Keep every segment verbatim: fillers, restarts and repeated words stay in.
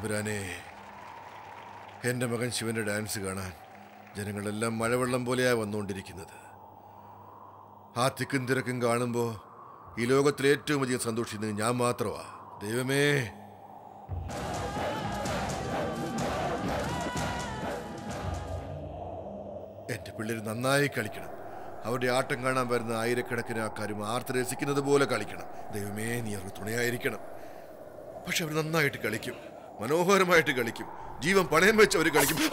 തമ്പുരാനെ, എൻ്റെ മകൻ ശിവൻ്റെ ഡാൻസ് കാണാൻ ജനങ്ങളെല്ലാം മഴവെള്ളം പോലെയാണ് വന്നുകൊണ്ടിരിക്കുന്നത്. ആ തിക്കും തിരക്കും കാണുമ്പോൾ ഈ ലോകത്തിൽ ഏറ്റവും അധികം സന്തോഷിക്കുന്നത് ഞാൻ മാത്രമാണ്. ദൈവമേ, എൻ്റെ പിള്ളേർ നന്നായി കളിക്കണം. അവരുടെ ആട്ടം കാണാൻ വരുന്ന ആയിരക്കണക്കിന് ആൾക്കാരും ആർത്ത് രസിക്കുന്നത് പോലെ കളിക്കണം. ദൈവമേ, നീ അവർക്ക് തുണയായിരിക്കണം. പക്ഷെ അവർ നന്നായിട്ട് കളിക്കും, മനോഹരമായിട്ട് കളിക്കും, ജീവൻ പണയം വെച്ച് അവർ കളിക്കും.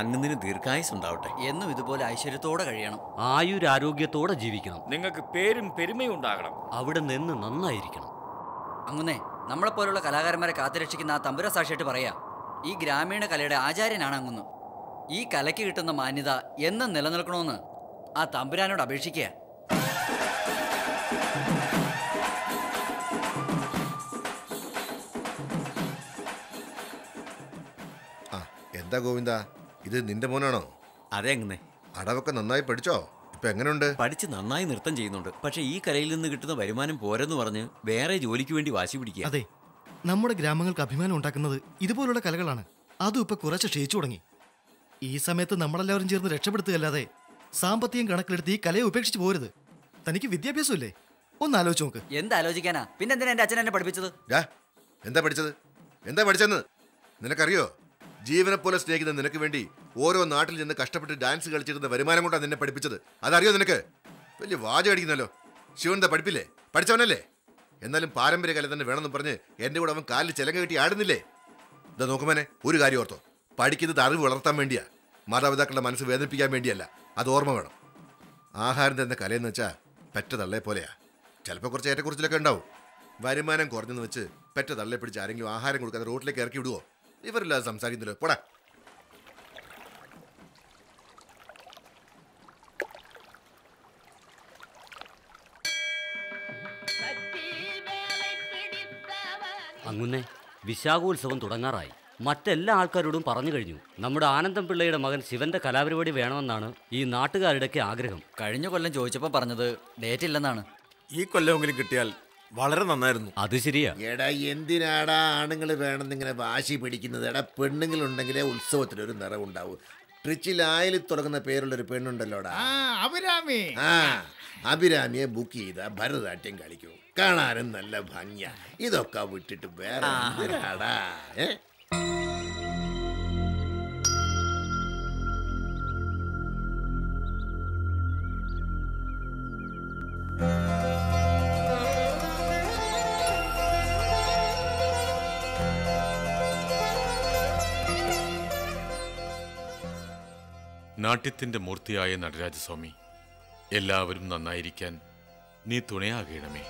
അന്നതിന് ദീർഘായുസ് ഉണ്ടാവട്ടെ. എന്നും ഇതുപോലെ ഐശ്വര്യത്തോടെ കഴിയണം, ആയുരാരോഗ്യത്തോടെ ജീവിക്കണം, നിങ്ങൾക്ക് പേരും പെരുമയും ഉണ്ടാകണം, അവിടെ നിന്ന് നന്നായിരിക്കണം. അങ്ങനെ നമ്മളെ പോലുള്ള കലാകാരന്മാരെ കാത്തുരക്ഷിക്കുന്ന ആ തമ്പുരാൻ സാക്ഷിയായിട്ട് പറയാ, ഈ ഗ്രാമീണ കലയുടെ ആചാര്യനാണ് അങ്ങുന്നു. ഈ കലയ്ക്ക് കിട്ടുന്ന മാന്യത എന്നും നിലനിൽക്കണമെന്ന് ആ തമ്പുരാനോട് അപേക്ഷിക്കുക. എന്താ ഗോവിന്ദ, ഇത് നിന്റെ മോനാണോ? അതെ അങ്ങനെ. അടവൊക്കെ നന്നായി പഠിച്ചോ? ഇപ്പൊ എങ്ങനെയുണ്ട്? പഠിച്ച് നന്നായി നൃത്തം ചെയ്യുന്നുണ്ട്. പക്ഷെ ഈ കലയിൽ നിന്ന് കിട്ടുന്ന വരുമാനം പോരെന്ന് പറഞ്ഞ് വേറെ ജോലിക്ക് വേണ്ടി വാശി പിടിക്കുക. അതെ, നമ്മുടെ ഗ്രാമങ്ങൾക്ക് അഭിമാനം ഉണ്ടാക്കുന്നത് ഇതുപോലുള്ള കലകളാണ്. അതും ഇപ്പൊ കുറച്ച് ക്ഷയിച്ചു തുടങ്ങി. ഈ സമയത്ത് നമ്മളെല്ലാവരും ചേർന്ന് രക്ഷപ്പെടുത്തുകയല്ലാതെ സാമ്പത്തികം കണക്കിലെടുത്ത് ഈ കലയെ ഉപേക്ഷിച്ചു പോരുത്. തനിക്ക് വിദ്യാഭ്യാസം ഇല്ലേ? ഒന്ന് ആലോചിച്ച് നോക്ക്. എന്താലോചിക്കാനാ? പിന്നെ എന്തിനാ എന്റെ അച്ഛൻ എന്നെ പഠിപ്പിച്ചത്? എന്താ പഠിച്ചത്? എന്താ പഠിച്ചെന്ന് നിനക്കറിയോ? ജീവനെ പോലെ സ്നേഹിക്കുന്ന നിനക്ക് വേണ്ടി ഓരോ നാട്ടിൽ നിന്ന് കഷ്ടപ്പെട്ട് ഡാൻസ് കളിച്ചിരുന്ന വരുമാനം കൊണ്ടാണ് നിന്നെ പഠിപ്പിച്ചത്. അതറിയോ നിനക്ക്? വലിയ വാചകം അടിക്കുന്നല്ലോ. ശിവൻ പഠിപ്പില്ലേ? പഠിച്ചവനല്ലേ? എന്നാലും പാരമ്പര്യ കല തന്നെ വേണമെന്ന് പറഞ്ഞ് എൻ്റെ കൂടെ അവൻ കാലിൽ ചിലങ്ക കെട്ടി ആടുന്നില്ലേ? ഇതാ നോക്കുമോനെ, ഒരു കാര്യം ഓർത്തോ, പഠിക്കുന്നത് അറിവ് വളർത്താൻ വേണ്ടിയാ, മാതാപിതാക്കളുടെ മനസ്സ് വേദനിപ്പിക്കാൻ വേണ്ടിയല്ല. അത് ഓർമ്മ വേണം. ആഹാരം തന്ന കലയെന്ന് വെച്ചാൽ പെറ്റ തള്ളയെ പോലെയാ. ചിലപ്പോൾ കുറച്ച് ഏറ്റക്കുറിച്ചിലൊക്കെ ഉണ്ടാവും. വരുമാനം കുറഞ്ഞെന്ന് വെച്ച് പെറ്റ തള്ളയെ പിടിച്ച് ആരെങ്കിലും ആഹാരം കൊടുക്കാതെ റോട്ടിലേക്ക് ഇറക്കി വിടുവോ? ഇവരെല്ലാം സംസാരിക്കുന്നല്ലോ. പോടാ. അങ്ങനെ വിശാഖോത്സവം തുടങ്ങാറായി. മറ്റെല്ലാ ആൾക്കാരോടും പറഞ്ഞു കഴിഞ്ഞു. നമ്മുടെ ആനന്ദം പിള്ളയുടെ മകൻ ശിവന്റെ കലാപരിപാടി വേണമെന്നാണ് ഈ നാട്ടുകാരുടെയൊക്കെ ആഗ്രഹം. കഴിഞ്ഞ കൊല്ലം ചോദിച്ചപ്പോൾ പറഞ്ഞത് ഡേറ്റ് ഇല്ലെന്നാണ്. ഈ കൊല്ലമെങ്കിലും കിട്ടിയാൽ വളരെ നന്നായിരുന്നു. അത് ശരിയാ. എടാ, എന്തിനാടാ ആണുങ്ങൾ വേണമെന്നിങ്ങനെ വാശി പിടിക്കുന്നത്? എടാ, പെണ്ണുങ്ങളുണ്ടെങ്കിലേ ഉത്സവത്തിനൊരു നിറവുണ്ടാവും. ട്രിച്ചിൽ ആയില് തുടങ്ങുന്ന പേരുള്ളൊരു പെണ്ണുണ്ടല്ലോടാ, അഭിരാമി. ആ അഭിരാമിയെ ബുക്ക് ചെയ്ത ഭരതനാട്യം കളിക്കൂ, കാണാനും നല്ല ഭംഗിയാ. ഇതൊക്കെ വിട്ടിട്ട് വേറെ എന്തിനാടാ? ഏ നാട്യത്തിൻ്റെ മൂർത്തിയായ നടരാജസ്വാമി, എല്ലാവരും നന്നായിരിക്കാൻ നീ തുണയാകണമേ.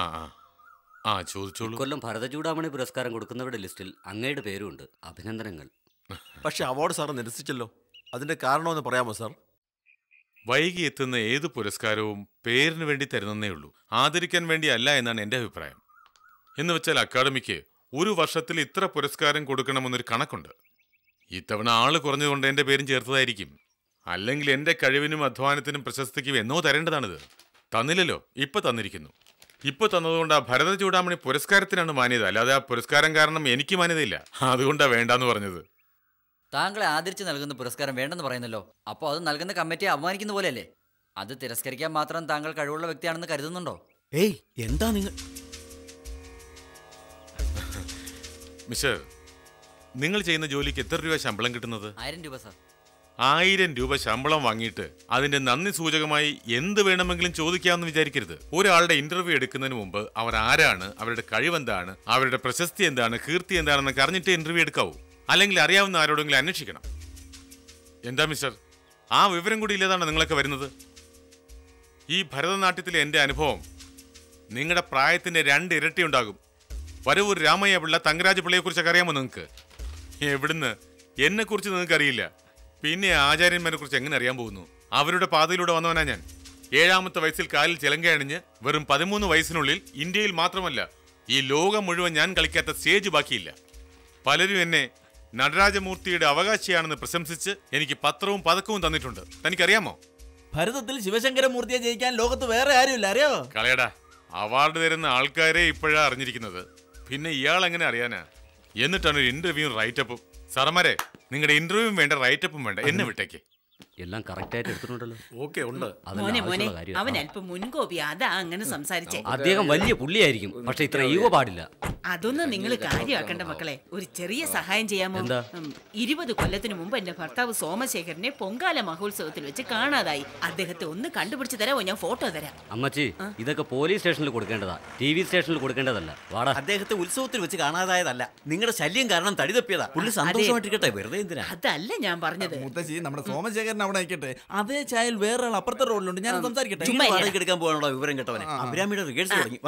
ആ ആ ചോദിച്ചോളൂ. കൊല്ലം ഭരതചൂടാമണി പുരസ്കാരം കൊടുക്കുന്നവരുടെ ലിസ്റ്റിൽ അങ്ങയുടെ പേരുണ്ട്. അഭിനന്ദനങ്ങൾ. പക്ഷെ അവാർഡ് സാർ നിരസിച്ചല്ലോ, അതിൻ്റെ കാരണമെന്ന് പറയാമോ സാർ? വൈകി എത്തുന്ന ഏത് പുരസ്കാരവും പേരിന് വേണ്ടി തരുന്നേ ഉള്ളൂ, ആദരിക്കാൻ വേണ്ടി അല്ല എന്നാണ് എൻ്റെ അഭിപ്രായം. എന്ന് വെച്ചാൽ അക്കാഡമിക്ക് ഒരു വർഷത്തിൽ ഇത്ര പുരസ്കാരം കൊടുക്കണമെന്നൊരു കണക്കുണ്ട്. ഇത്തവണ ആള് കുറഞ്ഞുകൊണ്ട് എൻ്റെ പേരും ചേർത്തതായിരിക്കും. അല്ലെങ്കിൽ എൻ്റെ കഴിവിനും അധ്വാനത്തിനും പ്രശസ്തിക്കും എന്നോ തരേണ്ടതാണിത്. തന്നില്ലല്ലോ, ഇപ്പം തന്നിരിക്കുന്നു. ഇപ്പം തന്നതുകൊണ്ട് ആ ഭരത ചൂടാമണി പുരസ്കാരത്തിനാണ് മാന്യത, അല്ലാതെ ആ പുരസ്കാരം കാരണം എനിക്ക് മാന്യതയില്ല. അതുകൊണ്ടാണ് വേണ്ടെന്ന് പറഞ്ഞത്. താങ്കളെ ആദരിച്ച് നൽകുന്ന പുരസ്കാരം വേണ്ടെന്ന് പറയുന്നല്ലോ, അപ്പോൾ അത് നൽകുന്ന കമ്മിറ്റിയെ അപമാനിക്കുന്ന പോലെയല്ലേ? അത് തിരസ്കരിക്കാൻ മാത്രം താങ്കൾ കഴിവുള്ള വ്യക്തിയാണെന്ന് കരുതുന്നുണ്ടോ? ഏയ് എന്താ നിങ്ങൾ മിസ്റ്റർ, നിങ്ങൾ ചെയ്യുന്ന ജോലിക്ക് എത്ര രൂപ ശമ്പളം കിട്ടുന്നത്? ആയിരം രൂപ സാർ. ആയിരം രൂപ ശമ്പളം വാങ്ങിയിട്ട് അതിന്റെ നന്ദി സൂചകമായി എന്ത് വേണമെങ്കിലും ചോദിക്കാമെന്ന് വിചാരിക്കരുത്. ഒരാളുടെ ഇന്റർവ്യൂ എടുക്കുന്നതിന് മുമ്പ് അവർ ആരാണ്, അവരുടെ കഴിവെന്താണ്, അവരുടെ പ്രശസ്തി എന്താണ്, കീർത്തി എന്താണെന്നൊക്കെ അറിഞ്ഞിട്ട് ഇന്റർവ്യൂ എടുക്കാവൂ. അല്ലെങ്കിൽ അറിയാവുന്ന ആരോടെങ്കിലും അന്വേഷിക്കണം. എന്താ മിസ്റ്റർ, ആ വിവരം കൂടി ഇല്ലാതാണ് നിങ്ങളൊക്കെ വരുന്നത്? ഈ ഭരതനാട്യത്തിലെ എൻ്റെ അനുഭവം നിങ്ങളുടെ പ്രായത്തിന്റെ രണ്ട് ഇരട്ടി ഉണ്ടാകും. വരവൂർ രാമയ്യ പിള്ള തങ്കരാജ പിള്ളയെ കുറിച്ചൊക്കെ അറിയാമോ നിങ്ങൾക്ക്? എവിടുന്ന്? എന്നെ കുറിച്ച് നിങ്ങൾക്ക് അറിയില്ല, പിന്നെ ആചാര്യന്മാരെ കുറിച്ച് എങ്ങനെ അറിയാൻ പോകുന്നു? അവരുടെ പാതയിലൂടെ വന്നവനാ ഞാൻ. ഏഴാമത്തെ വയസ്സിൽ കാലിൽ ചിലങ്കയണിഞ്ഞ് വെറും പതിമൂന്ന് വയസ്സിനുള്ളിൽ ഇന്ത്യയിൽ മാത്രമല്ല ഈ ലോകം മുഴുവൻ ഞാൻ കളിക്കാത്ത സ്റ്റേജ് ബാക്കിയില്ല. പലരും എന്നെ നടരാജമൂർത്തിയുടെ അവകാശിയാണെന്ന് പ്രശംസിച്ച് എനിക്ക് പത്രവും പതക്കവും തന്നിട്ടുണ്ട്. തനിക്കറിയാമോ, ഭാരതത്തിൽ ശിവശങ്കരമൂർത്തിയെ ജയിക്കാൻ ലോകത്ത് വേറെ ആരുമില്ല. അറിയോ കളയടാ, അവാർഡ് തരുന്ന ആൾക്കാരെ ഇപ്പോഴാണ് അറിഞ്ഞിരിക്കുന്നത്, പിന്നെ ഇയാൾ എങ്ങനെ അറിയാനാ? എന്നിട്ടാണ് ഒരു ഇന്റർവ്യൂവും റൈറ്റപ്പും. സാറന്മാരെ, നിങ്ങളുടെ ഇന്റർവ്യൂവും വേണ്ട, റൈറ്റപ്പും വേണ്ട, എന്നെ വിട്ടേക്ക്. എല്ലാം കറക്റ്റ് ആയിട്ട് എടുത്തിട്ടുണ്ടല്ലോ. ഓക്കേ, ഉണ്ട്. മോനെ മോനെ അവൻ അല്പം മുൻകോപി, അതാ അങ്ങനെ സംസാരിച്ചേ. അദ്ദേഹം വലിയ പുള്ളിയായിരിക്കും, പക്ഷെ ഇത്ര ഈഗോ പാടില്ല. അതൊന്നും നിങ്ങൾ കാര്യമാക്കണ്ട മക്കളെ. ഒരു ചെറിയ സഹായം ചെയ്യാമോ? ഇരുപത് കൊല്ലത്തിന് മുമ്പ് എന്റെ ഭർത്താവ് സോമശേഖരനെ പൊങ്കാല മഹോത്സവത്തിൽ വെച്ച് കാണാതായി. അദ്ദേഹത്തെ ഒന്ന് കണ്ടുപിടിച്ച് തരാമോ? ഞാൻ ഫോട്ടോ തരാം. അമ്മച്ചി, ഇതൊക്കെ പോലീസ് സ്റ്റേഷനിൽ കൊടുക്കേണ്ടതാ, ടി വി സ്റ്റേഷനിൽ കൊടുക്കേണ്ടതല്ല. അദ്ദേഹത്തെ ഉത്സവത്തിൽ വെച്ച് കാണാതായതല്ല, നിങ്ങളുടെ ശല്യം കാരണം തടിതപ്പിയതാ. പുള്ളി സന്തോഷമായിട്ടിരിക്കട്ടെ, വെറുതെ എന്തിനാ? അതല്ല ഞാൻ പറഞ്ഞത്. അതേ ചായൽ വേറെ അപ്പുറത്തെ റോഡിലുണ്ട്, ഞാൻ സംസാരിക്കട്ടെ. എടുക്കാൻ പോകാനുള്ള വിവരം കേട്ടവനെ അഭിരാമിയുടെ റിഗേഴ്സ് തുടങ്ങി.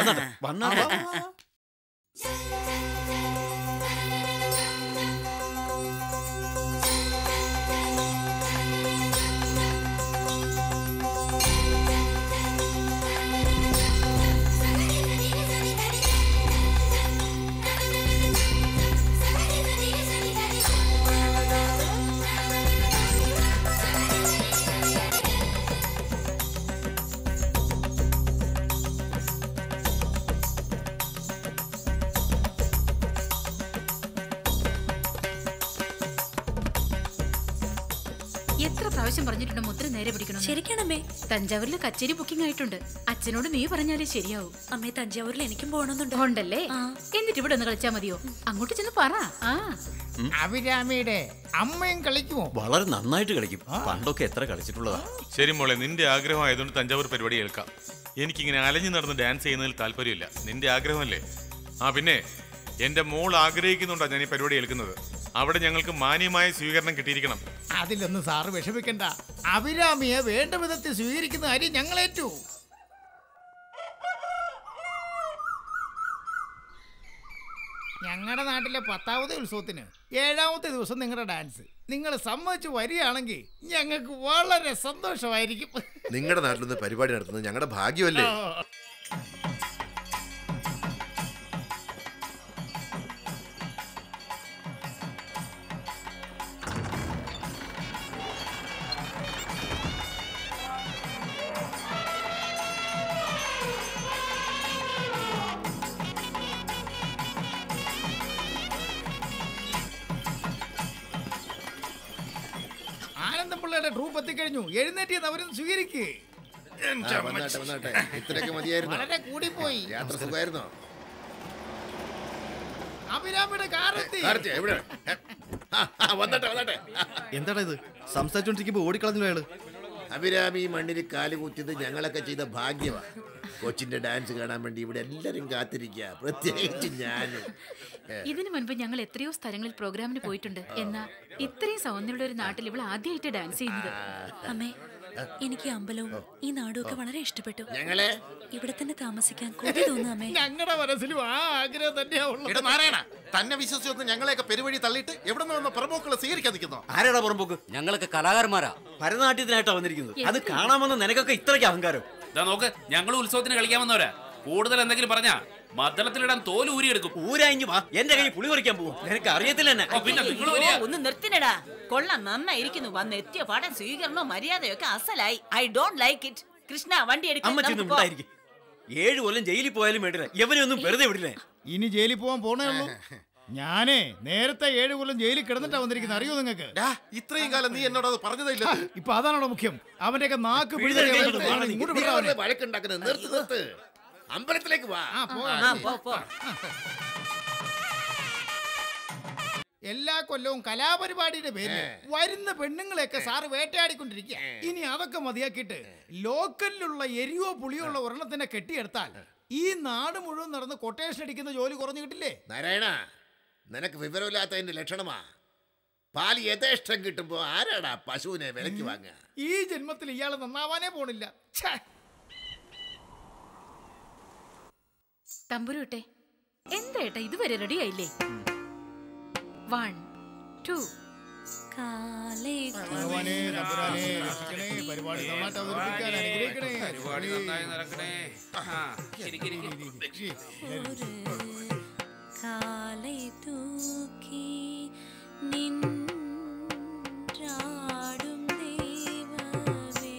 തഞ്ചാവൂരിൽ കച്ചേരി ബുക്കിംഗ് ആയിട്ടുണ്ട്. അച്ഛനോട് നീ പറഞ്ഞാലേ ശരിയാവും. അമ്മേ, തഞ്ചാവൂരിൽ എനിക്കും പോകണമെന്നുണ്ടല്ലേ? എന്നിട്ട് ഇവിടെ ഒന്ന് കളിച്ചാ മതിയോ? അങ്ങോട്ട് ചെന്ന് പറ. അഭിരാമിയുടെ അമ്മയും കളിക്കുമോ? വളരെ നന്നായിട്ട് കളിക്കും, പണ്ടൊക്കെ എത്ര കളിച്ചിട്ടുള്ളതാ. ശരി മോളെ, നിന്റെ ആഗ്രഹം ആയതുകൊണ്ട് തഞ്ചാവൂർ പരിപാടി കേൾക്കാം. എനിക്കിങ്ങനെ അലഞ്ഞു നടന്ന് ഡാൻസ് ചെയ്യുന്നതിൽ താല്പര്യമില്ല. നിന്റെ ആഗ്രഹമല്ലേ? ആ പിന്നെ എന്റെ മോൾ ആഗ്രഹിക്കുന്നുണ്ടാ ഞാൻ ഈ പരിപാടി കേൾക്കുന്നത്. അവിടെ ഞങ്ങൾക്ക് മാന്യമായ സ്വീകരണം കിട്ടിയിരിക്കണം. അതിലൊന്നും സാറ് വിഷമിക്കണ്ട, അഭിരാമിയെ വേണ്ട വിധത്തിൽ സ്വീകരിക്കുന്ന കാര്യം ഞങ്ങളേറ്റു. ഞങ്ങളുടെ നാട്ടിലെ പത്താമത്തെ ഉത്സവത്തിന് ഏഴാമത്തെ ദിവസം നിങ്ങളുടെ ഡാൻസ് നിങ്ങൾ സമ്മതിച്ചു വരികയാണെങ്കിൽ ഞങ്ങൾക്ക് വളരെ സന്തോഷമായിരിക്കും. നിങ്ങളുടെ നാട്ടിലൊന്ന് പരിപാടി നടത്തുന്നത് ഞങ്ങളുടെ ഭാഗ്യമല്ലേ? വന്നാട്ടെ ട്രൂപ്പ് എത്തിക്കഴിഞ്ഞു. എഴുന്നേറ്റിയത് അവരൊന്ന് സ്വീകരിക്കേ. ഇത്രയൊക്കെ മതിയായിരുന്നു. വളരെ കൂടിപ്പോയി. യാത്ര സുഖമായിരുന്നോ? എന്താടാ ഇത് സംസാരിച്ചോണ്ടിരിക്കുമ്പോ ഓടിക്കളഞ്ഞു അയാള്. അഭിരാമി മണ്ണിൽ കാല് കുത്തിയത് ഞങ്ങളൊക്കെ ചെയ്ത ഭാഗ്യമാ. കൊച്ചിന്റെ ഡാൻസ് കാണാൻ വേണ്ടി ഇവിടെ എല്ലാരും കാത്തിരിക്കുക, പ്രത്യേകിച്ച് ഞാനും. ഇതിനു മുൻപ് ഞങ്ങൾ എത്രയോ സ്ഥലങ്ങളിൽ പ്രോഗ്രാമിന് പോയിട്ടുണ്ട്. എന്നാ ഇത്രയും സൗന്ദര്യമുള്ള ഒരു നാട്ടിൽ ഇവിടെ ആദ്യമായിട്ട് ഡാൻസ് ചെയ്യുന്നത്. അമ്മേ, എനിക്ക് അമ്പലവും ഈ നാടും ഒക്കെ വളരെ ഇഷ്ടപ്പെട്ടു. ഞങ്ങളെ ഇവിടെ തന്നെ താമസിക്കാൻ കൊതി തോന്നുന്നു അമ്മേ. ഞങ്ങളുടെ മനസ്സിലും ആ ആഗ്രഹം തന്നെയാ ഉള്ളത്. എടാ നാരായണ, തന്നെ വിശ്വസിച്ച് ഞങ്ങളെയൊക്കെ പെരുവഴി തള്ളിയിട്ട് എവിടെ നിന്ന് വന്ന പുറമ്പോക്കുകളെ സ്വീകരിക്കാൻ നിൽക്കുന്നു. ആരാടാ പുറമ്പോക്ക്? ഞങ്ങളൊക്കെ കലാകാരന്മാരാ, ഭരതനാട്യത്തിനായിട്ടാണ് വന്നിരിക്കുന്നത്. അത് കാണാമെന്ന് നിനക്കൊക്കെ ഇത്രയ്ക്ക് അഹങ്കാരം? ഇതാ നോക്ക്, ഞങ്ങൾ ഉത്സവത്തിന് കളിക്കാൻ വന്നവരാ. കൂടുതൽ എന്തെങ്കിലും പറഞ്ഞാ മദ്ദളത്തിലിടാൻ തോല് ഊരിയെടുക്കും. ഊരാഞ്ഞു വാ, എന്റെ കൈ പുളി പറിക്കാൻ പോകും. നിനക്ക് അറിയത്തില്ല എന്നെ. ഒന്ന് നിർത്തിനടാ. കൊള്ളാം, നന്നായിരിക്കുന്നു. വന്ന് എത്തിയ പാഠം സ്വീകരണവും മര്യാദയൊക്കെ അസലായി. I don't like it. Krishna, വണ്ടി എടുക്കും. ഏഴു കൊല്ലം ജയിലിൽ പോയാലും വേണ്ടില്ല, എവരെയൊന്നും വെറുതെ വിടില്ലേ. ഇനി ജയിലിൽ പോകാൻ പോണേ ഉള്ളൂ. ഞാനേ നേരത്തെ ഏഴു കൊല്ലം ജയിലിൽ കിടന്നിട്ടാ വന്നിരിക്കുന്നത്, അറിയോ നിങ്ങൾക്ക്? ഇത്രയും കാലം നീ എന്നോട് അത് പറഞ്ഞതില്ല. ഇപ്പൊ അതാണോ മുഖ്യം? അവന്റെയൊക്കെ നാക്ക് പിഴുതുണ്ടാക്കുന്നത്. അമ്പലത്തിലേക്ക് വാ. എല്ലാ കൊല്ലവും കലാപരിപാടിയുടെ പേരിൽ വരുന്ന പെണ്ണുങ്ങളെയൊക്കെ സാറ് വേട്ടയാടിക്കൊണ്ടിരിക്കുക. ഇനി അതൊക്കെ മതിയാക്കിയിട്ട് ലോക്കലിലുള്ള എരിയോ പുളിയോ ഉള്ള ഒരെണ്ണത്തിനെ കെട്ടിയെടുത്താൽ ഈ നാട് മുഴുവൻ നടന്ന് കൊട്ടേഷൻ അടിക്കുന്ന ജോലി കുറഞ്ഞു കിട്ടില്ലേ? നാരായണ, നിനക്ക് വിവരമില്ലാത്തതിന്റെ ലക്ഷണമാ. പാല് യഥേഷ്ടം കിട്ടുമ്പോ ആരാടാ പശുവിനെ വിലക്ക് വാങ്ങുക? ഈ ജന്മത്തിൽ ഇയാള് നന്നാവാനേ പോണില്ല. തമ്പുരുട്ടെ, എന്തേട്ടാ ഇതുവരെ റെഡി ആയില്ലേ? വൺ ടു காலை தூக்கி நின்றாடும் தேவவே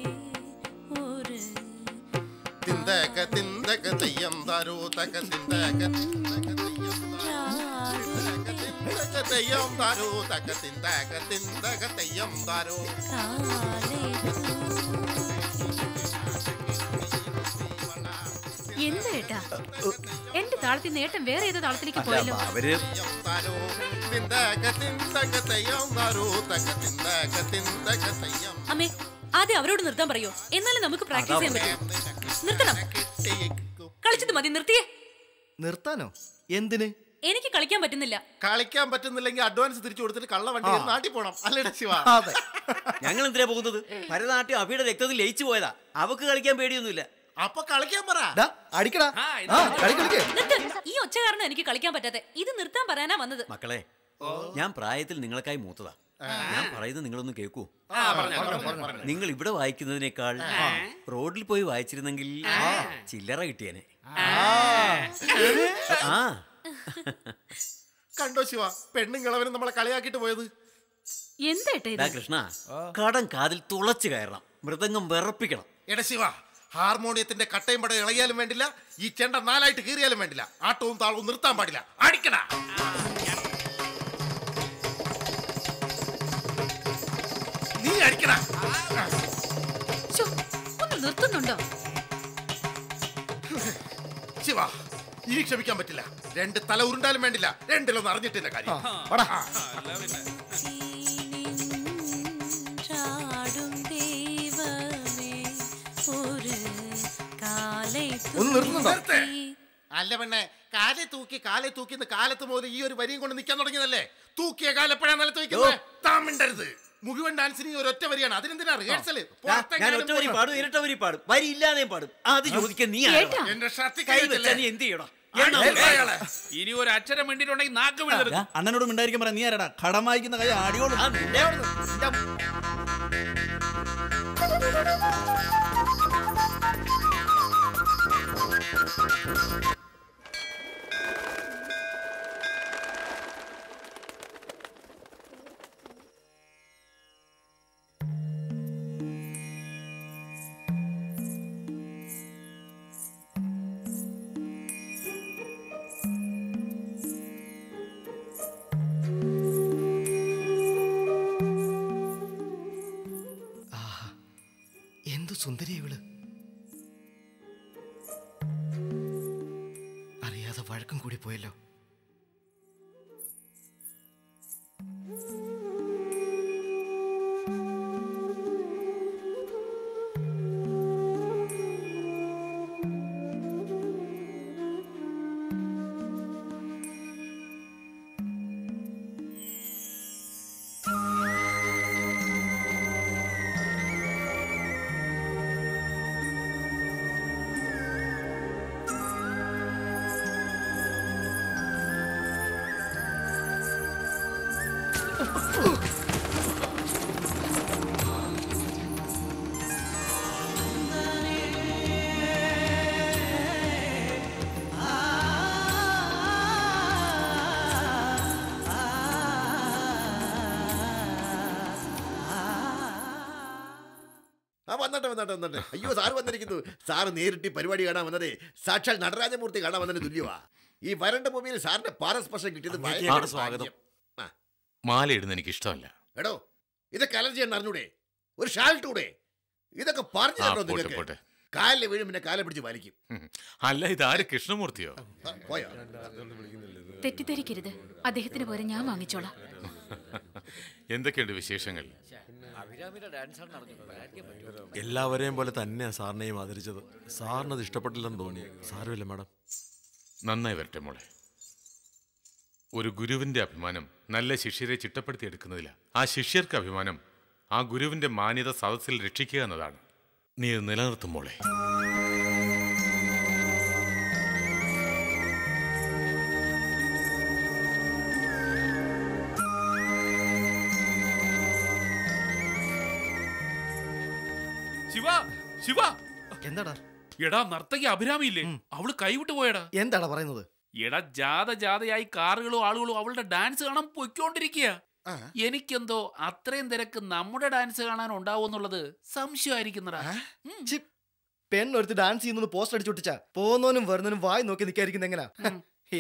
ஒரு திந்தக திந்தக தெய்யம் தாரோ தக திந்தக திந்தக தெய்யம் தாரோ தக திந்தக திந்தக தெய்யம் தாரோ காலை എന്ത് കേട്ടാ എന്റെ താളത്തിൽ നേട്ടം വേറെ ഏത് താളത്തിലേക്ക് പോയാലോ? അവര് അമ്മേ, ആദ്യം അവരോട് നിർത്താൻ പറയോ, എന്നാലും നമുക്ക് പ്രാക്ടീസ് ചെയ്യാൻ പറ്റും. നിർത്തണം, കളിച്ചത് മതി. നിർത്തിയേ. നിർത്താനോ? എന്തിന്? എനിക്ക് കളിക്കാൻ പറ്റുന്നില്ല. കളിക്കാൻ പറ്റുന്നില്ലെങ്കിൽ അഡ്വാൻസ് തിരിച്ചു കൊടുത്തിട്ട് കള്ള വണ്ടി നാട്ടിൽ പോണം. അല്ലേടാ ശിവ? ഞങ്ങൾ എന്തിനാ പോകുന്നത്? ഭരതനാട്യം അഭിയുടെ രക്തത്തിൽ ലയിച്ചു പോയതാ. അവക്ക് കളിക്കാൻ പേടിയൊന്നുമില്ല. അപ്പൊ കളിക്കാൻ പറ. അടിക്കടാ. ഈ ഒച്ച കാരണം എനിക്ക് കളിക്കാൻ പറ്റാതെ. ഇത് നിർത്താൻ പറയാനാ വന്നത്. മക്കളെ, ഞാൻ പ്രായത്തിൽ നിങ്ങളെക്കായി മൂത്തതാ. ഞാൻ പറയുന്നത് നിങ്ങളൊന്ന് കേൾക്കൂ. നിങ്ങൾ ഇവിടെ വായിക്കുന്നതിനേക്കാൾ റോഡിൽ പോയി വായിച്ചിരുന്നെങ്കിൽ ചില്ലറ കിട്ടിയേനെ. ആ കണ്ടോ ശിവ, പെണ്ണുങ്ങളവനും നമ്മളെ കളിയാക്കിട്ട് പോയത്. എന്താ കൃഷ്ണ, കടം കാതിൽ തുളച്ചു കയറണം, മൃദംഗം വിറപ്പിക്കണം. എടാ ശിവ, ഹാർമോണിയത്തിന്റെ കട്ടയും പടം ഇളകിയാലും വേണ്ടില്ല, ഈ ചെണ്ട നാലായിട്ട് കീറിയാലും വേണ്ടില്ല, ആട്ടവും താളവും നിർത്താൻ പാടില്ല. അടിക്കടാ. നീ അടിക്കടാ. ഒന്ന് നിർത്തുന്നുണ്ടോ ശിവ? ഇനി ക്ഷമിക്കാൻ പറ്റില്ല. രണ്ട് തല ഉരുണ്ടാലും വേണ്ടില്ല, രണ്ടിലൊന്നും അറിഞ്ഞിട്ടില്ല കാര്യം. അല്ല പെണ്ണെ, കാലെ തൂക്കി കാലെ തൂക്കി കാലത്ത് പോലും ഈ ഒരു വരിയും കൊണ്ട് നിൽക്കാൻ തുടങ്ങിയതല്ലേ? തൂക്കിയ കാലെപ്പോഴാ നില തൂക്കിയത്? താമിണ്ടരുത്. മുഴുവൻ ഡാൻസിന് ഒരൊറ്റ വരിയാണ്, അതിനെന്തിനാ റിഹേഴ്സൽ? ഇനി ഒരു അക്ഷരം വേണ്ടിട്ടുണ്ടെങ്കിൽ നാക്ക് വിടരുത്. അണ്ണനോട് മിണ്ടായിരിക്കാൻ പറ. നീ ആരടാ കടം വായിക്കുന്ന കൈ ആടിയോട്? സുന്ദരി ഇവള്. അറിയാതെ വഴക്കം കൂടി പോയല്ലോ. വന്നട്ടെ വന്നട്ടെ വന്നട്ടെ അയ്യോ സാറ് വന്നിരിക്കുന്നു. സാറ് നേരിട്ട് പരിപാടി കാണാൻ വന്നതേ സാക്ഷാൽ നടരാജമൂർത്തി കാണാൻ വന്നതിന് തുല്യവാ. ഈ വരണ്ട ഭൂമിയിൽ സാറിന്റെ പാരസ്പർശം കിട്ടിയത് സ്വാഗതം. മാല ഇടുന്ന എനിക്ക് ഇഷ്ടമല്ല എടോ. ഇതൊക്കെ അലർജി എന്ന് അറിഞ്ഞൂടെ? ഒരു ഷാൾട്ടൂടെ ഇതൊക്കെ പറഞ്ഞിട്ടോ നിങ്ങൾക്ക്? കാലിൽ വീഴും പിന്നെ കാലെ പിടിച്ച് വലിക്കും. അല്ല ഇതാര് കൃഷ്ണമൂർത്തിയോ? തെറ്റിദ്ധരിക്കരുത്, അദ്ദേഹത്തിന് പോരെ ഞാൻ വാങ്ങിച്ചോളാം. എന്തൊക്കെയുണ്ട് വിശേഷങ്ങൾ? എല്ലാവരെയും പോലെ തന്നെ സാറിനെയും ആദരിച്ചത്. സാറിനത് ഇഷ്ടപ്പെട്ടില്ലെന്ന് തോന്നി. സാരമില്ല മാഡം, നന്നായി വരട്ടെ മോളെ. ഒരു ഗുരുവിൻ്റെ അഭിമാനം നല്ല ശിഷ്യരെ ചിട്ടപ്പെടുത്തിയെടുക്കുന്നതില്ല. ആ ശിഷ്യർക്ക് അഭിമാനം ആ ഗുരുവിൻ്റെ മാന്യത സദസ്സിൽ രക്ഷിക്കുക എന്നതാണ്. നീ ഇത് നിലനിർത്തും മോളെ. എന്താടാ? എടാ നർത്തകി അഭിരാമിയില്ലേ, അവള് കൈവിട്ട് പോയടാ. എന്താടാ പറയുന്നത്? എടാ ജാഥ ജാഥയായി കാറുകളും ആളുകളും അവളുടെ ഡാൻസ് കാണാൻ പൊയ്ക്കൊണ്ടിരിക്കുക. എനിക്കെന്തോ അത്രയും തിരക്ക് നമ്മുടെ ഡാൻസ് കാണാൻ ഉണ്ടാവുന്നുള്ളത് സംശയമായിരിക്കുന്നടാ. പെണ്ണൊരുത്ത് ഡാൻസ് ചെയ്യുന്നത് പോസ്റ്റർ അടിച്ചുവിട്ടിച്ചാ പോന്നോനും വരുന്നോനും വായി നോക്കി നിൽക്കാതിരിക്കുന്ന എങ്ങനാ?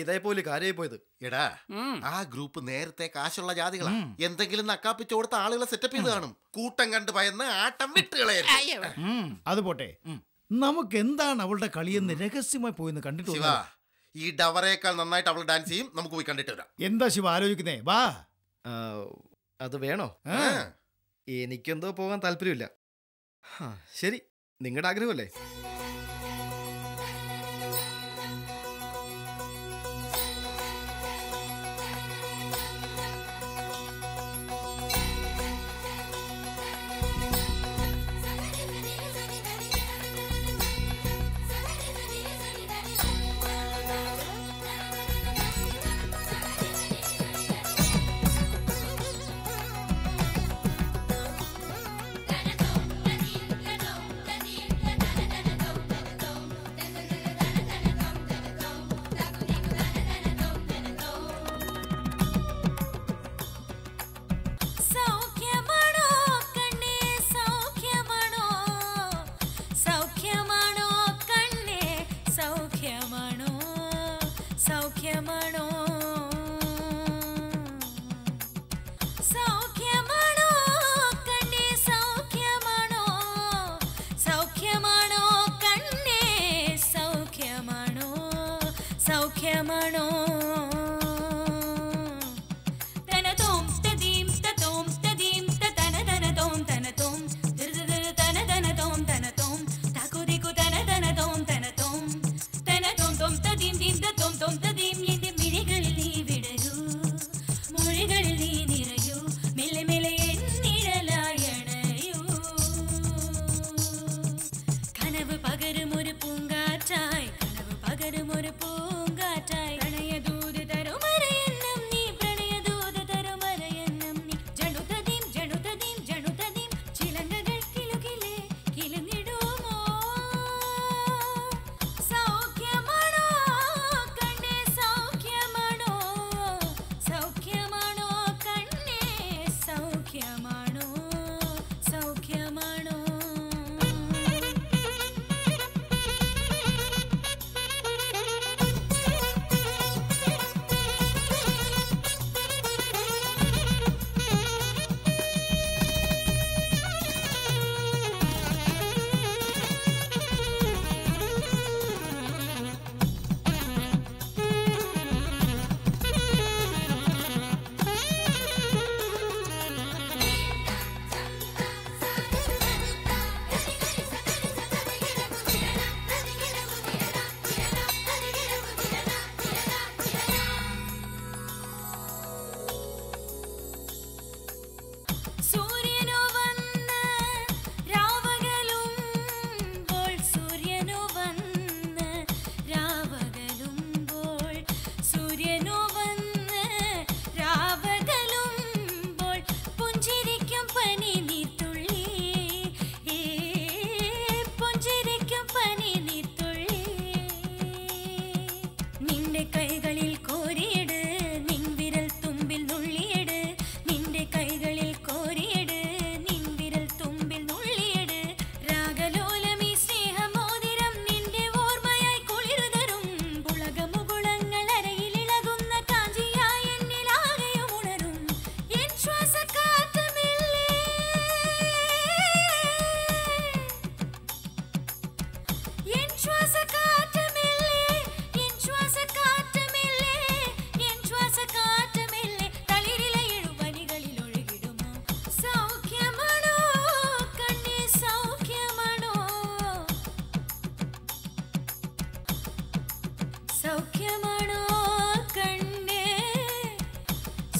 ഇതേപോലെ കാര്യമായി പോയത്. എടാ ആ ഗ്രൂപ്പ് നേരത്തെ കാശുള്ള ജാതികളാ. എന്തെങ്കിലും നക്കാപ്പിച്ചു കൊടുത്ത ആളുകളെ സെറ്റപ്പ് ചെയ്ത് കാണും. കൂട്ടം കണ്ട് ഭയന്ന് ആട്ടം വിട്ടുകളയായിരുന്നു. അതുപോട്ടെ, നമുക്ക് എന്താണ് അവളുടെ കളിയെന്ന് രഹസ്യമായി പോയിന്ന് കണ്ടിട്ട് ഈ ഡവറേക്കാൾ നന്നായിട്ട് അവൾ ഡാൻസ് ചെയ്യും. നമുക്ക് പോയി കണ്ടിട്ട് വരാം. എന്താ ശിവ ആലോചിക്കുന്നേ? വാ. അത് വേണോ? എനിക്കെന്തോ പോകാൻ താല്പര്യമില്ല. ശരി, നിങ്ങളുടെ ആഗ്രഹമല്ലേ. ഒരു പൂങ്കാറ്റായി കനവ് പകരും, ഒരു പൂങ്കാറ്റായി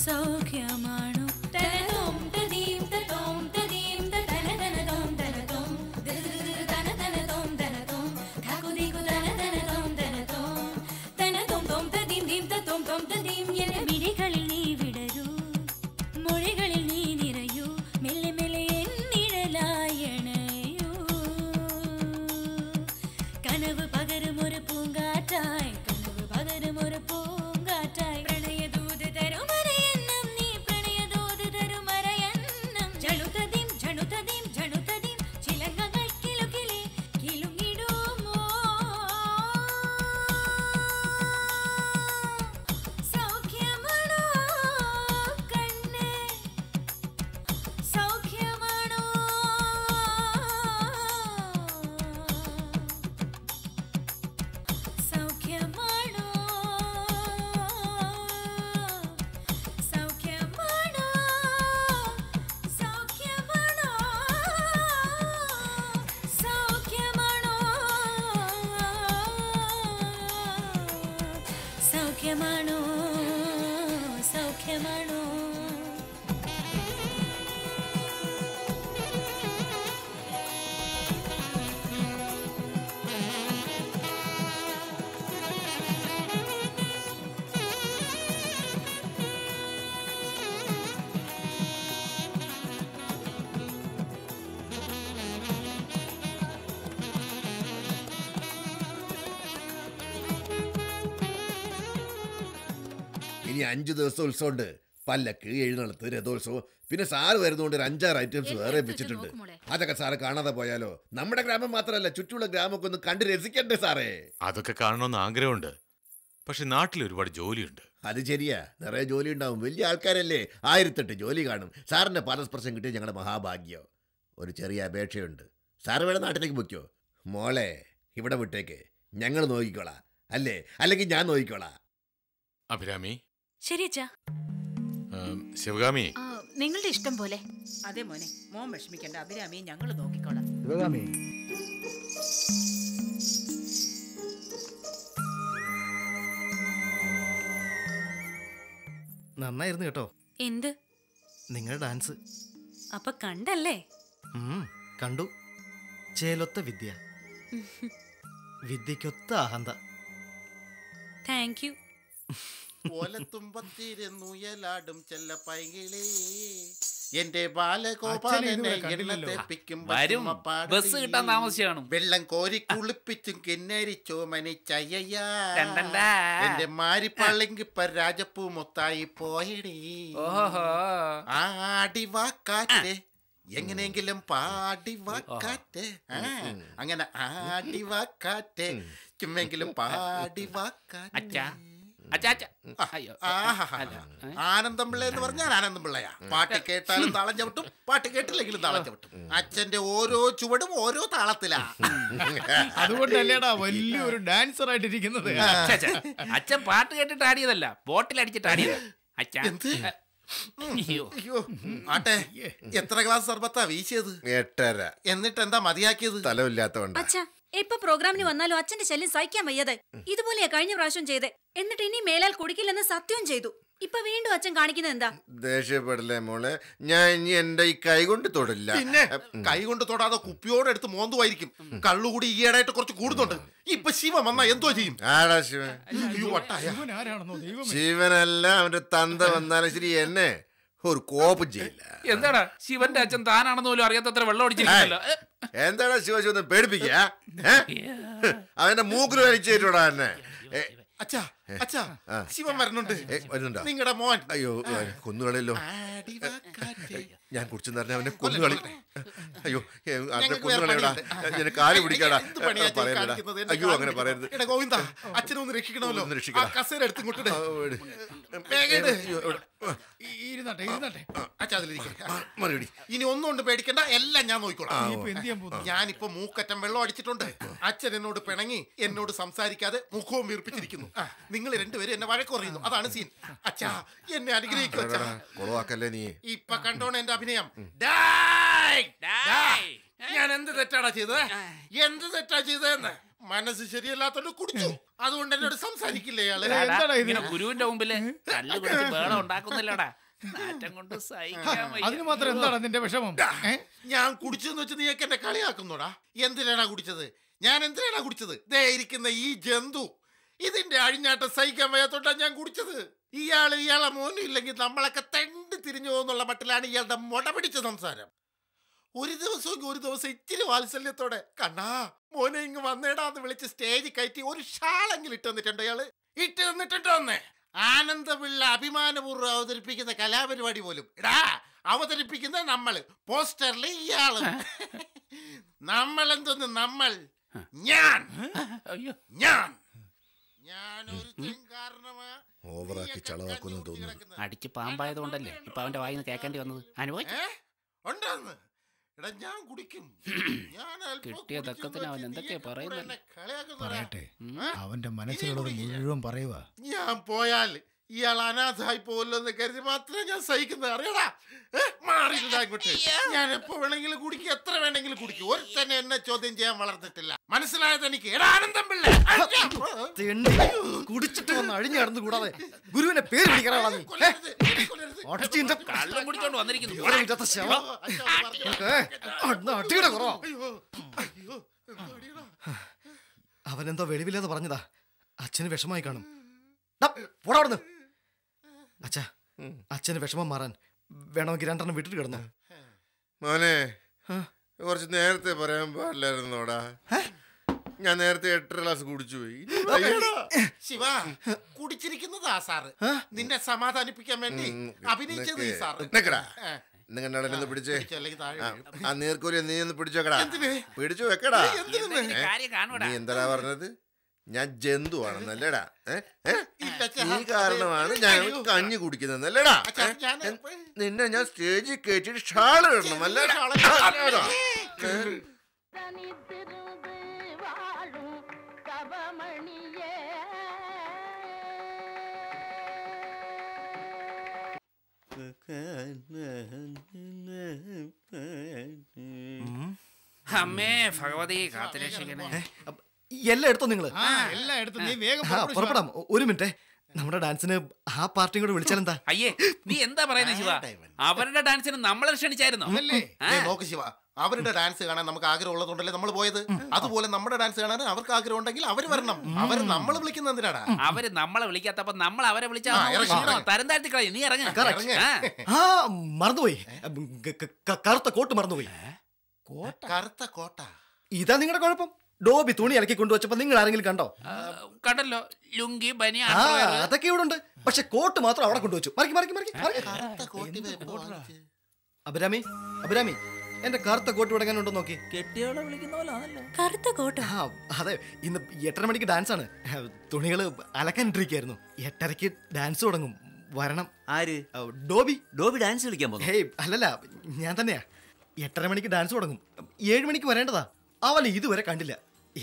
సౌఖ్యమాను తనదోం తదీం తదోం తదీం తనదనదోం తనదోం దరదర తనదనదోం తనదోం ఠాకుదీకు తనదనదోం తనదోం తనదోం దోం తదీం దీం తదోం దోం తదీం ఎల్ల మిడిகளில் நீ விடரு மொழிகளில் நீ நிறையு மெல்ல மெல்ல என்னிடலாயணையோ கனவு பகரும் ஒரு பூங்காற்றாய் கனவு பகரும் ஒரு பூங்காற்றாய் சௌக்கியமானோ சௌக்கியமானோ ഇനി അഞ്ച് ദിവസം ഉത്സവമുണ്ട്. പല്ലക്ക്, എഴുന്നള്ളത്ത്, രഥോത്സവം, പിന്നെ സാറ് വരുന്നതുകൊണ്ട് ഒരു അഞ്ചാറ് ഐറ്റംസ് വേറെ വെച്ചിട്ടുണ്ട്. അതൊക്കെ സാറ് കാണാതെ പോയാലോ? നമ്മുടെ ഗ്രാമം മാത്രമല്ല, ചുറ്റുമുള്ള ഗ്രാമമൊക്കെ ഒന്ന് കണ്ട് രസിക്കണ്ടേ സാറേ? അതൊക്കെ കാണണമെന്ന് ആഗ്രഹമുണ്ട്, പക്ഷെ നാട്ടിൽ ഒരുപാട് ജോലിയുണ്ട്. അത് ശരിയാ, നിറയെ ജോലി ഉണ്ടാവും. വലിയ ആൾക്കാരല്ലേ, ആയിരത്തെട്ട് ജോലി കാണും. സാറിന്റെ പരസ്പർശം കിട്ടിയ ഞങ്ങളുടെ മഹാഭാഗ്യം. ഒരു ചെറിയ അപേക്ഷയുണ്ട്. സാറ് വേണം നാട്ടിലേക്ക് പൊയ്ക്കോ. മോളെ ഇവിടെ വിട്ടേക്ക്, ഞങ്ങൾ നോക്കിക്കോളാം. അല്ലേ, അല്ലെങ്കിൽ ഞാൻ നോക്കിക്കോളാം. അഭിരാമി നിങ്ങളുടെ ഇഷ്ടം പോലെ. അതെ മോനെ, മോൻ വിഷമിക്കണ്ട. അഭിരാമിയെ ഞങ്ങൾ നോക്കിക്കോളാം. നന്നായിരുന്നു കേട്ടോ. എന്ത് നിങ്ങളുടെ ഡാൻസ് അപ്പൊ കണ്ടല്ലേ? കണ്ടു. ചേലൊത്ത വിദ്യ, വിദ്യക്കൊത്ത അഹന്ത. Thank you. ുയലാടും ചെല്ല പൈകിളേ എന്റെ ബാലഗോപാലും വെള്ളം കോരി കുളിപ്പിച്ചും കിന്നരിച്ചോ മനയ്യ എന്റെ മാരിപ്പള്ളിങ്കിപ്പ രാജപ്പൂ മൊത്തായി പോയിടേ. ആടിവാ കാറ്റേ, എങ്ങനെയെങ്കിലും പാടിവാ കാറ്റേ. അങ്ങനെ ആടിവാ കാറ്റേ, ചുമ്മെങ്കിലും പാടിവാ കാറ്റേ. ആനന്ദം പിള്ള എന്ന് പറഞ്ഞാൽ ആനന്ദം പിള്ളയാ. പാട്ട് കേട്ടാലും താളം ചവിട്ടും, പാട്ട് കേട്ടില്ലെങ്കിലും താളം ചവിട്ടും. അച്ഛന്റെ ഓരോ ചുവടും ഓരോ താളത്തിലാ. അതുകൊണ്ടല്ലേടാ വലിയൊരു ഡാൻസർ ആയിട്ടിരിക്കുന്നത്. അച്ഛൻ പാട്ട് കേട്ടിട്ട് ആടിയതല്ല, ബോട്ടിൽ അടിച്ചിട്ട് ആടിയത്. ആട്ടെ, എത്ര ഗ്ലാസ് സർബത്താ വീശിയത്? എട്ടര. എന്നിട്ട് എന്താ മതിയാക്കിയത്? സ്ഥലമില്ലാത്തതുകൊണ്ട്. ഇപ്പൊ പ്രോഗ്രാമിന് വന്നാലും അച്ഛന്റെ ശല്യം സഹിക്കാൻ വയ്യാതെ. ഇതുപോലെയാ കഴിഞ്ഞ പ്രാവശ്യം ചെയ്തേ. എന്നിട്ട് ഇനി മേലാൽ കുടിക്കില്ലെന്ന് സത്യവും ചെയ്തു. ഇപ്പൊ വീണ്ടും അച്ഛൻ കാണിക്കുന്നത് എന്താ? ദേഷ്യപ്പെടലേ മോളെ, ഞാൻ ഇനി എന്റെ ഈ കൈ കൊണ്ട് തൊടില്ല. പിന്നെ കൈ കൊണ്ട് തൊടാതെ കുപ്പിയോടെടുത്ത് മോന്തുമായിരിക്കും. കള്ളുകൂടി ഈയിടായിട്ട് കുറച്ച് കൂടുന്നുണ്ട്. ഇപ്പൊ ശിവൻ വന്നാ എന്തോ ചെയ്യും? ആടാ ശിവൻ, ശിവനല്ല അവന്റെ തന്ത വന്നാലും ശരി എന്നെ ഒരു കോപം ചെയ്യില്ല. എന്താടാ ശിവന്റെ അച്ഛൻ താനാണെന്ന് പോലും അറിയാത്തത്ര വെള്ളം അടിച്ചിട്ടില്ല. എന്താടാ ശിവശിവനെ പേടിപ്പിക്കുക? അവന്റെ മൂക്കിൽ വലിച്ചേറ്റോടാ എന്നെ. അച്ഛാ അച്ഛാ, ശിവൻ വരുന്നുണ്ട്. നിങ്ങളുടെ മോൻ അയ്യോ കൊന്നുകളല്ലോ. ഞാൻ കുടിച്ചെന്ന് പറഞ്ഞ അവനെ കൊന്നുകളി. അയ്യോ അവനെ കൊന്നുകളയടാ, ഞാൻ കാല് പിടിക്കടാ. പറയലടാ, അയ്യോ അങ്ങനെ പറയരുത്. എടാ ഗോവിന്ദ, അച്ഛനെ ഒന്ന് രക്ഷിക്കണമല്ലോ. രക്ഷിക്കടാ, കസേര എടുത്ത് കൊണ്ടിടേ. ഇനി ഒന്നും കൊണ്ട് പേടിക്കണ്ട, എല്ലാം ഞാൻ നോക്കിക്കോളാം. ഞാനിപ്പോ മൂക്കറ്റം വെള്ളം അടിച്ചിട്ടുണ്ട്. അച്ഛൻ എന്നോട് പിണങ്ങി എന്നോട് സംസാരിക്കാതെ മുഖവും വീർപ്പിച്ചിരിക്കുന്നു. നിങ്ങൾ രണ്ടുപേരും എന്നെ വഴക്ക് പറയുന്നു, അതാണ് സീൻ. അച്ഛാ എന്നെ അനുഗ്രഹിക്കല്ലേ. ഇപ്പൊ കണ്ടോണ എന്റെ അഭിനയം. ഞാൻ എന്ത് തെറ്റാടാ ചെയ്തത്, എന്ത് തെറ്റാ ചെയ്തതെന്ന് മനസ്സ് ശരിയല്ലാത്തോണ്ട് കുടിച്ചു, അതുകൊണ്ട് എന്നോട് സംസാരിക്കില്ലേ ഗുരുവിന്റെ മുമ്പില് ഉണ്ടാക്കുന്നില്ലടാ. അതിന് മാത്രം എന്താണ് നിന്റെ വിഷമം? ഞാൻ കുടിച്ചെന്ന് വെച്ച് നീയൊക്കെ എന്നെ കളിയാക്കുന്നോടാ. എന്തിനാണ് കുടിച്ചത്? ഞാൻ എന്തിനാണ് കുടിച്ചത്? ദേ ഇരിക്കുന്ന ഈ ജന്തു, ഇതിന്റെ അഴിഞ്ഞാട്ടം സഹിക്കാൻ വയ്യാത്തോട്ടാ ഞാൻ കുടിച്ചത്. ഇയാൾ ഇയാളെ മോനും ഇല്ലെങ്കിൽ നമ്മളൊക്കെ തെണ്ടി തിരിഞ്ഞു പോകുന്നുള്ള മട്ടിലാണ് ഇയാളുടെ മുട പിടിച്ച സംസാരം. ഒരു ദിവസമെങ്കിൽ ഒരു ദിവസം ഇച്ചിരി വാത്സല്യത്തോടെ കണ്ണാ മോനെ ഇങ്ങ് വന്നേടാന്ന് വിളിച്ച് സ്റ്റേജിൽ കയറ്റി ഒരു ഷാളെങ്കിലും ഇട്ട് തന്നിട്ടുണ്ട് ഇയാള്, ഇട്ട് തന്നിട്ടുണ്ട്. വന്നേ ആനന്ദപിള്ള അഭിമാനപൂർവ്വം അവതരിപ്പിക്കുന്ന കലാപരിപാടി പോലും ഇടാ അവതരിപ്പിക്കുന്ന നമ്മള് പോസ്റ്ററിലെ ഇയാള്. നമ്മളെന്തോന്ന് നമ്മൾ ഞാൻ ഞാൻ അടിച്ച് പാമ്പായത് കൊണ്ടല്ലേ ഇപ്പൊ അവന്റെ വായിന്ന് കേക്കേണ്ടി വന്നത്. അനുഭവിച്ചു പറയട്ടെ, അവന്റെ മനസ്സിലുള്ള മുഴുവൻ പറയുക. ഞാൻ പോയാൽ ഇയാൾ അനാഥായി പോവല്ലോ എന്ന് കരുതി മാത്രമേ ഞാൻ സഹിക്കുന്നത്. അറിയടാ മാറിയിട്ടായിക്കോട്ടെ, ഞാൻ എപ്പോ വേണമെങ്കിലും കുടിക്കും, എത്ര വേണമെങ്കിലും കുടിക്കും. ഒരു തന്നെ എന്നെ ചോദ്യം ചെയ്യാൻ വളർന്നിട്ടില്ല, മനസ്സിലായത് എനിക്ക്. ആനന്ദം പിള്ള കുടിച്ചിട്ട് വന്ന് അഴിഞ്ഞടന്നു കൂടാതെ ഗുരുവിനെ പേര് പിടിക്കാനാണ്. അവനെന്തോ വെളിവില്ലാതെ പറഞ്ഞതാ, അച്ഛന് വിഷമായി കാണും. അച്ഛാ, അച്ഛന് വിഷമം മാറാൻ വേണമെങ്കിൽ രണ്ടെണ്ണം വീട്ടിൽ കിടന്നു. മോനെ കുറച്ച് നേരത്തെ പറയാൻ പാടില്ലായിരുന്നോടാ, ഞാൻ നേരത്തെ എട്ടര ഗ്ലാസ് കുടിച്ചു പോയി. ശിവ കുടിച്ചിരിക്കുന്നതാ സാറ്, നിന്നെ സമാധാനിപ്പിക്കാൻ വേണ്ടി അഭിനയിച്ചത് സാറ്. നീർക്കൂലി നീ ഒന്ന് പിടിച്ചോക്കടാ, പിടിച്ചു വെക്കടാ. നീ എന്താ പറഞ്ഞത്? ഞാൻ ജന്തു ആണെന്നല്ലേടാ, ഈ കാരണമാണ് ഞാൻ കഞ്ഞി കുടിക്കുന്നതെന്നല്ലേടാ. നിന്നെ ഞാൻ സ്റ്റേജിൽ കയറ്റിട്ട് ഷാള് ഇടണം അല്ലേ? അമ്മേ ഭഗവതി കാത്തുരക്ഷിക്കണേ. എല്ലാം എടുത്തോ നിങ്ങള്? പുറപ്പെടാം. ഒരു മിനിറ്റ്, നമ്മുടെ ഡാൻസിന് ആ പാർട്ടി കൂടെ വിളിച്ചാലെന്താ? അയ്യേ നീ എന്താ പറയുന്നത് ശിവ? അവരുടെ ഡാൻസിന് നമ്മളെ ക്ഷണിച്ചായിരുന്നു. നോക്ക് ശിവ, അവരുടെ ഡാൻസ് കാണാൻ നമുക്ക് ആഗ്രഹം ഉള്ളതുകൊണ്ടല്ലേ നമ്മൾ പോയത്. അതുപോലെ നമ്മുടെ ഡാൻസ് കാണാൻ അവർക്ക് ആഗ്രഹം ഉണ്ടെങ്കിൽ അവര് വരണം. അവര് നമ്മളെ വിളിക്കുന്ന എന്തിനാടാ? അവര് നമ്മളെ വിളിക്കാത്തപ്പോ നമ്മൾ അവരെ വിളിച്ചാൽ തരം താഴ്ത്തി കളയും. നീ ഇറങ്ങ. മറന്നുപോയി, കറുത്ത കോട്ട് മറന്നുപോയി. കറുത്ത കോട്ട ഇതാ നിങ്ങളുടെ കുഴപ്പം. ഡോബി തുണി ഇറക്കി കൊണ്ടുവച്ചപ്പോ നിങ്ങൾ ആരെങ്കിലും കണ്ടോ? കണ്ടല്ലോ, ലുങ്കി ബനിയാൻ അതൊക്കെ ഇവിടെ ഉണ്ട്, പക്ഷെ കോട്ട് മാത്രം അവിടെ കൊണ്ടുവച്ചു. മറിക്ക് മറിക്ക് മറിക്ക്. അഭിരാമി അഭിരാമി, എന്റെ കറുത്ത കോട്ട് ഇവിടെ എങ്ങനെയുണ്ടോ നോക്കി. അതെ, ഇന്ന് എട്ടര മണിക്ക് ഡാൻസ് ആണ്. തുണികള് അലക്കാൻ ഇട്ടിരിക്കായിരുന്നു. എട്ടരക്ക് ഡാൻസ് തുടങ്ങും, വരണം. ആര്? ഡോബി. ഡോബി ഡാൻസ് കളിക്കാൻ പോകും? ഹേയ് അല്ലല്ല, ഞാൻ തന്നെയാ. എട്ടര മണിക്ക് ഡാൻസ് തുടങ്ങും, ഏഴ് മണിക്ക് വരേണ്ടതാ. അവൻ ഇതുവരെ കണ്ടില്ല.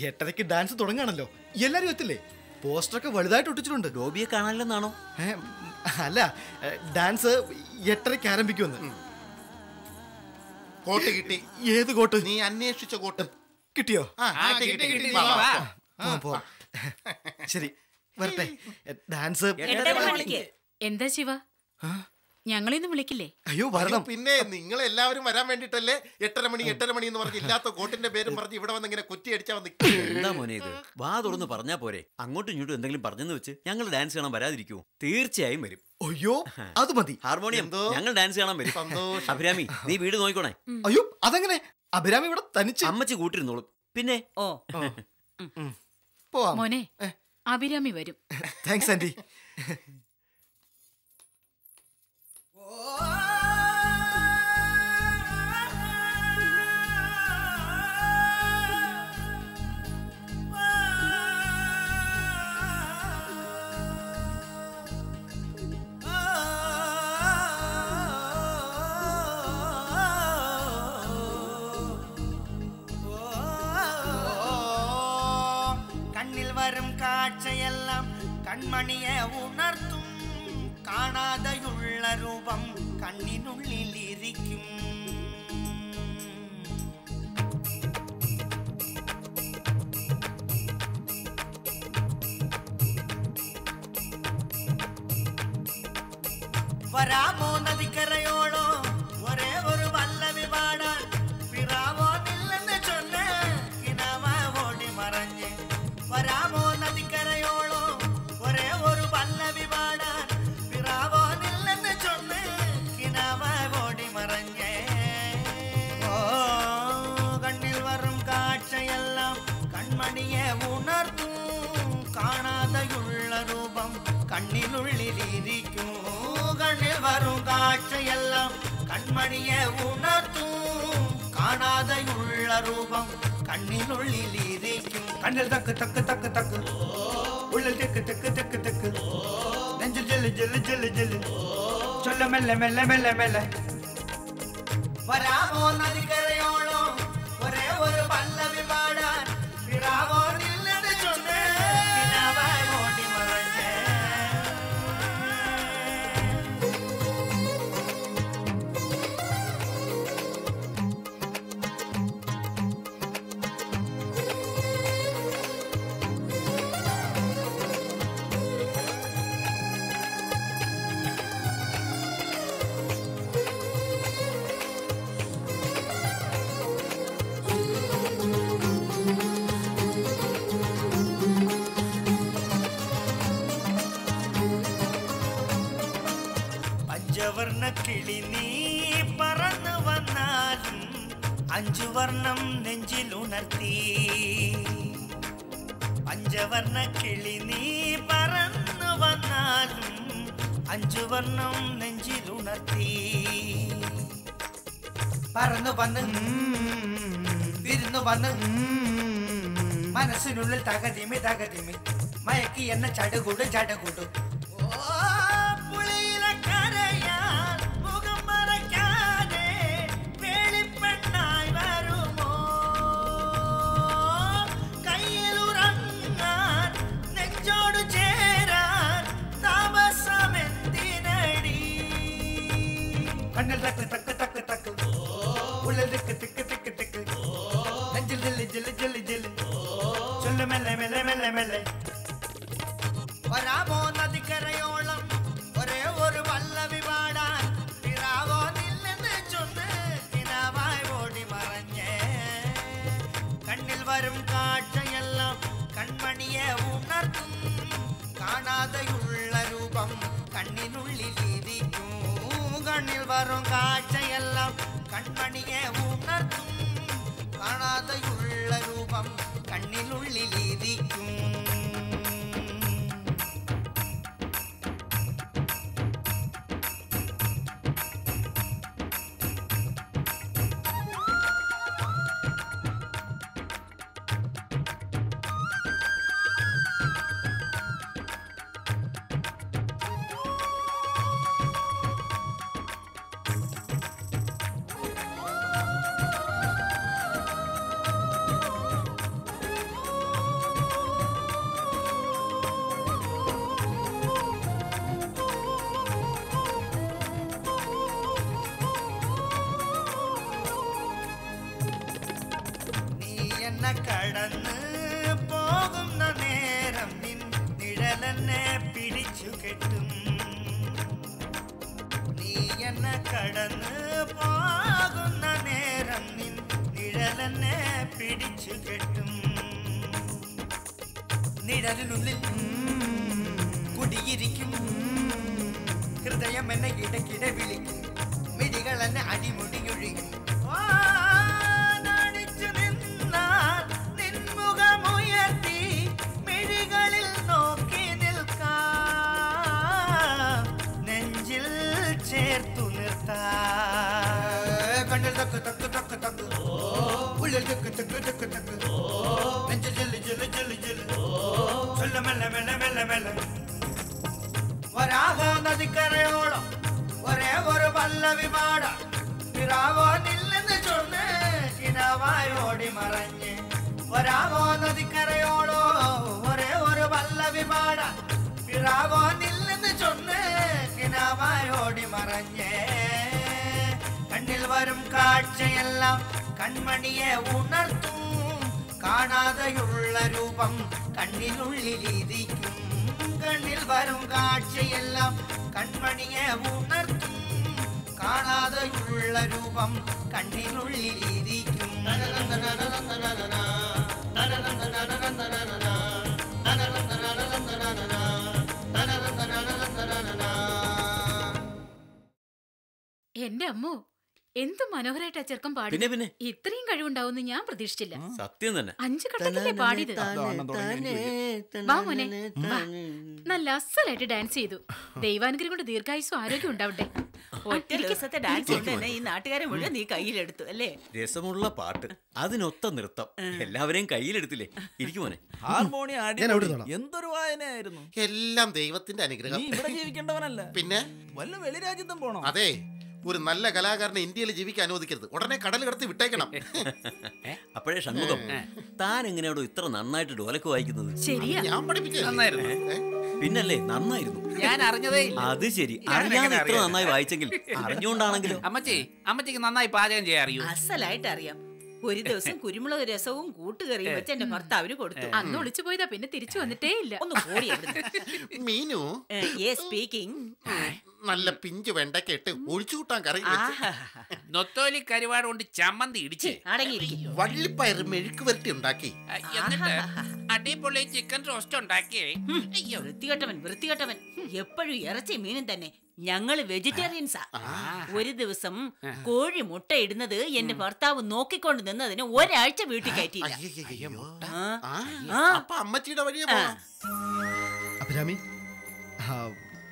എട്ടരയ്ക്ക് ഡാൻസ് തുടങ്ങാണല്ലോ, എല്ലാരും എത്തില്ലേ? പോസ്റ്ററൊക്കെ വലുതായിട്ട് ഒട്ടിച്ചിട്ടുണ്ട്. ഡോബിയെ കാണാനില്ലെന്നാണോ? അല്ല, ഡാൻസ് എട്ടരയ്ക്ക് ആരംഭിക്കുമെന്ന്. കോട്ട് കിട്ടി? ഏത് കോട്ട്? നീ അന്വേഷിച്ച കോട്ട് കിട്ടിയോ? ശരി വരട്ടെ. ഡാൻസ് എന്താ ശിവ? ഞങ്ങളിന്ന് വിളിക്കില്ലേ? അയ്യോ വരണം. പിന്നെ നിങ്ങൾ എല്ലാവരും വരാൻ വേണ്ടിട്ടല്ലേ എട്ടര മണി എട്ടര മണി എന്ന് പറഞ്ഞ് ഇല്ലാത്ത കോട്ടിന്റെ പേരും പറഞ്ഞ് ഇവിടെ വന്ന് ഇങ്ങനെ കൊറ്റി അടിച്ചാ വന്ന്. എന്താ മോനെ ഇത്? വാ തുറന്ന് പറഞ്ഞാ പോരെ, അങ്ങോട്ടും ഇങ്ങോട്ടും എന്തെങ്കിലും പറഞ്ഞെന്ന് വെച്ച് ഞങ്ങൾ ഡാൻസ് കാണാൻ വരാതിരിക്കുമോ? തീർച്ചയായും വരും. അയ്യോ അത് മതി. ഹാർമോണിയം ഞങ്ങൾ ഡാൻസ് കാണാൻ വരും. സന്തോഷം. അഭിരാമി നീ വീട് നോക്കിക്കോണേ. അയ്യോ അതെങ്ങനെ? അഭിരാമി ഇവിടെ തനിച്ച് അമ്മച്ചി കൂട്ടിരുന്നോളും. പിന്നെ ഓ പോവാ മോനെ, അഭിരാമി വരും. Thanks aunty. கண்ணில் வரும் காட்சையெல்லாம் கண்மணியை உணர்த்தும். കാണാതെയുള്ള രൂപം കണ്ണിനുള്ളിൽ ഇരിക്കും. வராமோ நதிக்கரையோளோ ஒரே ஒரு வல்லவி பாடால் பிராவோ இல்லைன்னு சொன்ன கிணவா ஓடி மறைஞ்சு வராமோ நதிக்கரையோளோ ஒரே ஒரு வல்லவி பாடால் பிராவோ இல்லைன்னு சொன்ன கிணவா ஓடி மறைஞ்சே. ஓ கண்ணில் வரும் காட்சையெல்லாம் கண்மணியை உணர்த்தும் காணாதையுள்ள ரூபம் கண்ணிலுள்ளில் இருக்கும். கண்ணில் வரும் காட்சையெல்லாம் கண்மணிய உணர்த்தும் காணாத உள்ள ரூபம் கண்ணினுள்ளில் இருக்கும். கண்ணில் தக்கு தக்கு தக்கு தக்கு உள்ளில் தெக்கு தெக்கு தெக்கு தெக்கு நெஞ்சில் ஜெல்லு ஜெல்லு ஜெல்லு ஜெல்லு சொல்ல மெல்ல மெல்ல மெல்ல மெல்ல வராமோ நதிக்கரையோளோ ஒரே ஒரு பல்லவி பாடார் விராமோ நில்லது சொன்ன வர்ண கிளி நீ பறந்து வந்தாலும் அஞ்சு வர்ணம் நெஞ்சில் உணர்த்தி. பஞ்சவர்ண கிளி நீ பறந்து வந்தாலும் அஞ்சு வர்ணம் நெஞ்சில் உணர்த்தி. பறந்து வந்து விருந்து வந்து மனசினுள்ள தகதிமி தகதிமி மயக்கி என்ன சடுகுடு சடுகுடு கண்ணில் தக்கு தக்கு தக்கு தக்கு உள்ளில் திக்கு திக்கு திக்கு திக்கு நெஞ்சில் ஜெல்லு ஜெல்லு ஜெல்லு ஜெல்லு சொல்லு மெல்ல மெல்ல மெல்ல மெல்ல வராமோ நதிக்கரையோளம் ஒரே ஒரு வல்லவி பாடா திராவோ நில்லன்னு சொன்ன தினாவாய் ஓடி மறைஞ்சே. கண்ணில் வரும் காட்சையெல்லாம் கண்மணிய உணர்த்தும் காணாதையுள்ள ரூபம் கண்ணினுள்ளில் இருக்கும். கண்ணில் வரும் காட்சையெல்லாம் கண்மணியை உணர்த்தும் காணாதையுள்ள ரூபம் கண்ணினுள்ளில் இருக்கும். கடந்து போகும் நேரம் நின் நிழல் என்ன பிடிச்சு கெட்டும். நீ என்ன கடந்து போகும் நேரம் நின் நிழல் என்ன பிடிச்சு கெட்டும். நிழலினுள்ளில் குடியிருக்கும் ஹிருதயம் என்ன கிடக்கிட விழிக்கும் மிடிகள் என்ன அடிமுடி ஒழிக்கும். கண்ணில் தக்கு தக்கு தக்கு தக்கு உள்ளில் திக்கு திக்கு திக்கு திக்கு நெஞ்சு ஜெல்லு ஜெல்லு ஜெல்லு ஜெல்லு சொல்ல மெல்ல மெல்ல மெல்ல மெல்ல வராமோ நதிக்கரையோளோ ஒரே ஒரு வல்லவி பாடா திராவோ நில்லன்னு சொன்ன கிணவாய் ஓடி மறைஞ்சு வராமோ நதிக்கரையோளோ ஒரே ஒரு வல்லவி பாடா திராவோ நில்லன்னு சொன்ன கிணவாய் ஓடி மறைஞ்சே. கண்ணில் வரும் காட்சையெல்லாம் கண்மணியை உணர்த்தும் காணாதையுள்ள ரூபம் கண்ணினுள்ளில் இருக்கும். கண்ணில் வரும் காட்சையெல்லாம் கண்மணியை உணர்த்தும். உள்ள ரூபம் கண்ணினுள்ளில் இருக்கும். എന്റെ അമ്മോ, എന്ത് മനോഹരമായിട്ട് അച്ചർക്കം പാടി. പിന്നെ പിന്നെ ഇത്രയും കഴിവുണ്ടാവുമെന്ന് ഞാൻ പ്രതീക്ഷിച്ചില്ല. സത്യം തന്നെ. അഞ്ചു ഘട്ടത്തിലേ പാടിയത്. വാ മോനെ, നല്ല അസലായിട്ട് ഡാൻസ് ചെയ്തു. ദൈവാനുഗ്രഹം കൊണ്ട് ദീർഘായുസും ആരോഗ്യം ഉണ്ടാവട്ടെ. ഒറ്റ ദിവസത്തെ ഡാൻസ് കൊണ്ട് തന്നെ ഈ നാട്ടുകാരെ മുഴുവൻ നീ കയ്യിലെടുത്തു അല്ലേ. രസമുള്ള പാട്ട്, അതിനൊത്ത നൃത്തം, എല്ലാവരെയും കയ്യിലെടുത്തില്ലേ. ഇരിക്കും മോനെ. ഹാർമോണിയം എന്തൊരു വായനയായിരുന്നു. എല്ലാം ദൈവത്തിന്റെ അനുഗ്രഹം. ഇവിടെ ജീവിക്കേണ്ടവനല്ല, പിന്നെ വല്ല വെളിരാജ്യത്തും പോണോ? അതെ, ഒരു നല്ല കലാകാരനെ ഇന്ത്യയിൽ ജീവിക്കാൻ അനുവദിക്കരുത്. ഉടനെ കടൽ കടത്തി വിട്ടേക്കണം. അപ്പോഴേ ഷൺമുഖം, താൻ എങ്ങനെയാണോ ഇത്ര നന്നായിട്ട് ഡോലക്ക് വായിക്കുന്നത്? ശരിയാ, ഞാൻ പഠിപ്പിച്ചേ. പിന്നല്ലേ നന്നായിരുന്നു. ഞാൻ അറിഞ്ഞതേ ഇല്ല. അത് ശരി, അറിയാതെ ഇത്ര നന്നായി വായിച്ചെങ്കിൽ അറിഞ്ഞുകൊണ്ടാണെങ്കിലും. അമ്മച്ചി, അമ്മച്ചിക്ക് നന്നായി പാചകം ചെയ്യാൻ അറിയൂ. അസലായിട്ട് അറിയാം. ഒരു ദിവസം കുരുമുളക് രസവും കൂട്ടുകറിയും വെച്ച് എന്റെ ഭർത്താവിന് കൊടുത്തു. അന്ന് ഒളിച്ചു പോയതാ, പിന്നെ തിരിച്ചു വന്നിട്ടേ ഇല്ല. ഒന്ന് ഓടിയായിരുന്നു. Meenu yes speaking. നല്ല പിഞ്ച് വെണ്ടയ്ക്ക ഇട്ട് ഒഴിച്ചുകൂട്ടാൻ കറി നൊത്തോലി കരുവാട് കൊണ്ട് ചമ്മന്തി ഇടിച്ച് വള്ളിപ്പയർ മെഴുക്ക് വരട്ടി ഉണ്ടാക്കി. എന്നിട്ട് അടിപൊളി ചിക്കൻ റോസ്റ്റ് ഉണ്ടാക്കി. വൃത്തികെട്ടവൻ വൃത്തികെട്ടവൻ, എപ്പോഴും ഇറച്ചി മീനും തന്നെ. ഞങ്ങള് വെജിറ്റേറിയൻസാ. ഒരു ദിവസം കോഴി മുട്ട ഇടുന്നത് എന്റെ ഭർത്താവ് നോക്കിക്കൊണ്ട് നിന്നതിന് ഒരാഴ്ച വീട്ടിൽ കയറ്റി. അഭിരാമി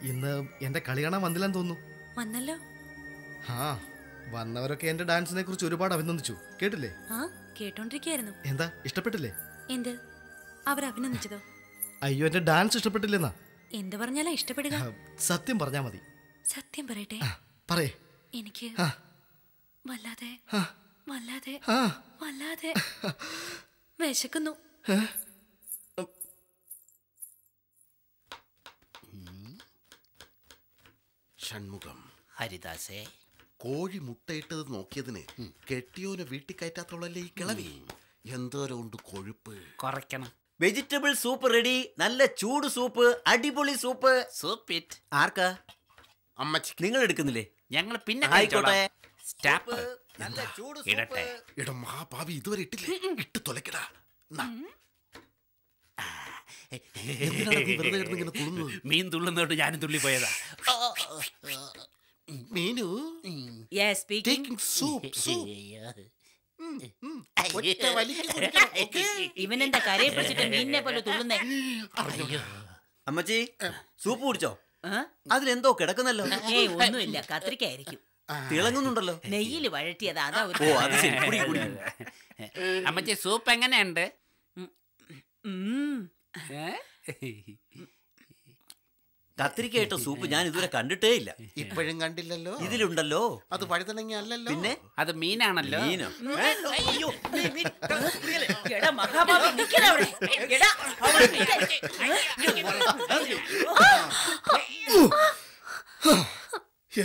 ഇന്ന് എന്റെ കളി കാണാൻ വന്നില്ലെന്ന് തോന്നുന്നു. ആ വന്നവരൊക്കെ എന്റെ ഡാൻസിനെ കുറിച്ച് ഒരുപാട് അഭിനന്ദിച്ചു. കേട്ടില്ലേ? കേട്ടോണ്ടിരിക്കുന്നു. എന്താ ഇഷ്ടപ്പെട്ടില്ലേ? എന്ത് അവർ അഭിനന്ദിച്ചതോ? അയ്യോ, എന്റെ ഡാൻസ് ഇഷ്ടപ്പെട്ടില്ലെന്നാ. എന്ത് പറഞ്ഞാലാ ഇഷ്ടപ്പെടുക? സത്യം പറഞ്ഞാ മതി. സത്യം പറയട്ടെ? പറയേ. എനിക്ക് വല്ലാതെ വല്ലാതെ വല്ലാതെ വിശക്കുന്നു. ഷൺമുഖം, ഹരിദാസേ, കോഴി മുട്ടയിട്ടത് നോക്കിയതിന് കെട്ടിയോനെ വീട്ടിൽ കയറ്റാത്തോളല്ലേ ഈ കിളവി. എന്തോരം ഉണ്ട് കൊഴുപ്പ്, കുറയ്ക്കണം. Vegetable soup ready. നല്ല ചൂട് സൂപ്പ്, അടിപൊളി സൂപ്പ്. സൂപ്പ് ഇറ്റ് ആർക്കാ? അമ്മച്ചി. നിങ്ങൾ എടുക്കുന്നില്ലേ? ഞങ്ങൾ പിന്നെ ആയിക്കോട്ടെ. സ്റ്റാപ്പ് നല്ല ചൂട് സൂപ്പ് ഇട. മഹാഭാവി ഇതുവരെ ഇട്ടില്ലേ? ഇട്ട് തുലക്കടാ. മീൻ തുള്ളുന്നോട്ട് ഞാനും തുള്ളി പോയതാ. Meenu taking soup soup. ഇവനെന്താ കരയെ പിടിച്ചിട്ട് മീനിനെ പോലെ തുള്ളുന്നേ? അമ്മച്ചി സൂപ്പ് കുടിച്ചോ? അതിലെന്തോ കിടക്കുന്നല്ലോ. ഏ ഒന്നുമില്ല, കത്രിക്കായിരിക്കും. തിളങ്ങുന്നുണ്ടല്ലോ, നെയ്യില് വഴറ്റിയതാ. അമ്മച്ചി സൂപ്പ് എങ്ങനെയുണ്ട്? കത്തിരിക്കയിട്ട സൂപ്പ് ഞാൻ ഇതുവരെ കണ്ടിട്ടേ ഇല്ല. ഇപ്പോഴും കണ്ടില്ലല്ലോ. ഇതിലുണ്ടല്ലോ. അത് പഴുതണങ്ങി അല്ലല്ലോ, പിന്നെ അത് മീനാണല്ലോ.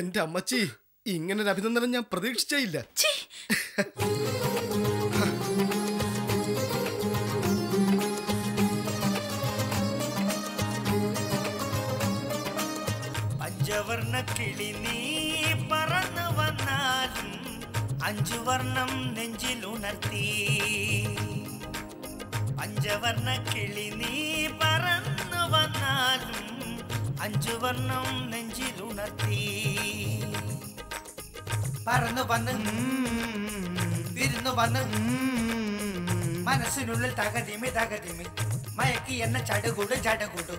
എന്റെ അമ്മച്ചി, ഇങ്ങനൊരു അഭിനന്ദനം ഞാൻ പ്രതീക്ഷിച്ചേ ഇല്ല. വർണ്ണ കിളി നീ പറന്നു വന്നാലും അഞ്ചു വർണ്ണം നെഞ്ചിലുണർത്തി. പഞ്ചവർണ്ണ കിളി നീ പറന്നു വന്നാലും അഞ്ചു വർണ്ണം നെഞ്ചിലുണർത്തി. പറന്നു വന്ന് തിരുന്നു വന്ന് മനസ്സിനുള്ളിൽ തകതിമി തകതിമി മയക്കി എന്നെ ചടുകൂട് ചടുകൂട്.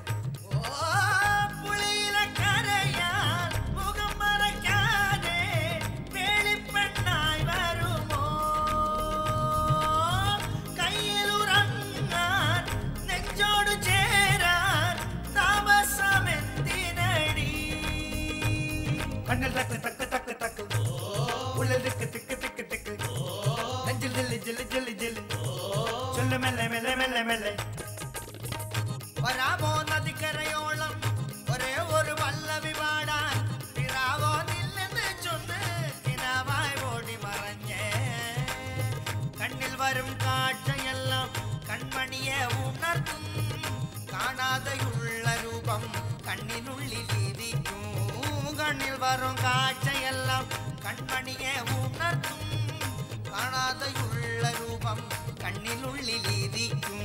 കണ്ണിൽ തക്ക് തക്ക് തക്ക് തക്ക് ഉള്ളിൽ തിക്ക് തിക്ക് തിക്ക് തിക്ക് നെഞ്ചിൽ ജില്ലി ജില്ലി ജില്ലി ജില്ലി ചൊല്ലു മെല്ലെ മെല്ലെ മെല്ലെ മെല്ലെ. വരാമോ നദിക്കരയോളം ഒരേ ഒരു വല്ലവി പാടാൻ പിറാവോ നില്ലെന്ന് ചൊന്ന് കിനാവായി ഓടി മറഞ്ഞേ. കണ്ണിൽ വരും കാഴ്ചയെല്ലാം കൺമണിയെ ഉണർത്തും. കാണാതെയുള്ള രൂപം കണ്ണിനുള്ളിൽ. കണ്ണിൽ വരും കാഴ്ചയെല്ലാം கண்மணியே உணர்த்தும் காணாதையுள்ள ரூபம் கண்ணில் உள்ளில் இருக்கும்.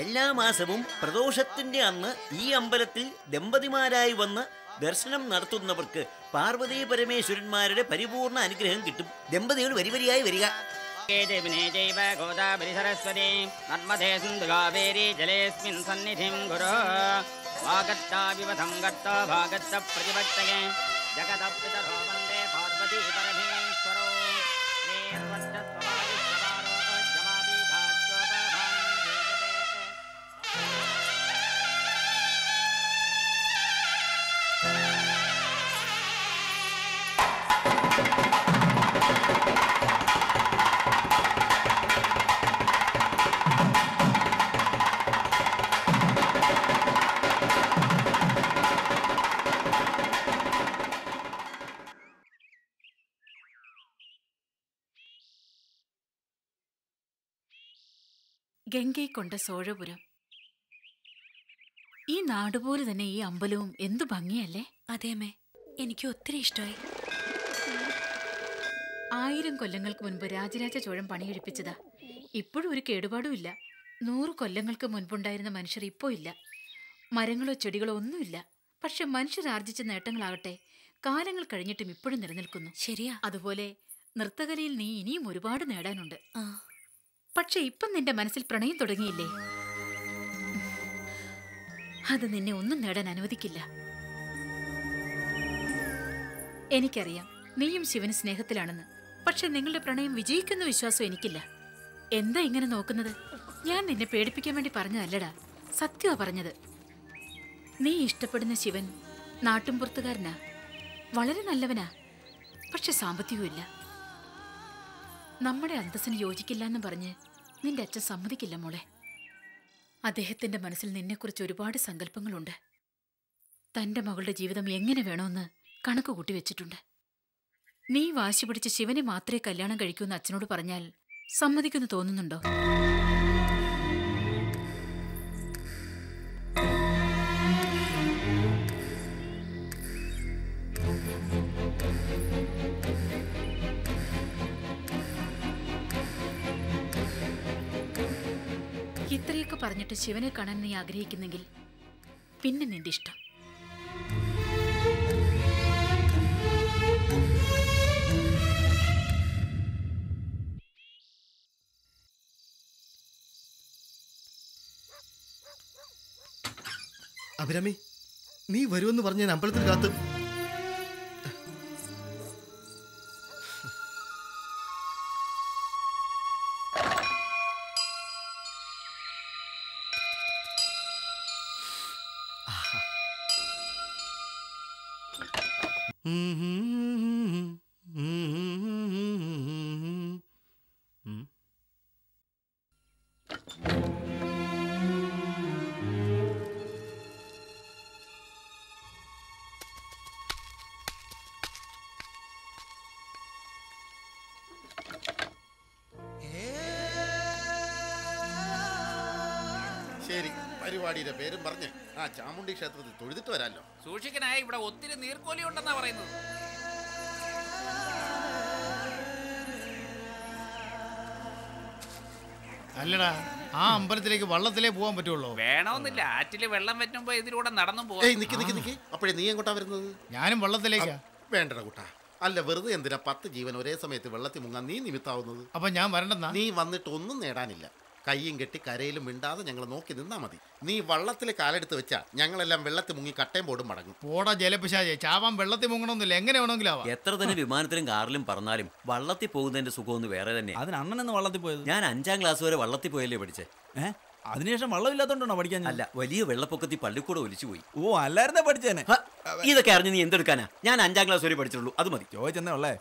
എല്ലാ മാസവും പ്രദോഷത്തിന്റെ അന്ന് ഈ അമ്പലത്തിൽ ദമ്പതിമാരായി വന്ന് ദർശനം നടത്തുന്നവർക്ക് പാർവതി പരമേശ്വരന്മാരുടെ പരിപൂർണ അനുഗ്രഹം കിട്ടും. ദമ്പതികൾ വരിവരിയായി വരിക. ഗംഗെ കൊണ്ട സോഴപുരം. ഈ നാടുപോലെ തന്നെ ഈ അമ്പലവും എന്തു ഭംഗിയല്ലേ? അതേമേ, എനിക്ക് ഒത്തിരി ഇഷ്ടമായി. ആയിരം കൊല്ലങ്ങൾക്ക് മുൻപ് രാജരാജ ചോഴം പണിയെടുപ്പിച്ചതാ. ഇപ്പോഴും ഒരു കേടുപാടുമില്ല. നൂറ് കൊല്ലങ്ങൾക്ക് മുൻപുണ്ടായിരുന്ന മനുഷ്യർ ഇപ്പോൾ ഇല്ല. മരങ്ങളോ ചെടികളോ ഒന്നുമില്ല. പക്ഷെ മനുഷ്യർ ആർജിച്ച നേട്ടങ്ങളാകട്ടെ കാലങ്ങൾ കഴിഞ്ഞിട്ടും ഇപ്പോഴും നിലനിൽക്കുന്നു. ശരിയാ. അതുപോലെ നൃത്തകലയിൽ നീ ഇനിയും ഒരുപാട് നേടാനുണ്ട്. പക്ഷെ ഇപ്പം നിന്റെ മനസ്സിൽ പ്രണയം തുടങ്ങിയില്ലേ? അത് നിന്നെ ഒന്നും നേടാൻ അനുവദിക്കില്ല. എനിക്കറിയാം നീയും ശിവന് സ്നേഹത്തിലാണെന്ന്. പക്ഷെ നിങ്ങളുടെ പ്രണയം വിജയിക്കുന്ന വിശ്വാസം എനിക്കില്ല. എന്താ ഇങ്ങനെ നോക്കുന്നത്? ഞാൻ നിന്നെ പേടിപ്പിക്കാൻ വേണ്ടി പറഞ്ഞതല്ലടാ, സത്യമാണ് പറഞ്ഞത്. നീ ഇഷ്ടപ്പെടുന്ന ശിവൻ നാട്ടുംപുറത്തുകാരനാ, വളരെ നല്ലവനാ. പക്ഷെ സാമ്പത്തികമില്ല. നമ്മുടെ അന്തസ്സിന് യോജിക്കില്ല എന്ന് പറഞ്ഞ് നിന്റെ അച്ഛൻ സമ്മതിക്കില്ല മോളെ. അദ്ദേഹത്തിൻ്റെ മനസ്സിൽ നിന്നെക്കുറിച്ച് ഒരുപാട് സങ്കല്പങ്ങളുണ്ട്. തൻ്റെ മകളുടെ ജീവിതം എങ്ങനെ വേണമെന്ന് കണക്ക് കൂട്ടി വെച്ചിട്ടുണ്ട്. നീ വാശി പിടിച്ച് ശിവനെ മാത്രമേ കല്യാണം കഴിക്കൂ എന്ന് അച്ഛനോട് പറഞ്ഞാൽ സമ്മതിക്കുന്നു തോന്നുന്നുണ്ടോ? ഇത്രയൊക്കെ പറഞ്ഞിട്ട് ശിവനെ കാണാൻ നീ ആഗ്രഹിക്കുന്നെങ്കിൽ പിന്നെ നിന്റെ ഇഷ്ടം. അഭിരാമി, നീ വരുമെന്ന് പറഞ്ഞ ഞാൻ അമ്പലത്തിൽ കാത്ത്. ശരി, പരിപാടിയുടെ പേരും പറഞ്ഞ് ആ ചാമുണ്ടി ക്ഷേത്രത്തിൽ തൊഴുതിട്ട് വരാല്ലോ. സൂക്ഷിക്കനായി, ഇവിടെ ഒത്തിരി നീർക്കോലി ഉണ്ടെന്നാ പറയുന്നത്. അല്ലടാ ആ അമ്പലത്തിലേക്ക് വള്ളത്തിലേ പോകാൻ പറ്റുള്ളൂ. വേണമെന്നില്ല, ആറ്റില് വെള്ളം പറ്റുമ്പോ ഇതിലൂടെ നടന്നു പോവാ. അപ്പോഴേ നീ എങ്ങോട്ടാ വരുന്നത്? ഞാനും വള്ളത്തിലേക്കാ. വേണ്ടടാ കൂട്ടാ, അല്ല വെറുതെ എന്തിനാ പത്ത് ജീവൻ ഒരേ സമയത്ത് വെള്ളത്തിൽ മുങ്ങാൻ നീ നിമിത്താവുന്നത്? അപ്പൊ ഞാൻ വരണ്ടെന്നാ? നീ വന്നിട്ട് ഒന്നും നേടാനില്ല. കയ്യും കെട്ടി കരയിലും മിണ്ടാതെ ഞങ്ങൾ നോക്കി നിന്നാ മതി. നീ വള്ളത്തിൽ കാലെടുത്ത് വെച്ചാൽ ഞങ്ങളെല്ലാം വെള്ളത്തിൽ മുങ്ങി കട്ടയും പോടും മടങ്ങും. പോടാ ജലപിശാചേ, ചാവാൻ വെള്ളത്തിൽ മുങ്ങണമെന്നില്ല, എങ്ങനെ വേണമെങ്കിലും. എത്ര തന്നെ വിമാനത്തിലും കാറിലും പറഞ്ഞാലും വള്ളത്തിൽ പോകുന്നതിന്റെ സുഖമൊന്നും വേറെ തന്നെ. അതിന് അണ്ണനെന്ന് വള്ളത്തിൽ പോയത്? ഞാൻ അഞ്ചാം ക്ലാസ് വരെ വള്ളത്തിൽ പോയല്ലേ പഠിച്ചേ. ഏഹ് അതിനുശേഷം വള്ളമില്ലാത്തോണ്ടാണോ പഠിക്കാൻ? അല്ല, വലിയ വെള്ളപ്പൊക്കത്തിൽ പള്ളിക്കൂടെ ഒലിച്ചു പോയി. ഓ അല്ലായിരുന്നേ പഠിച്ചേനെ. ഇതൊക്കെ അറിഞ്ഞ് നീ എന്തെടുക്കാനാ? ഞാൻ അഞ്ചാം ക്ലാസ് വരെ പഠിച്ചുള്ളൂ, അത് മതി. ചോദിച്ചെന്നേ ഉള്ളേ.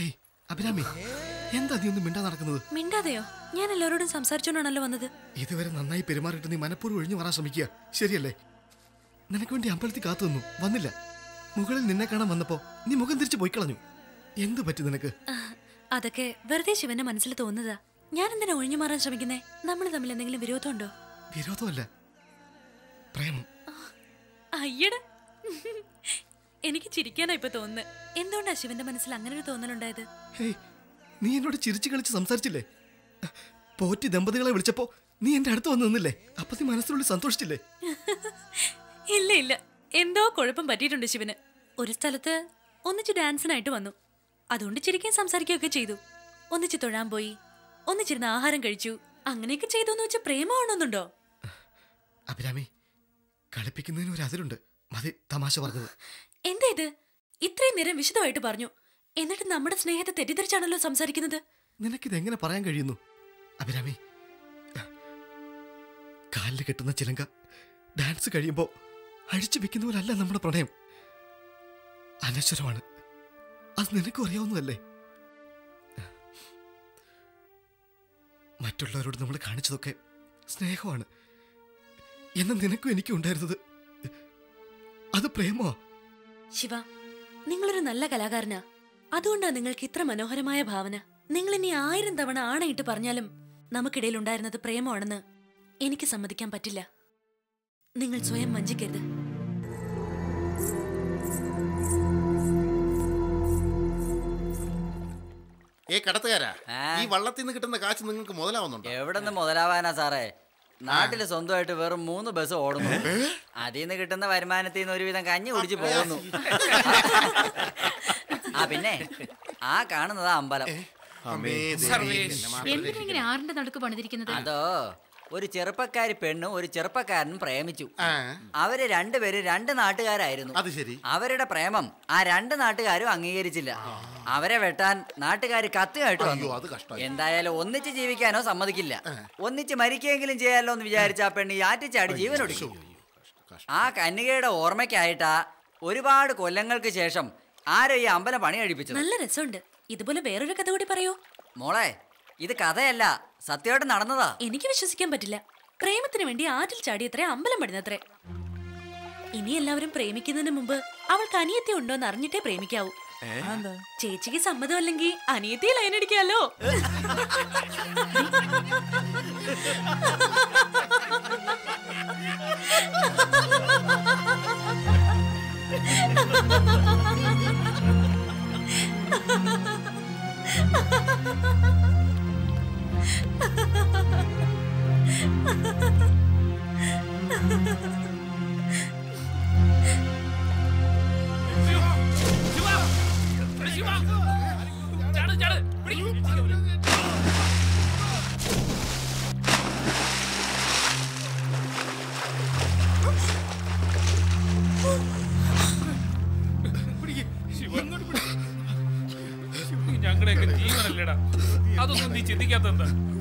ഏയ് അഭിരാമി, എന്താ നീ ഒന്നും മിണ്ടാ നടക്കുന്നത്? മിണ്ടാതെയോ? ഞാൻ എല്ലാവരോടും സംസാരിച്ചോണ്ടാണല്ലോ വന്നത്. ഇതുവരെ നന്നായി പെരുമാറിയിട്ട് നീ മനഃപൂർവ്വം ഒഴിഞ്ഞു വരാൻ ശ്രമിക്കുക, ശരിയല്ലേ? നിനക്ക് വേണ്ടി അമ്പലത്തിൽ കാത്തു നിന്നു, വന്നില്ല. മുകളിൽ നിന്നെ കാണാൻ വന്നപ്പോ നീ മുഖം തിരിച്ചു പോയി കളഞ്ഞു. എന്ത് പറ്റി നിനക്ക്? അതൊക്കെ വെറുതെ ശിവന്റെ മനസ്സിൽ തോന്നുന്നതാ. ഞാൻ എന്തിനാ ഒഴിഞ്ഞു മാറാൻ ശ്രമിക്കുന്നേ? നമ്മൾ തമ്മിൽ എന്തെങ്കിലും വിരോധമുണ്ടോ? വിരോധമല്ല, പ്രേമം. അയ്യടാ, എനിക്ക് ചിരിക്കാനാ ഇപ്പൊ തോന്നുന്നത്. എന്തുകൊണ്ടാ ശിവന്റെ മനസ്സിൽ അങ്ങനെ ഒരു തോന്നലുണ്ടായത്? നീ എന്നോട് ചിരിച്ചു കളിച്ച് സംസാരിച്ചില്ലേ? പോറ്റി ദമ്പതികളെ വിളിച്ചപ്പോ നീ എന്റെ അടുത്ത് വന്നു നിന്നില്ലേ? അപ്പൊ നീ മനസ്സിലുള്ള സന്തോഷിച്ചില്ലേ? ഇല്ല ഇല്ല, എന്തോ കുഴപ്പം പറ്റിയിട്ടുണ്ട് ശിവന്. ഒരു സ്ഥലത്ത് ഒന്നിച്ച് ഡാൻസിനായിട്ട് വന്നു, അതുകൊണ്ട് ചിരിക്കാൻ സംസാരിക്കുകയൊക്കെ ചെയ്തു. ഒന്നിച്ച് തൊഴാൻ പോയി, ഒന്നിച്ചിരുന്ന് ആഹാരം കഴിച്ചു, അങ്ങനെയൊക്കെ ചെയ്തു എന്ന് വെച്ച് പ്രേമമാണെന്നുണ്ടോ? അഭിരാമി, കളിപ്പിക്കുന്നതിന് ഒരു അതിലുണ്ട്. മതി തമാശ പറഞ്ഞത്. എന്താ ഇത്? ഇത്രയും നേരം വിശദമായിട്ട് പറഞ്ഞു, എന്നിട്ട് നമ്മുടെ സ്നേഹത്തെ തെറ്റിദ്ധരിച്ചാണല്ലോ സംസാരിക്കുന്നത്. നിനക്കിതെങ്ങനെ പറയാൻ കഴിയുന്നു അഭിരാമി? കാലിൽ കെട്ടുന്ന ചിലങ്ക ഡാൻസ് കഴിയുമ്പോ അഴിച്ചു വെക്കുന്ന പോലല്ല നമ്മുടെ പ്രണയം, അനശ്വരമാണ്. അത് നിനക്കും അറിയാവുന്നതല്ലേ? മറ്റുള്ളവരോട് നമ്മൾ കാണിച്ചതൊക്കെ സ്നേഹമാണ്. എന്നാൽ നിനക്കും എനിക്കും ഉണ്ടായിരുന്നത് അത് പ്രേമോ? ശിവ, നിങ്ങളൊരു നല്ല കലാകാരനാ, അതുകൊണ്ടാണ് നിങ്ങൾക്ക് ഇത്ര മനോഹരമായ ഭാവന. നിങ്ങൾ ഇനി ആയിരം തവണ ആണയിട്ട് പറഞ്ഞാലും നമുക്കിടയിൽ ഉണ്ടായിരുന്നത് പ്രേമമാണെന്ന് എനിക്ക് സമ്മതിക്കാൻ പറ്റില്ല. നിങ്ങൾ സ്വയം വഞ്ചിക്കരുത്. ഏ കടത്തുകാരാ, ഈ വള്ളത്തിൽ നിന്ന് കിട്ടുന്ന കാശ് നിങ്ങൾക്ക് മുതലാവുന്നുണ്ടോ? എവിടെ നിന്ന് മുതലാവാനാ സാറേ? നാട്ടില് സ്വന്തമായിട്ട് വെറും മൂന്ന് ബസ് ഓടുന്നു. അതിൽ നിന്ന് കിട്ടുന്ന വരുമാനത്തിൽ നിന്ന് ഒരുവിധം കഞ്ഞി കുടിച്ച് പോകുന്നു. ആ പിന്നെ ആ കാണുന്നതാ അമ്പലം. എന്തിനെങ്ങനെ ആറിന്റെ നടുക്ക് പണിതിരിക്കുന്നത്? അതോ ഒരു ചെറുപ്പക്കാരി പെണ്ണും ഒരു ചെറുപ്പക്കാരനും പ്രേമിച്ചു. അവര് രണ്ടുപേരും രണ്ട് നാട്ടുകാരായിരുന്നു. അവരുടെ പ്രേമം ആ രണ്ട് നാട്ടുകാരും അംഗീകരിച്ചില്ല. അവരെ വെട്ടാൻ നാട്ടുകാര് കത്തുമായിട്ട് വന്നു. എന്തായാലും ഒന്നിച്ച് ജീവിക്കാനോ സമ്മതിക്കില്ല. ഒന്നിച്ച് മരിക്കുകയെങ്കിലും ചെയ്യാലോ എന്ന് വിചാരിച്ച ആ പെണ്ണ് ആറ്റിച്ചാടി ജീവനൊടുക്കി. ആ കന്യകയുടെ ഓർമ്മയ്ക്കായിട്ടാ ഒരുപാട് കൊല്ലങ്ങൾക്ക് ശേഷം ആരോ ഈ അമ്പലം പണി കഴിപ്പിച്ചത്. നല്ല രസമുണ്ട്. ഇതുപോലെ വേറൊരു കഥ കൂടി പറയൂ മോളെ. ഇത് കഥയല്ല, സത്യമായിട്ട് നടന്നതാ. എനിക്ക് വിശ്വസിക്കാൻ പറ്റില്ല. പ്രേമത്തിന് വേണ്ടി ആറ്റിൽ ചാടിയത്രേ അമ്പലം പണിഞ്ഞത്രേ. ഇനി എല്ലാവരും പ്രേമിക്കുന്നതിന് മുമ്പ് അവൾക്ക് അനിയത്തി ഉണ്ടോന്ന് അറിഞ്ഞിട്ടേ പ്രേമിക്കാവൂ. ചേച്ചിക്ക് സമ്മതം അല്ലെങ്കിൽ അനിയത്തി ലൈനടിക്കാലോ.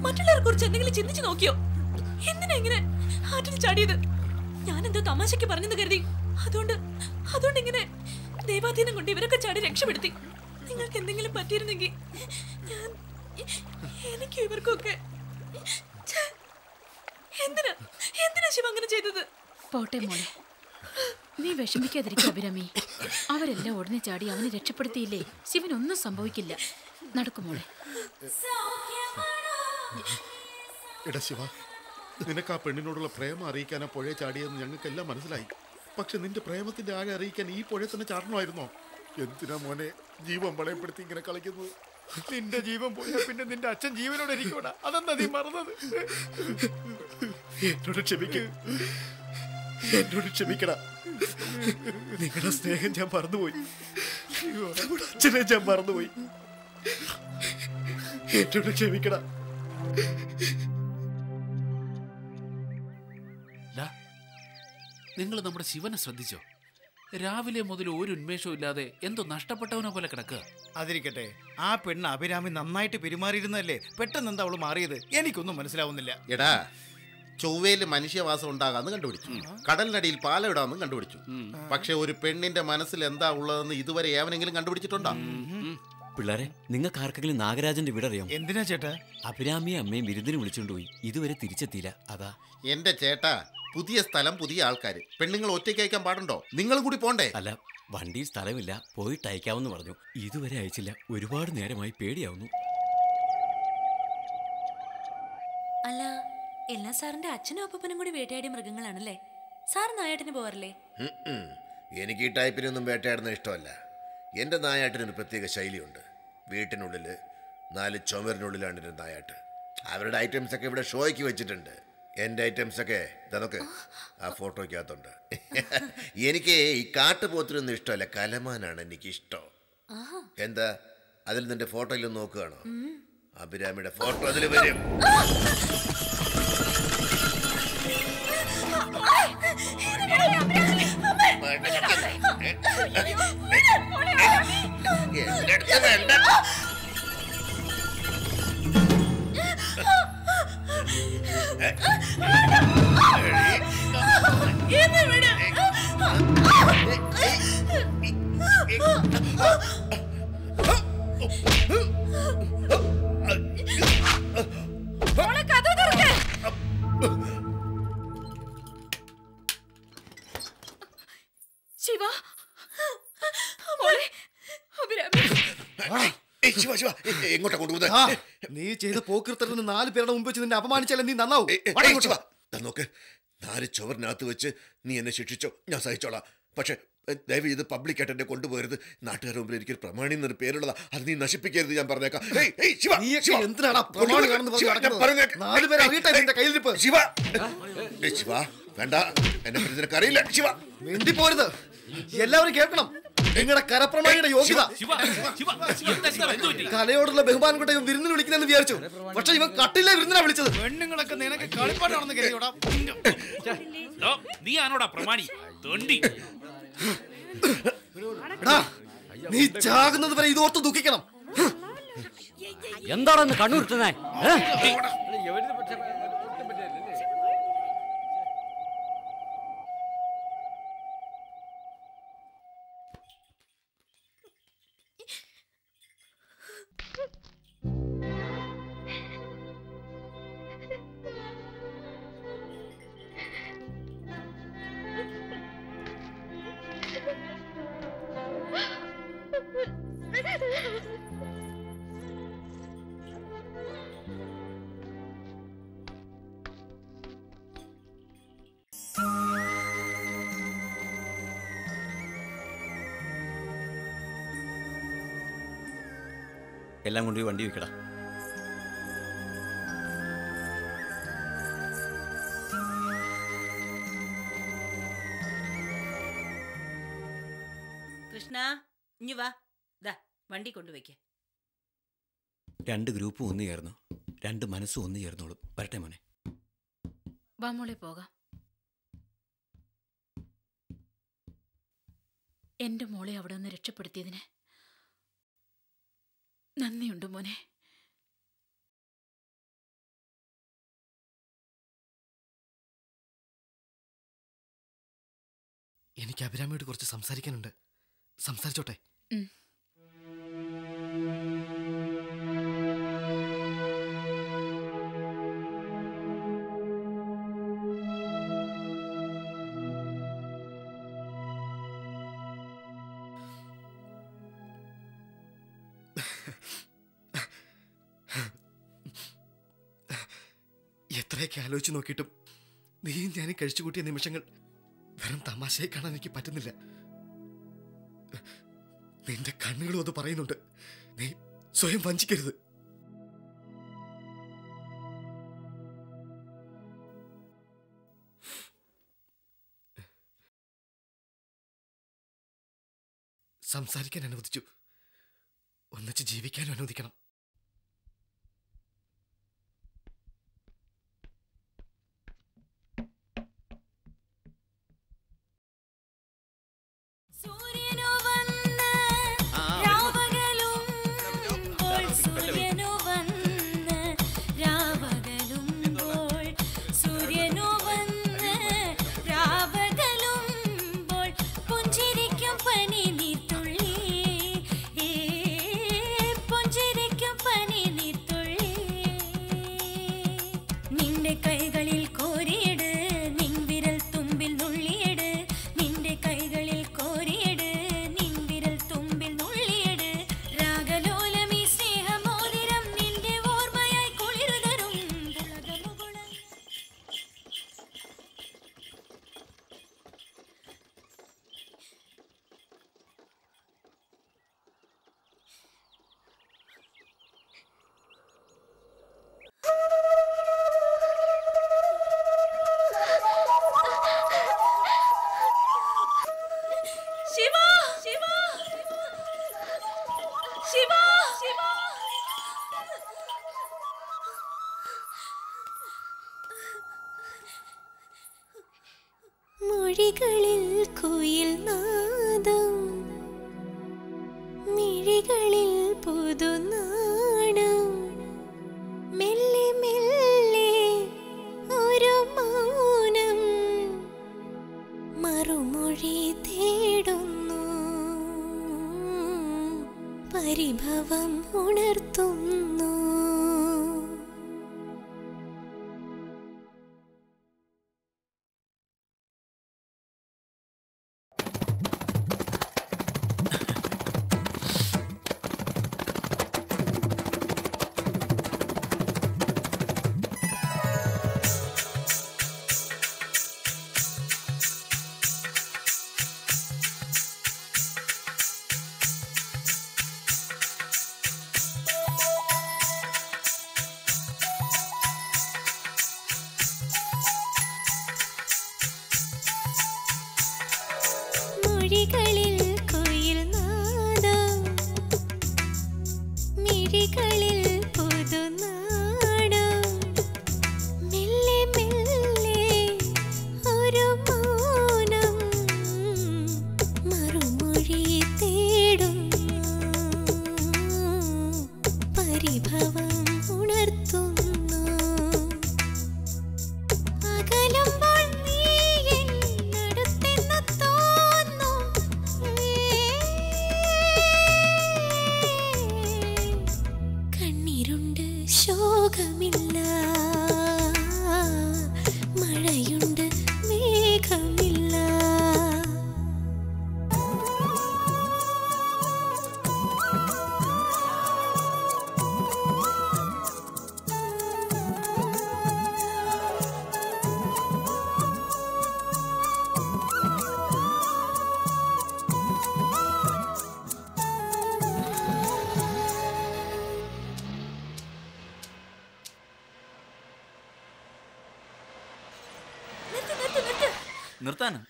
മറ്റുള്ളവരെ കുറിച്ച് എന്തെങ്കിലും ചിന്തിച്ചു നോക്കിയോ? എന്തിനാ ഇങ്ങനെ ആറ്റിൽ ചാടിയത്? ഞാൻ എന്തോ തമാശക്ക് പറഞ്ഞെന്ന് കരുതി, അതുകൊണ്ട് അതുകൊണ്ട് ഇങ്ങനെ ദൈവാധീനം കൊണ്ട് ഇവരൊക്കെ ചാടി രക്ഷപ്പെടുത്തി. നിങ്ങൾക്ക് എന്തെങ്കിലും പറ്റിയിരുന്നെങ്കിൽ എനിക്കും ഇവർക്കൊക്കെ. എന്തിനാ എന്തിനാ ശിവ അങ്ങനെ ചെയ്തത്? പോട്ടെ മോളെ, നീ വിഷമിക്കാതിരിക്കും അഭിരാമി. അവരെല്ലാം ഉടനെ ചാടി അവനെ രക്ഷപ്പെടുത്തിയില്ലേ, ശിവനൊന്നും സംഭവിക്കില്ല. നടക്കുമോളെ. എടാ ശിവ, നിനക്ക് ആ പെണ്ണിനോടുള്ള പ്രേമം അറിയിക്കാനാ പുഴയെ ചാടിയെന്ന് ഞങ്ങൾക്കെല്ലാം മനസ്സിലായി. പക്ഷെ നിന്റെ പ്രേമത്തിന്റെ ആകെ അറിയിക്കാൻ ഈ പുഴയെ തന്നെ ചാടണമായിരുന്നോ? എന്തിനാ മോനെ ജീവൻ വളയപ്പെടുത്തി ഇങ്ങനെ കളിക്കുന്നത്? നിന്റെ ജീവൻ പോയ പിന്നെ നിന്റെ അച്ഛൻ ജീവനോടെ ഇരിക്കോടാ. അതെന്താ നീ മറന്നത്? എന്നോട് ക്ഷമിക്ക്, എന്നോട് ക്ഷമിക്കടാ. നിങ്ങളുടെ സ്നേഹം ഞാൻ മറന്നുപോയി, അച്ഛനെ ഞാൻ മറന്നുപോയി. എന്നോട് ക്ഷമിക്കടാ. നിങ്ങൾ നമ്മുടെ ശിവനെ ശ്രദ്ധിച്ചോ? രാവിലെ മുതൽ ഒരു ഉന്മേഷവും ഇല്ലാതെ എന്തോ നഷ്ടപ്പെട്ടവനെ പോലെ കിടക്കുക. അതിരിക്കട്ടെ, ആ പെണ്ണ് അഭിരാമി നന്നായിട്ട് പെരുമാറിയിരുന്നല്ലേ, പെട്ടെന്ന് എന്താ അവള് മാറിയത്? എനിക്കൊന്നും മനസ്സിലാവുന്നില്ല. എടാ, ചൊവ്വയില് മനുഷ്യവാസം ഉണ്ടാകാന്ന് കണ്ടുപിടിച്ചു, കടലിനടിയിൽ പാലം ഇടാന്നും കണ്ടുപിടിച്ചു. പക്ഷെ ഒരു പെണ്ണിന്റെ മനസ്സിൽ എന്താ ഉള്ളതെന്ന് ഇതുവരെ ഏവനെങ്കിലും കണ്ടുപിടിച്ചിട്ടുണ്ടോ? പിള്ളേരെ, നിങ്ങൾക്ക് ആർക്കെങ്കിലും നാഗരാജന്റെ വീട് അറിയാം? എന്തിനാ ചേട്ടാ? അഭിരാമിയെ അമ്മയും ബിരുദിനെ വിളിച്ചുകൊണ്ടുപോയി, ഇതുവരെ തിരിച്ചെത്തിയില്ല. അതാ എന്റെ ചേട്ടാ, പുതിയ സ്ഥലം പുതിയ ആൾക്കാര്, പെണ്ണുങ്ങൾ ഒറ്റയ്ക്ക് അയക്കാൻ പാടുണ്ടോ? നിങ്ങൾ കൂടി പോണ്ടേ? അല്ല, വണ്ടിയിൽ സ്ഥലമില്ല, പോയിട്ട് അയക്കാമെന്ന് പറഞ്ഞു. ഇതുവരെ അയച്ചില്ല, ഒരുപാട് നേരമായി, പേടിയാവുന്നു. അല്ല, എല്ലാ സാറിന്റെ അച്ഛനും അപ്പനും കൂടി വേട്ടയാടിയ മൃഗങ്ങളാണല്ലേ? സാർ നായാട്ടിന് പോവാറില്ലേ? എനിക്ക് ഈ ടൈപ്പിനൊന്നും വേട്ടയാടുന്ന ഇഷ്ടമല്ല. എന്റെ നായാട്ടിനൊരു പ്രത്യേക ശൈലിയുണ്ട്. വീട്ടിനുള്ളില് നാല് ചുമരിനുള്ളിലാണ് എന്റെ നായാട്ട്. അവരുടെ ഐറ്റംസ് ഒക്കെ ഇവിടെ ഷോയ്ക്ക് വെച്ചിട്ടുണ്ട്. എൻ്റെ ഐറ്റംസ് ഒക്കെ ഇതൊക്കെ ആ ഫോട്ടോയ്ക്കകത്തുണ്ട്. എനിക്ക് ഈ കാട്ടുപോത്തിനൊന്നും ഇഷ്ടമല്ല, കലമാനാണ് എനിക്കിഷ്ടം. എന്താ, അതിൽ നിന്റെ ഫോട്ടോയിലൊന്ന് നോക്കുകയാണോ? അഭിരാമിയുടെ ഫോട്ടോ അതിൽ വരും. എങ്ങോട്ടാ കൊണ്ടുപോകുന്നത്? നീ ചെയ്ത പോക്കിർത്തലിന് നാല് പേരുടെ മുമ്പ് വെച്ച് നിന്നെ അപമാനിച്ചാലേ നീ നന്നാവും. നോക്ക്, നാല് ചുവറിനകത്ത് വെച്ച് നീ എന്നെ ശിക്ഷിച്ചോ, ഞാൻ സഹിച്ചോളാം. പക്ഷെ ദയവ് ചെയ്ത് പബ്ലിക് ആയിട്ട് എന്നെ കൊണ്ടുപോകരുത്. നാട്ടുകാരുടെ മുമ്പിൽ എനിക്ക് പ്രമാണി എന്നൊരു പേരുള്ളതാ, അത് നീ നശിപ്പിക്കരുത്, ഞാൻ പറഞ്ഞേക്കാം. ശിവ വേണ്ട, എന്നെ ഇതിനൊക്കെ അറിയില്ല. ശിവ വേണ്ടി പോരുത്, എല്ലാവരും കേൾക്കണം. നിങ്ങളുടെ കരപ്രമാണിയുടെ യോഗ്യത, കലയോടുള്ള ബഹുമാനം കൊണ്ട് ഇവൻ വിരുന്നിന് വിളിക്കുന്നെന്ന് വിചാരിച്ചു. പക്ഷെ ഇവൻ കട്ടില്ല വിരുന്നിനാ വിളിച്ചത്. നീ ചാകുന്നത് വരെ ഇതോർത്ത് ദുഃഖിക്കണം. എന്താണെന്ന് കണ്ണുരുത്തുന്നേ? എല്ലാം കൊണ്ടുപോയി വണ്ടി വെക്കടാ. കൃഷ്ണ, ഇനി വാ, വണ്ടി കൊണ്ടുവയ്ക്ക. രണ്ട് ഗ്രൂപ്പും ഒന്ന് ചേർന്നു, രണ്ട് മനസ്സും ഒന്ന് ചേർന്നോളും. വരട്ടെ മോനെ. വാ മോളെ, പോകാം. എൻ്റെ മോളെ അവിടെ ഒന്ന് രക്ഷപ്പെടുത്തിയതിന് നന്ദിയുണ്ട് മോനെ. എനിക്ക് അഭിരാമിയോട് കുറച്ച് സംസാരിക്കാനുണ്ട്, സംസാരിച്ചോട്ടെ? എത്രയൊക്കെ ആലോചിച്ച് നോക്കിയിട്ടും നീയും ഞാനും കഴിച്ചു കൂട്ടിയ നിമിഷങ്ങൾ വെറും തമാശയായി കാണാൻ എനിക്ക് പറ്റുന്നില്ല. നിന്റെ കണ്ണുകളും അത് പറയുന്നുണ്ട്. നീ സ്വയം വഞ്ചിക്കരുത്. സംസാരിക്കാൻ അനുവദിച്ചു, ഒന്നിച്ച് ജീവിക്കാനും അനുവദിക്കണം.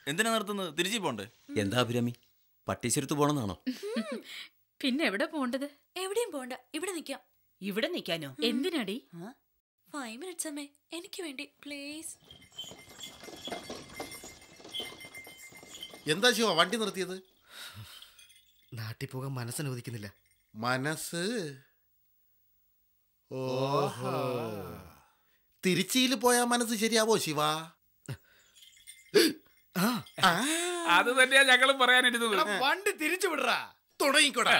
എന്തിനാ നിർത്തുന്നത്? തിരിച്ചു പോണ്ടേ? എന്താ അഭിരാമി, പട്ടീശ്വരത്ത് പോണെന്നാണോ? പിന്നെ എവിടെ പോണ്ടത്? എവിടെയും പോണ്ട, ഇവിടെ നിക്കാം. ഇവിടെ നിക്കാനോ? എന്തിനാടി? ഫൈവ് മിനിറ്റ്സ് അമ്മേ, എനിക്ക് വേണ്ടി പ്ലീസ്. എന്താ ശിവ വണ്ടി നിർത്തിയത്? നാട്ടിൽ പോകാൻ മനസ്സനുവദിക്കുന്നില്ല. മനസ്സ് ഓഹോ, തിരിച്ചിയിൽ പോയാ മനസ്സ് ശരിയാവോ ശിവ? അത് തന്നെയാ ഞങ്ങളും പറയാനിരുന്നത്. വണ്ടി തിരിച്ചു വിടറാ, തുടങ്ങിക്കോടാ.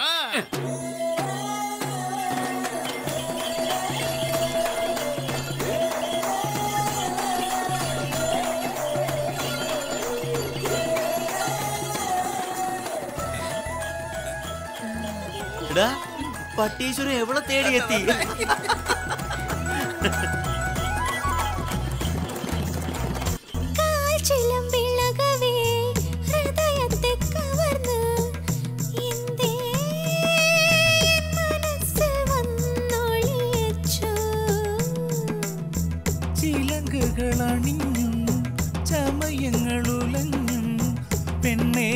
പട്ടീശ്വരൻ എവിടെ തേടിയെത്തി? விளங்குகள் அணியும் சமயங்கள் உலங்கும் பெண்ணே,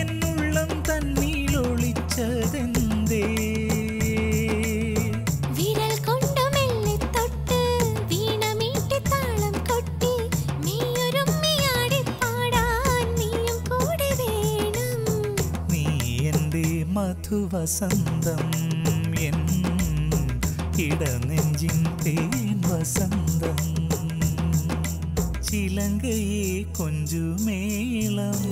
என் உள்ளம் தன்னில் ஒளிச்சதெந்தே. மதுவசந்தம் என் இட நெஞ்சின் தேன் வசந்தம், சிலங்கையே கொஞ்சு மேளம்,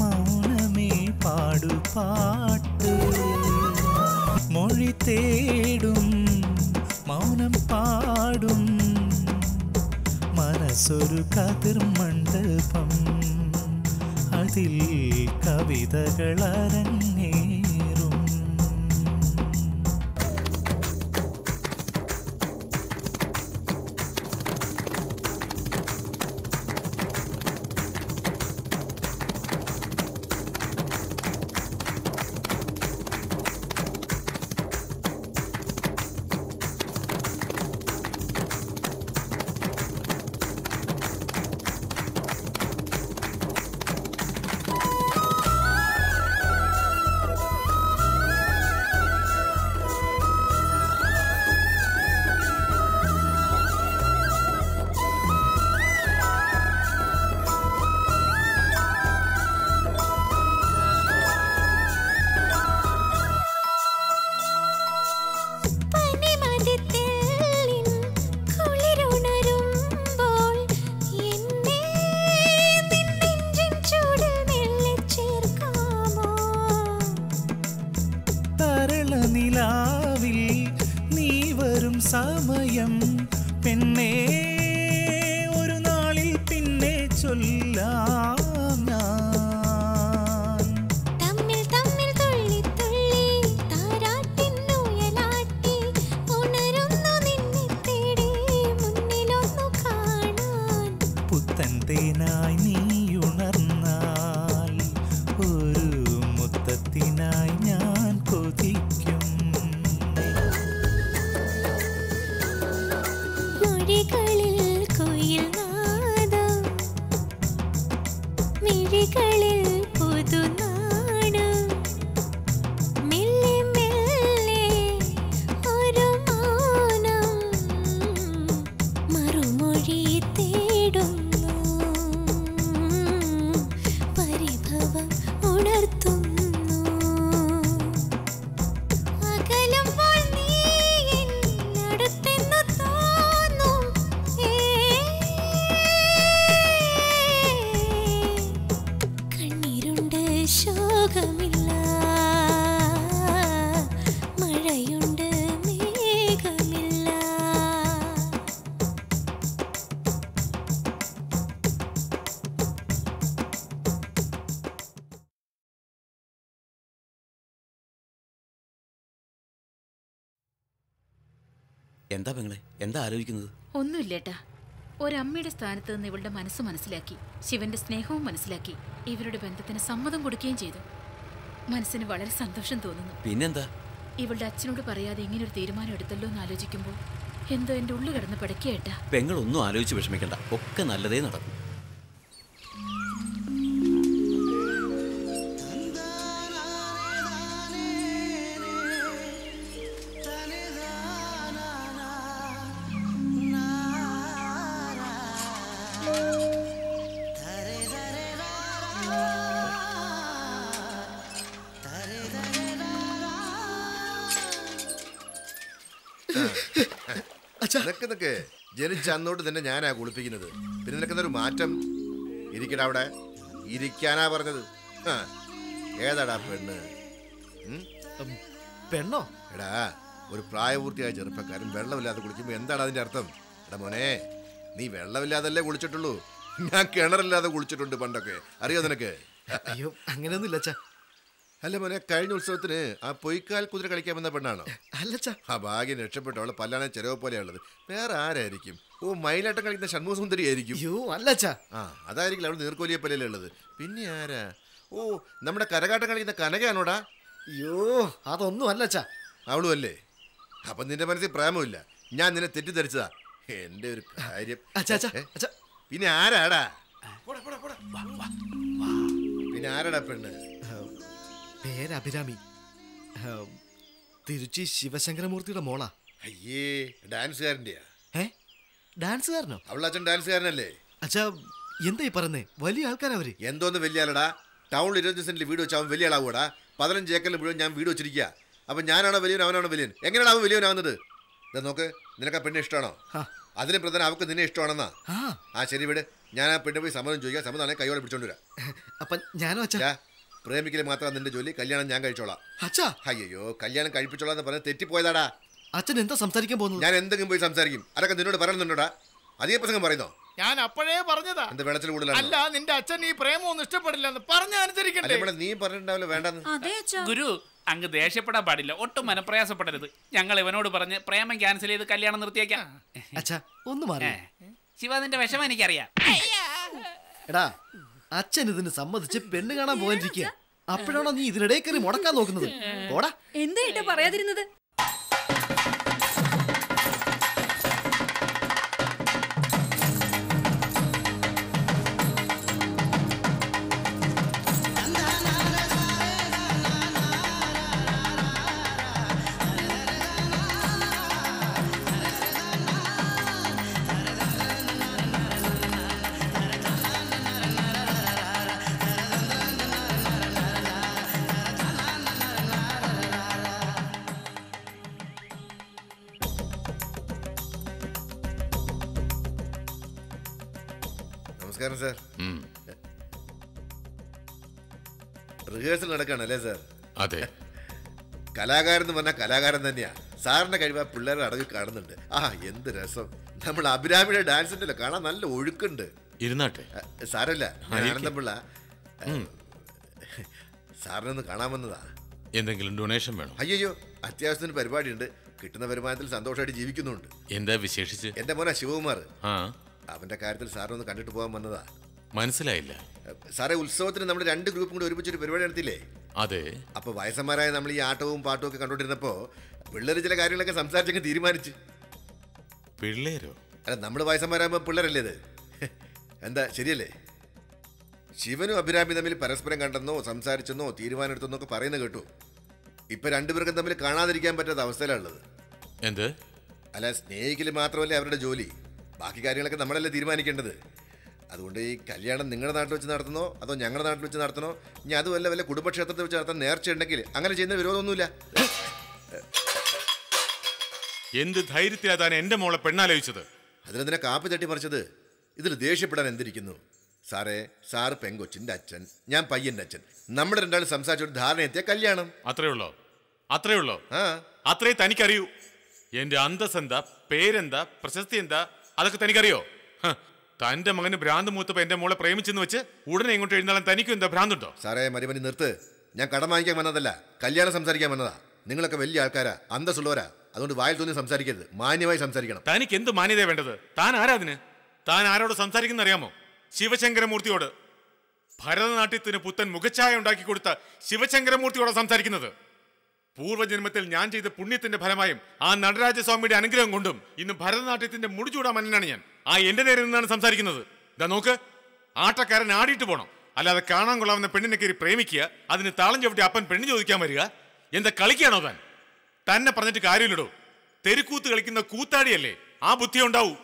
மௌனமே பாடு பாட்டு, மொழி தேடும் மௌனம் பாடும் மனசொரு கதிர் மண்டபம், அதில் கவிதைகள் அரங்கேறும். சமயம் பெண்ணே, ஒரு நாளில் பின்னே சொல்லாம் நான். தம்மில் தம்மில் துள்ளி துள்ளி தாராட்டின் நுயலாட்டி உணருன்னு நின்னி தேடி முன்னிலொന്നു കാണാൻ. പുത്തൻ തേനായി നീ ഉണർന്നാൽ ഒരു മുത്തത്തിനായി ഞാൻ കൊതിക്കും. ിൽ കോയിൽ നാദം, മിഴികളിൽ പുതുനാണം, മെല്ലെ മെല്ലെ ഒരു മൗനം മറുമൊഴി തേടുന്നു, പരിഭവം ഉണർത്തുന്നു. ശോകമില്ല മഴയുണ്ട് മേഘമില്ല, എന്താ പെങ്ങളെ എന്താ ആലോചിക്കുന്നത്? ഒന്നുമില്ലേട്ടാ, ഒരമ്മയുടെ സ്ഥാനത്ത് നിന്ന് ഇവളുടെ മനസ്സ് മനസ്സിലാക്കി, ശിവന്റെ സ്നേഹവും മനസ്സിലാക്കി, ഇവരുടെ ബന്ധത്തിന് സമ്മതം കൊടുക്കുകയും ചെയ്തു. മനസ്സിന് വളരെ സന്തോഷം തോന്നുന്നു. പിന്നെന്താ? ഇവളുടെ അച്ഛനോട് പറയാതെ ഇങ്ങനൊരു തീരുമാനം എടുത്തല്ലോ എന്ന് ആലോചിക്കുമ്പോൾ എന്തോ എൻ്റെ ഉള്ളു കിടന്ന് പിടയ്ക്കേട്ടാ. പെങ്ങളൊന്നും ആലോചിച്ച് വിഷമിക്കണ്ട, ഒക്കെ നല്ലതേ നടക്കും. നിനക്ക് ജനിച്ച അന്നോട്ട് തന്നെ ഞാനാ കുളിപ്പിക്കുന്നത്, പിന്നെ നിനക്കുന്നൊരു മാറ്റം. ഇരിക്കട, അവിടെ ഇരിക്കാനാ പറഞ്ഞത്. ആ ഏതാടാ പെണ്ണ്? പെണ്ണോ? എടാ ഒരു പ്രായപൂർത്തിയായ ചെറുപ്പക്കാരൻ വെള്ളമില്ലാതെ കുളിക്കുമ്പോൾ എന്താണ് അതിൻ്റെ അർത്ഥം? എടാ മോനെ, നീ വെള്ളമില്ലാതല്ലേ കുളിച്ചിട്ടുള്ളൂ, ഞാൻ കിണറില്ലാതെ കുളിച്ചിട്ടുണ്ട് പണ്ടൊക്കെ, അറിയോ നിനക്ക്? അയ്യോ അങ്ങനെയൊന്നുമില്ല അച്ഛാ. അല്ല മോനെ, കഴിഞ്ഞ ഉത്സവത്തിന് ആ പൊയ്ക്കാൽ കുതിര കളിക്കാൻ വന്ന പെണ്ണാണോ? അല്ലച്ചാ, ആ ഭാഗ്യം രക്ഷപ്പെട്ടു, അവളെ പല്ലാണെ ചെലവ് പോലെയുള്ളത്, വേറെ ആരായിരിക്കും? ഓ, മയിലാട്ടം കളിക്കുന്ന ഷൺമുഖസുന്ദരി ആയിരിക്കും. അയ്യോ അല്ലച്ചാ, ആ അതായിരിക്കില്ല, അവൾ നീർക്കോലിയെ പോലെയല്ലേ ഉള്ളത്, പിന്നെ ആരാ? ഓ, നമ്മുടെ കരകാട്ടം കളിക്കുന്ന കനകയാണോടാ? അയ്യോ അതൊന്നും അല്ലച്ചാ, അവളും അല്ലേ? അപ്പം നിന്റെ മനസ്സിൽ പ്രേമമില്ല, ഞാൻ നിന്നെ തെറ്റിദ്ധരിച്ചതാ. എന്റെ ഒരു കാര്യം. പിന്നെ ആരാടാ? പിന്നെ ആരാടാ പെണ്ണ്? പേര് അഭിരാമി, തിരുച്ചി ശിവശങ്കരമൂർത്തിയുടെ മോളാ. അയ്യേ, ഡാൻസുകാരൻ്റെയാ? ഏ, ഡാൻസുകാരനോ? അവളച്ഛൻ ഡാൻസുകാരനല്ലേ? അച്ഛാ എന്തായി പറഞ്ഞേ, വലിയ ആൾക്കാരവര്. എന്തോന്ന് വലിയ ആളടാ? ടൗണിൽ ഇരുപത്തി സെന്റിൽ വീട് വെച്ച് അവൻ വലിയ ആളാവൂടാ. പതിനഞ്ച് ഏക്കറിൽ മുഴുവൻ ഞാൻ വീട് വെച്ചിരിക്കുക. അപ്പം ഞാനാണോ വലിയവൻ, അവനാണോ വലിയവൻ? എങ്ങനെയാണ് അവൻ വലിയവനാവുന്നത്? ഇതാ നോക്ക്, നിനക്ക് ആ പെണ്ണ് ഇഷ്ടമാണോ? അതിന് പ്രധാനം അവൾക്ക് നിന്നെ ഇഷ്ടമാണെന്നാ. ആ ശരി വീട്, ഞാൻ ആ പെണ്ണ് പോയി സമ്മതം ചോദിക്കാം. സമ്മതമാണെങ്കിൽ കൈയോടെ പിടിച്ചോണ്ട് വരാം. അപ്പം ഞാനോ അച്ഛാ? പ്രേമിക്കൽ മാത്രമാണ് നിന്റെ ജോലി, കല്യാണം ഞാൻ കഴിച്ചോളാം. അച്ഛാ അയ്യോ, കല്യാണം കഴിപ്പിച്ചോളാം എന്ന് പറഞ്ഞാൽ തെറ്റിപ്പോയതാടാ. അച്ഛൻ എന്താ സംസാരിക്കാൻ പോകുന്നത്? ഞാൻ എന്തെങ്കിലും പോയി സംസാരിക്കും. അതൊക്കെ നിന്നോട് പറയണമെന്നുണ്ടോടാ? അധിക പ്രസംഗം പറയുന്നോ? ഞാൻ അപ്പോഴേ പറഞ്ഞതാ. എന്താ വെളച്ചിൽ കൂടുതലാണ്? അല്ല, നിന്റെ അച്ഛൻ ഈ പ്രേമൊന്നും ഇഷ്ടപ്പെടില്ലെന്ന് പറഞ്ഞനുസരിക്കണ്ടേ? ഇവിടെ നീ പറഞ്ഞിട്ടുണ്ടാവില്ല വേണ്ടെന്ന്. ഗുരു അങ്ങ് ദേഷ്യപ്പെടാൻ പാടില്ല, ഒട്ടും മനപ്രയാസപ്പെടരുത്. ഞങ്ങൾ ഇവനോട് പറഞ്ഞ് പ്രേമം ക്യാൻസൽ ചെയ്ത് കല്യാണം നിർത്തിയേക്കാം. അച്ഛാ ഒന്നും അറിയാം. ശിവ നിന്റെ വിഷമം എനിക്കറിയാം. എടാ അച്ഛൻ ഇതിന് സമ്മതിച്ച് പെണ്ണ് കാണാൻ പോകാനിരിക്കുക, അപ്പോഴാണോ നീ ഇതിനിടയിൽ കയറി മുടക്കാൻ നോക്കുന്നത്? ഓടാ. എന്തായിട്ടാ പറയാതിരുന്നത്? റിഹേഴ്സൽ നടക്കുകയാണല്ലേ സാർ? അതെ. കലാകാരൻ എന്ന് പറഞ്ഞാൽ കലാകാരൻ തന്നെയാ. സാറിന്റെ കഴിവ് ആ പിള്ളേരുടെ അടങ്ങിൽ കാണുന്നുണ്ട്. ആ എന്ത് രസം! നമ്മൾ അഭിരാമിയുടെ ഡാൻസിന്റെ കാണാൻ നല്ല ഒഴുക്കുണ്ട്. ഇരുന്നാട്ടെ സാരല്ല. ആനന്ദപിള്ള സാറിനൊന്ന് കാണാൻ വന്നതാ. എന്തെങ്കിലും ഡൊണേഷൻ വേണം? അയ്യോ, അത്യാവശ്യത്തിന് പരിപാടിയുണ്ട്. കിട്ടുന്ന വരുമാനത്തിൽ സന്തോഷമായിട്ട് ജീവിക്കുന്നുണ്ട്. എന്താ വിശേഷിച്ച്? എന്റെ മോനാ ശിവകുമാർ. അവന്റെ കാര്യത്തിൽ സാറിനൊന്ന് കണ്ടിട്ട് പോകാൻ വന്നതാ. മനസ്സിലായില്ല സാറേ. ഉത്സവത്തിന് നമ്മൾ രണ്ട് ഗ്രൂപ്പും കൂടി ഒരുമിച്ചൊരു പരിപാടി നടത്തില്ലേ? അതെ. അപ്പൊ വയസ്സന്മാരായ നമ്മൾ ഈ ആട്ടവും പാട്ടും ഒക്കെ കണ്ടോണ്ടിരുന്നപ്പോ പിള്ളേര് ചില കാര്യങ്ങളൊക്കെ സംസാരിച്ചൊക്കെ തീരുമാനിച്ചു. പിള്ളേരോ? അല്ല, നമ്മള് വയസ്സന്മാരാകുമ്പോ പിള്ളേരല്ലേ ഇത്? എന്താ ശരിയല്ലേ? ശിവനും അഭിരാമി തമ്മിൽ പരസ്പരം കണ്ടെന്നോ സംസാരിച്ചെന്നോ തീരുമാനം എടുത്തെന്നോ ഒക്കെ പറയുന്ന കേട്ടു. ഇപ്പൊ രണ്ടുപേർക്കും തമ്മിൽ കാണാതിരിക്കാൻ പറ്റാത്ത അവസ്ഥയിലാണുള്ളത്. എന്ത്? അല്ല, സ്നേഹിക്കൽ മാത്രമല്ലേ അവരുടെ ജോലി, ബാക്കി കാര്യങ്ങളൊക്കെ നമ്മളല്ലേ തീരുമാനിക്കേണ്ടത്. അതുകൊണ്ട് ഈ കല്യാണം നിങ്ങളുടെ നാട്ടിൽ വെച്ച് നടത്തണോ അതോ ഞങ്ങളുടെ നാട്ടിൽ വെച്ച് നടത്തണോ, ഇനി അത് വല്ല വല്ല കുടുംബക്ഷേത്രത്തിൽ വെച്ച് നടത്താൻ നേർച്ചയുണ്ടെങ്കിൽ അങ്ങനെ ചെയ്യുന്ന വിരോധമൊന്നുമില്ല. എന്ത് ധൈര്യത്തിലാണ് എൻ്റെ മോളെ പെണ്ണാലോചിച്ചത്? അതിനെന്തിനാ കാപ്പി തട്ടി മറിച്ചത്? ഇതിൽ ദേഷ്യപ്പെടാൻ എന്തിരിക്കുന്നു സാറേ? സാറ് പെങ്കൊച്ചിൻ്റെ അച്ഛൻ, ഞാൻ പയ്യൻ്റെ അച്ഛൻ. നമ്മുടെ രണ്ടാളും സംസാരിച്ചൊരു ധാരണയെത്തിയ കല്യാണം. അത്രേ ഉള്ളോ? അത്രേ ഉള്ളോ? ആ അത്രേ തനിക്കറിയൂ. എൻ്റെ അന്തസ്സെന്താ, പേരെന്താ, പ്രശസ്തി എന്താ, അതൊക്കെ തനിക്കറിയോ? തന്റെ മകന് ഭ്രാന്ത് മൂത്തപ്പോ എന്റെ മോളെ പ്രേമിച്ചെന്ന് വെച്ച് ഉടനെ ഇങ്ങോട്ട് എഴുന്നേൽക്കാൻ തനിക്കും എന്താ ഭ്രാന്തുണ്ടോ? സാറേ മരുമനി നിർത്ത്. ഞാൻ കടം വാങ്ങിക്കാൻ വന്നതല്ല, കല്യാണം സംസാരിക്കാൻ വന്നതാ. നിങ്ങളൊക്കെ വലിയ ആൾക്കാരാ, അന്തസ്സുള്ളവരാ. അതുകൊണ്ട് വായിൽ തോന്നി സംസാരിക്കരുത്, മാന്യമായി സംസാരിക്കണം. തനിക്ക് എന്ത് മാന്യത വേണ്ടത്? താൻ ആരാ അതിന്? താൻ ആരോട് സംസാരിക്കുന്ന അറിയാമോ? ശിവശങ്കരമൂർത്തിയോട്. ഭരതനാട്യത്തിന് പുത്തൻ മുഖച്ഛായ ഉണ്ടാക്കി കൊടുത്ത ശിവശങ്കരമൂർത്തിയോടാ സംസാരിക്കുന്നത്. പൂർവ്വജന്മത്തിൽ ഞാൻ ചെയ്ത പുണ്യത്തിന്റെ ഫലമായും ആ നടരാജസ്വാമിയുടെ അനുഗ്രഹം കൊണ്ടും ഇന്ന് ഭരതനാട്യത്തിന്റെ മുടിചൂടാ മന്നനാണ് ഞാൻ. ആ എന്റെ നേരെ നിന്നാണ് സംസാരിക്കുന്നത്. ഇതാ നോക്ക്, ആട്ടക്കാരൻ ആടിയിട്ട് പോകണം, അല്ലാതെ കാണാൻ കൊള്ളാവുന്ന പെണ്ണിനെ കയറി പ്രേമിക്കുക, അതിന് താളം ചവിട്ടി അപ്പൻ പെണ്ണ് ചോദിക്കാൻ വരിക, എന്താ കളിക്കുകയാണോ താൻ? തന്നെ പറഞ്ഞിട്ട് കാര്യമില്ലടോ. തെരുക്കൂത്ത് കളിക്കുന്ന കൂത്താടിയല്ലേ, ആ ബുദ്ധി ഉണ്ടാവൂ.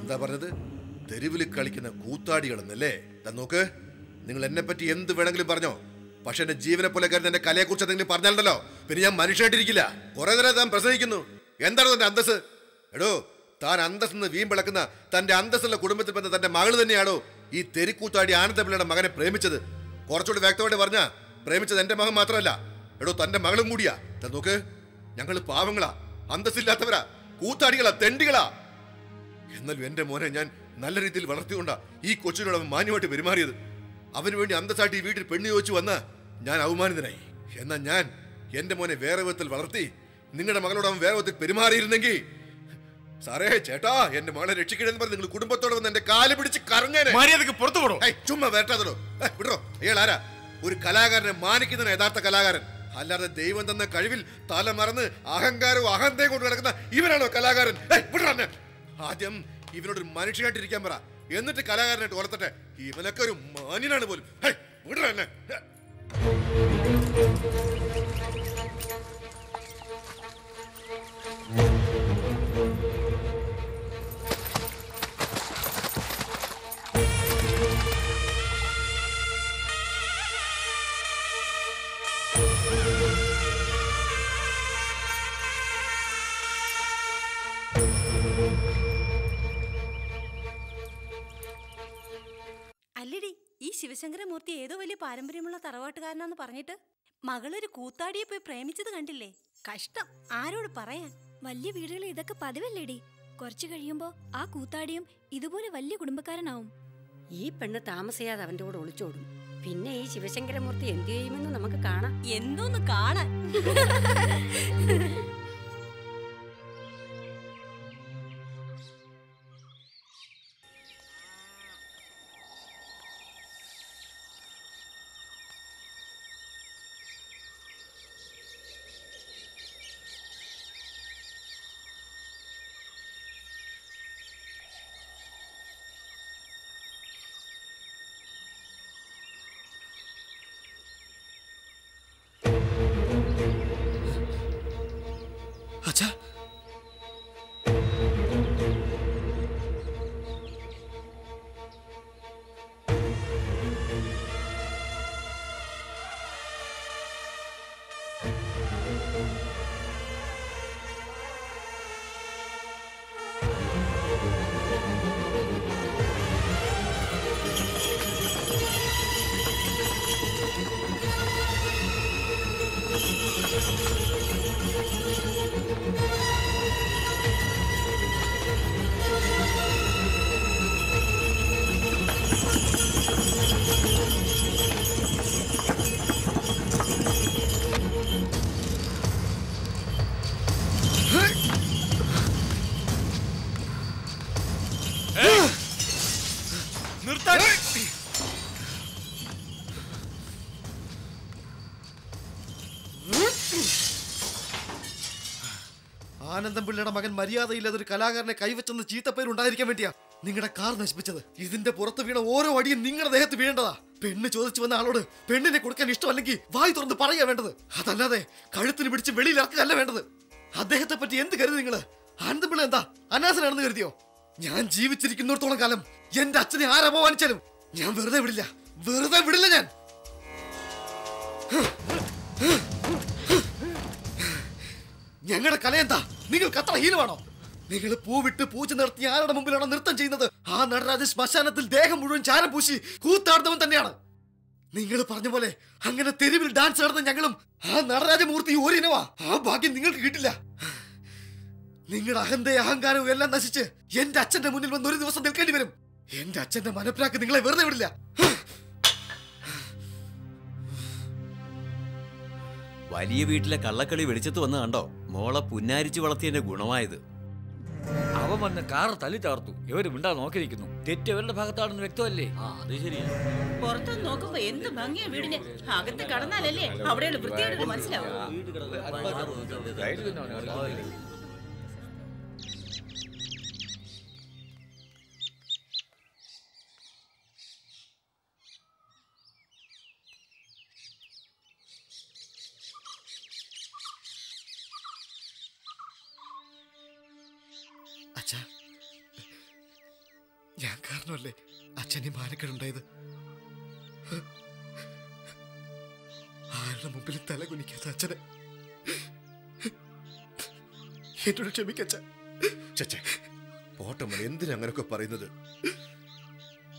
എന്താ പറഞ്ഞത്? തെരുവിൽ കളിക്കുന്ന കൂത്താടികളെന്നല്ലേ? ഇതാ നോക്ക്, നിങ്ങൾ എന്നെ പറ്റി എന്ത് വേണമെങ്കിലും പറഞ്ഞോ, പക്ഷെ എന്റെ ജീവനെ പോലെ കരുതി എന്റെ കലയെ കുറിച്ച് എന്തെങ്കിലും പറഞ്ഞാലുണ്ടല്ലോ പിന്നെ ഞാൻ മനുഷ്യനായിട്ടിരിക്കില്ല. കുറെ നേരം താൻ പ്രസംഗിക്കുന്നു. എന്താണ് തന്റെ അന്തസ്? എടോ, താൻ അന്തസ് നിന്ന് വീമ്പിളക്കുന്ന തന്റെ അന്തസ്സുള്ള കുടുംബത്തിൽ പെടുന്ന തന്റെ മകൾ തന്നെയാണോ ഈ തെരുക്കൂത്താടി ആനന്ദപിള്ളയുടെ മകനെ പ്രേമിച്ചത്? കുറച്ചുകൂടി വ്യക്തമായിട്ട് പറഞ്ഞ, പ്രേമിച്ചത് എന്റെ മകൻ മാത്രമല്ല, എടോ തന്റെ മകളും കൂടിയാ. നോക്ക്, ഞങ്ങൾ പാവങ്ങളാ, അന്തസ്സില്ലാത്തവരാ, കൂത്താടികളാ, തെണ്ടികളാ. എന്നാലും എന്റെ മോനെ ഞാൻ നല്ല രീതിയിൽ വളർത്തിക്കൊണ്ടാ ഈ കൊച്ചിനോട് അവൻ മാന്യമായിട്ട് പെരുമാറിയത്. അവന് വേണ്ടി അന്തസാട്ടി വീട്ടിൽ പെണ്ണു ചോദിച്ചു വന്ന ഞാൻ അവമാനിതനായി. എന്നാൽ ഞാൻ എൻ്റെ മോനെ വേറെ വിധത്തിൽ വളർത്തി നിങ്ങളുടെ മകളോട് അവൻ വേറെ വിധത്തിൽ പെരുമാറിയിരുന്നെങ്കിൽ സാറേ, ചേട്ടാ എന്റെ മകളെ രക്ഷിക്കണമെന്ന് പറഞ്ഞ് നിങ്ങൾ കുടുംബത്തോടെ വന്ന് എന്റെ കാല് പിടിച്ച് കറങ്ങാനെ. മര്യാദയ്ക്ക് പുറത്തു പോടോ. ചുമ്മാ വേട്ടാതടോ. വിടോ. അയാൾ ആരാ? ഒരു കലാകാരനെ മാനിക്കുന്നതിന് യഥാർത്ഥ കലാകാരൻ, അല്ലാതെ ദൈവം തന്ന കഴിവിൽ തല മറന്ന് അഹങ്കാരവും അഹന്തയും കൊണ്ട് നടക്കുന്ന ഇവനാണോ കലാകാരൻ? ആദ്യം ഇവനോടൊരു മനുഷ്യനായിട്ടിരിക്കാൻ പറ, എന്നിട്ട് കലാകാരനായിട്ട് ഓർത്തട്ടെ. ഇവനൊക്കെ ഒരു മാന്യനാണ് പോലും. അല്ലടി, ഈ ശിവശങ്കരമൂർത്തി ഏതോ വലിയ പാരമ്പര്യമുള്ള തറവാട്ടുകാരനാന്ന് പറഞ്ഞിട്ട് മകളൊരു കൂത്താടിയെ പോയി പ്രേമിച്ചത് കണ്ടില്ലേ? കഷ്ടം, ആരോട് പറയാൻ. വലിയ വീടുകളിൽ ഇതൊക്കെ പതിവല്ലേടി. കുറച്ചു കഴിയുമ്പോ ആ കൂത്താടിയും ഇതുപോലെ വലിയ കുടുംബക്കാരനാവും. ഈ പെണ്ണ് താമസിയാതെ അവന്റെ കൂടെ ഒളിച്ചോടും. പിന്നെ ഈ ശിവശങ്കരമൂർത്തി എന്തു ചെയ്യുമെന്ന് നമുക്ക് കാണാം. എന്തോന്ന് കാണാൻ. ആനന്ദം പിള്ളയുടെ മകൻ മര്യാദയില്ലാതൊരു കലാകാരനെ കൈവച്ചെന്ന് ചീത്തപ്പേര് ഉണ്ടായിരിക്കാൻ വേണ്ടിയാ നിങ്ങളുടെ കാർ നശിപ്പിച്ചത്. ഇതിന്റെ പുറത്ത് വീണ ഓരോ അടിയും നിങ്ങളുടെ ദേഹത്ത് വീഴേണ്ടതാ. പെണ്ണ് ചോദിച്ചു വന്ന ആളോട് പെണ്ണിനെ കൊടുക്കാൻ ഇഷ്ടമല്ലെങ്കിൽ വായി തുറന്ന് പറയാ വേണ്ടത്, അതല്ലാതെ കഴുത്തിന് പിടിച്ച് വെളിയിലാക്കുകയല്ല വേണ്ടത്. അദ്ദേഹത്തെ പറ്റി എന്ത് കരുതി നിങ്ങള്? ആനന്ദം പിള്ള എന്താ അനാസനാണെന്ന് കരുതിയോ? ഞാൻ ജീവിച്ചിരിക്കുന്നിടത്തോളം കാലം എന്റെ അച്ഛനെ ആരപമാനിച്ചാലും ഞാൻ വെറുതെ വിടില്ല, വെറുതെ വിടില്ല ഞാൻ. ഞങ്ങളുടെ കല എന്താ? നിങ്ങൾക്ക് അത്ര ഹീനമാണോ? നിങ്ങൾ പൂവിട്ട് പൂച്ച നിർത്തി ആരുടെ മുമ്പിലാണോ നൃത്തം ചെയ്യുന്നത്? ആ നടരാജ ശ്മശാനത്തിൽ ദേഹം മുഴുവൻ ചാരം പൂശി കൂത്താടുന്നവൻ തന്നെയാണ്. നിങ്ങൾ പറഞ്ഞ പോലെ അങ്ങനെ തെരുവിൽ ഡാൻസ് ആടുന്ന ഞങ്ങളും ആ നടരാജമൂർത്തി ഒരിനവാ. ആ ഭാഗ്യം നിങ്ങൾക്ക് കിട്ടില്ല. നിങ്ങളുടെ അഹന്തയും അഹങ്കാരവും എല്ലാം നശിച്ച് എന്റെ അച്ഛന്റെ മുന്നിൽ വന്ന് ഒരു ദിവസം നിൽക്കേണ്ടി വരും. എന്റെ അച്ഛന്റെ മനപ്രാക്ക് നിങ്ങളെ വെറുതെ വിടില്ല. വലിയ വീട്ടിലെ കള്ളക്കളി വെളിച്ചത്ത് വന്ന് കണ്ടോ? മോളെ പുന്നാരിച്ചു വളർത്തിയതിന്റെ ഗുണമായത്. അവൻ വന്ന് കാർ തല്ലി തകർത്തു. ഇവര് മിണ്ടാ നോക്കിയിരിക്കുന്നു. തെറ്റ് ഇവരുടെ ഭാഗത്താണെന്ന് വ്യക്തമല്ലേ? ആ, അത് ശരിയാ. പുറത്തു നോക്കുമ്പോ എന്ത് ഭംഗിയാ വീടിന്. അകത്ത് കടന്നാലല്ലേ അവിടെയുള്ള വൃത്തിയായിട്ട് മനസ്സിലാവും. ഞാൻ കാരണമല്ലേ അച്ഛനെ മാനക്കേടുണ്ടായത്? ആരുടെ മുമ്പിൽ തല കുനിക്കാത്ത അച്ഛനെ എന്നോട് ക്ഷമിക്കച്ച. പോട്ടെ മോനെ, എന്തിനങ്ങനൊക്കെ പറയുന്നത്?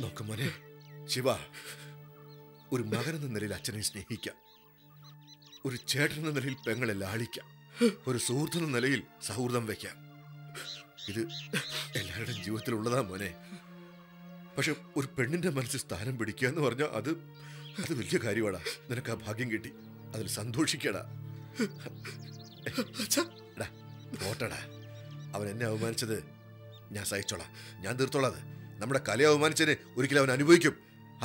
നോക്ക് മോനെ ശിവ, ഒരു മകനെന്ന നിലയിൽ അച്ഛനെ സ്നേഹിക്കാം, ഒരു ചേട്ടനെന്ന നിലയിൽ പെങ്ങളെ ലാളിക്കാം, ഒരു സുഹൃത്തെന്ന നിലയിൽ സൗഹൃദം വയ്ക്കാം. ഇത് എല്ലാവരുടെയും ജീവിതത്തിലുള്ളതാ മോനെ. പക്ഷെ ഒരു പെണ്ണിന്റെ മനസ്സിൽ സ്ഥാനം പിടിക്കുക എന്ന് പറഞ്ഞാൽ അത് അത് വലിയ കാര്യമാടാ. നിനക്ക് ആ ഭാഗ്യം കിട്ടി, അതിൽ സന്തോഷിക്കടാ. ഓട്ടടാ, അവൻ എന്നെ അവമാനിച്ചത് ഞാൻ സഹിച്ചോളാം, ഞാൻ തീർത്തോളാം. നമ്മുടെ കലയെ അവമാനിച്ചതിന് ഒരിക്കലും അവൻ അനുഭവിക്കും.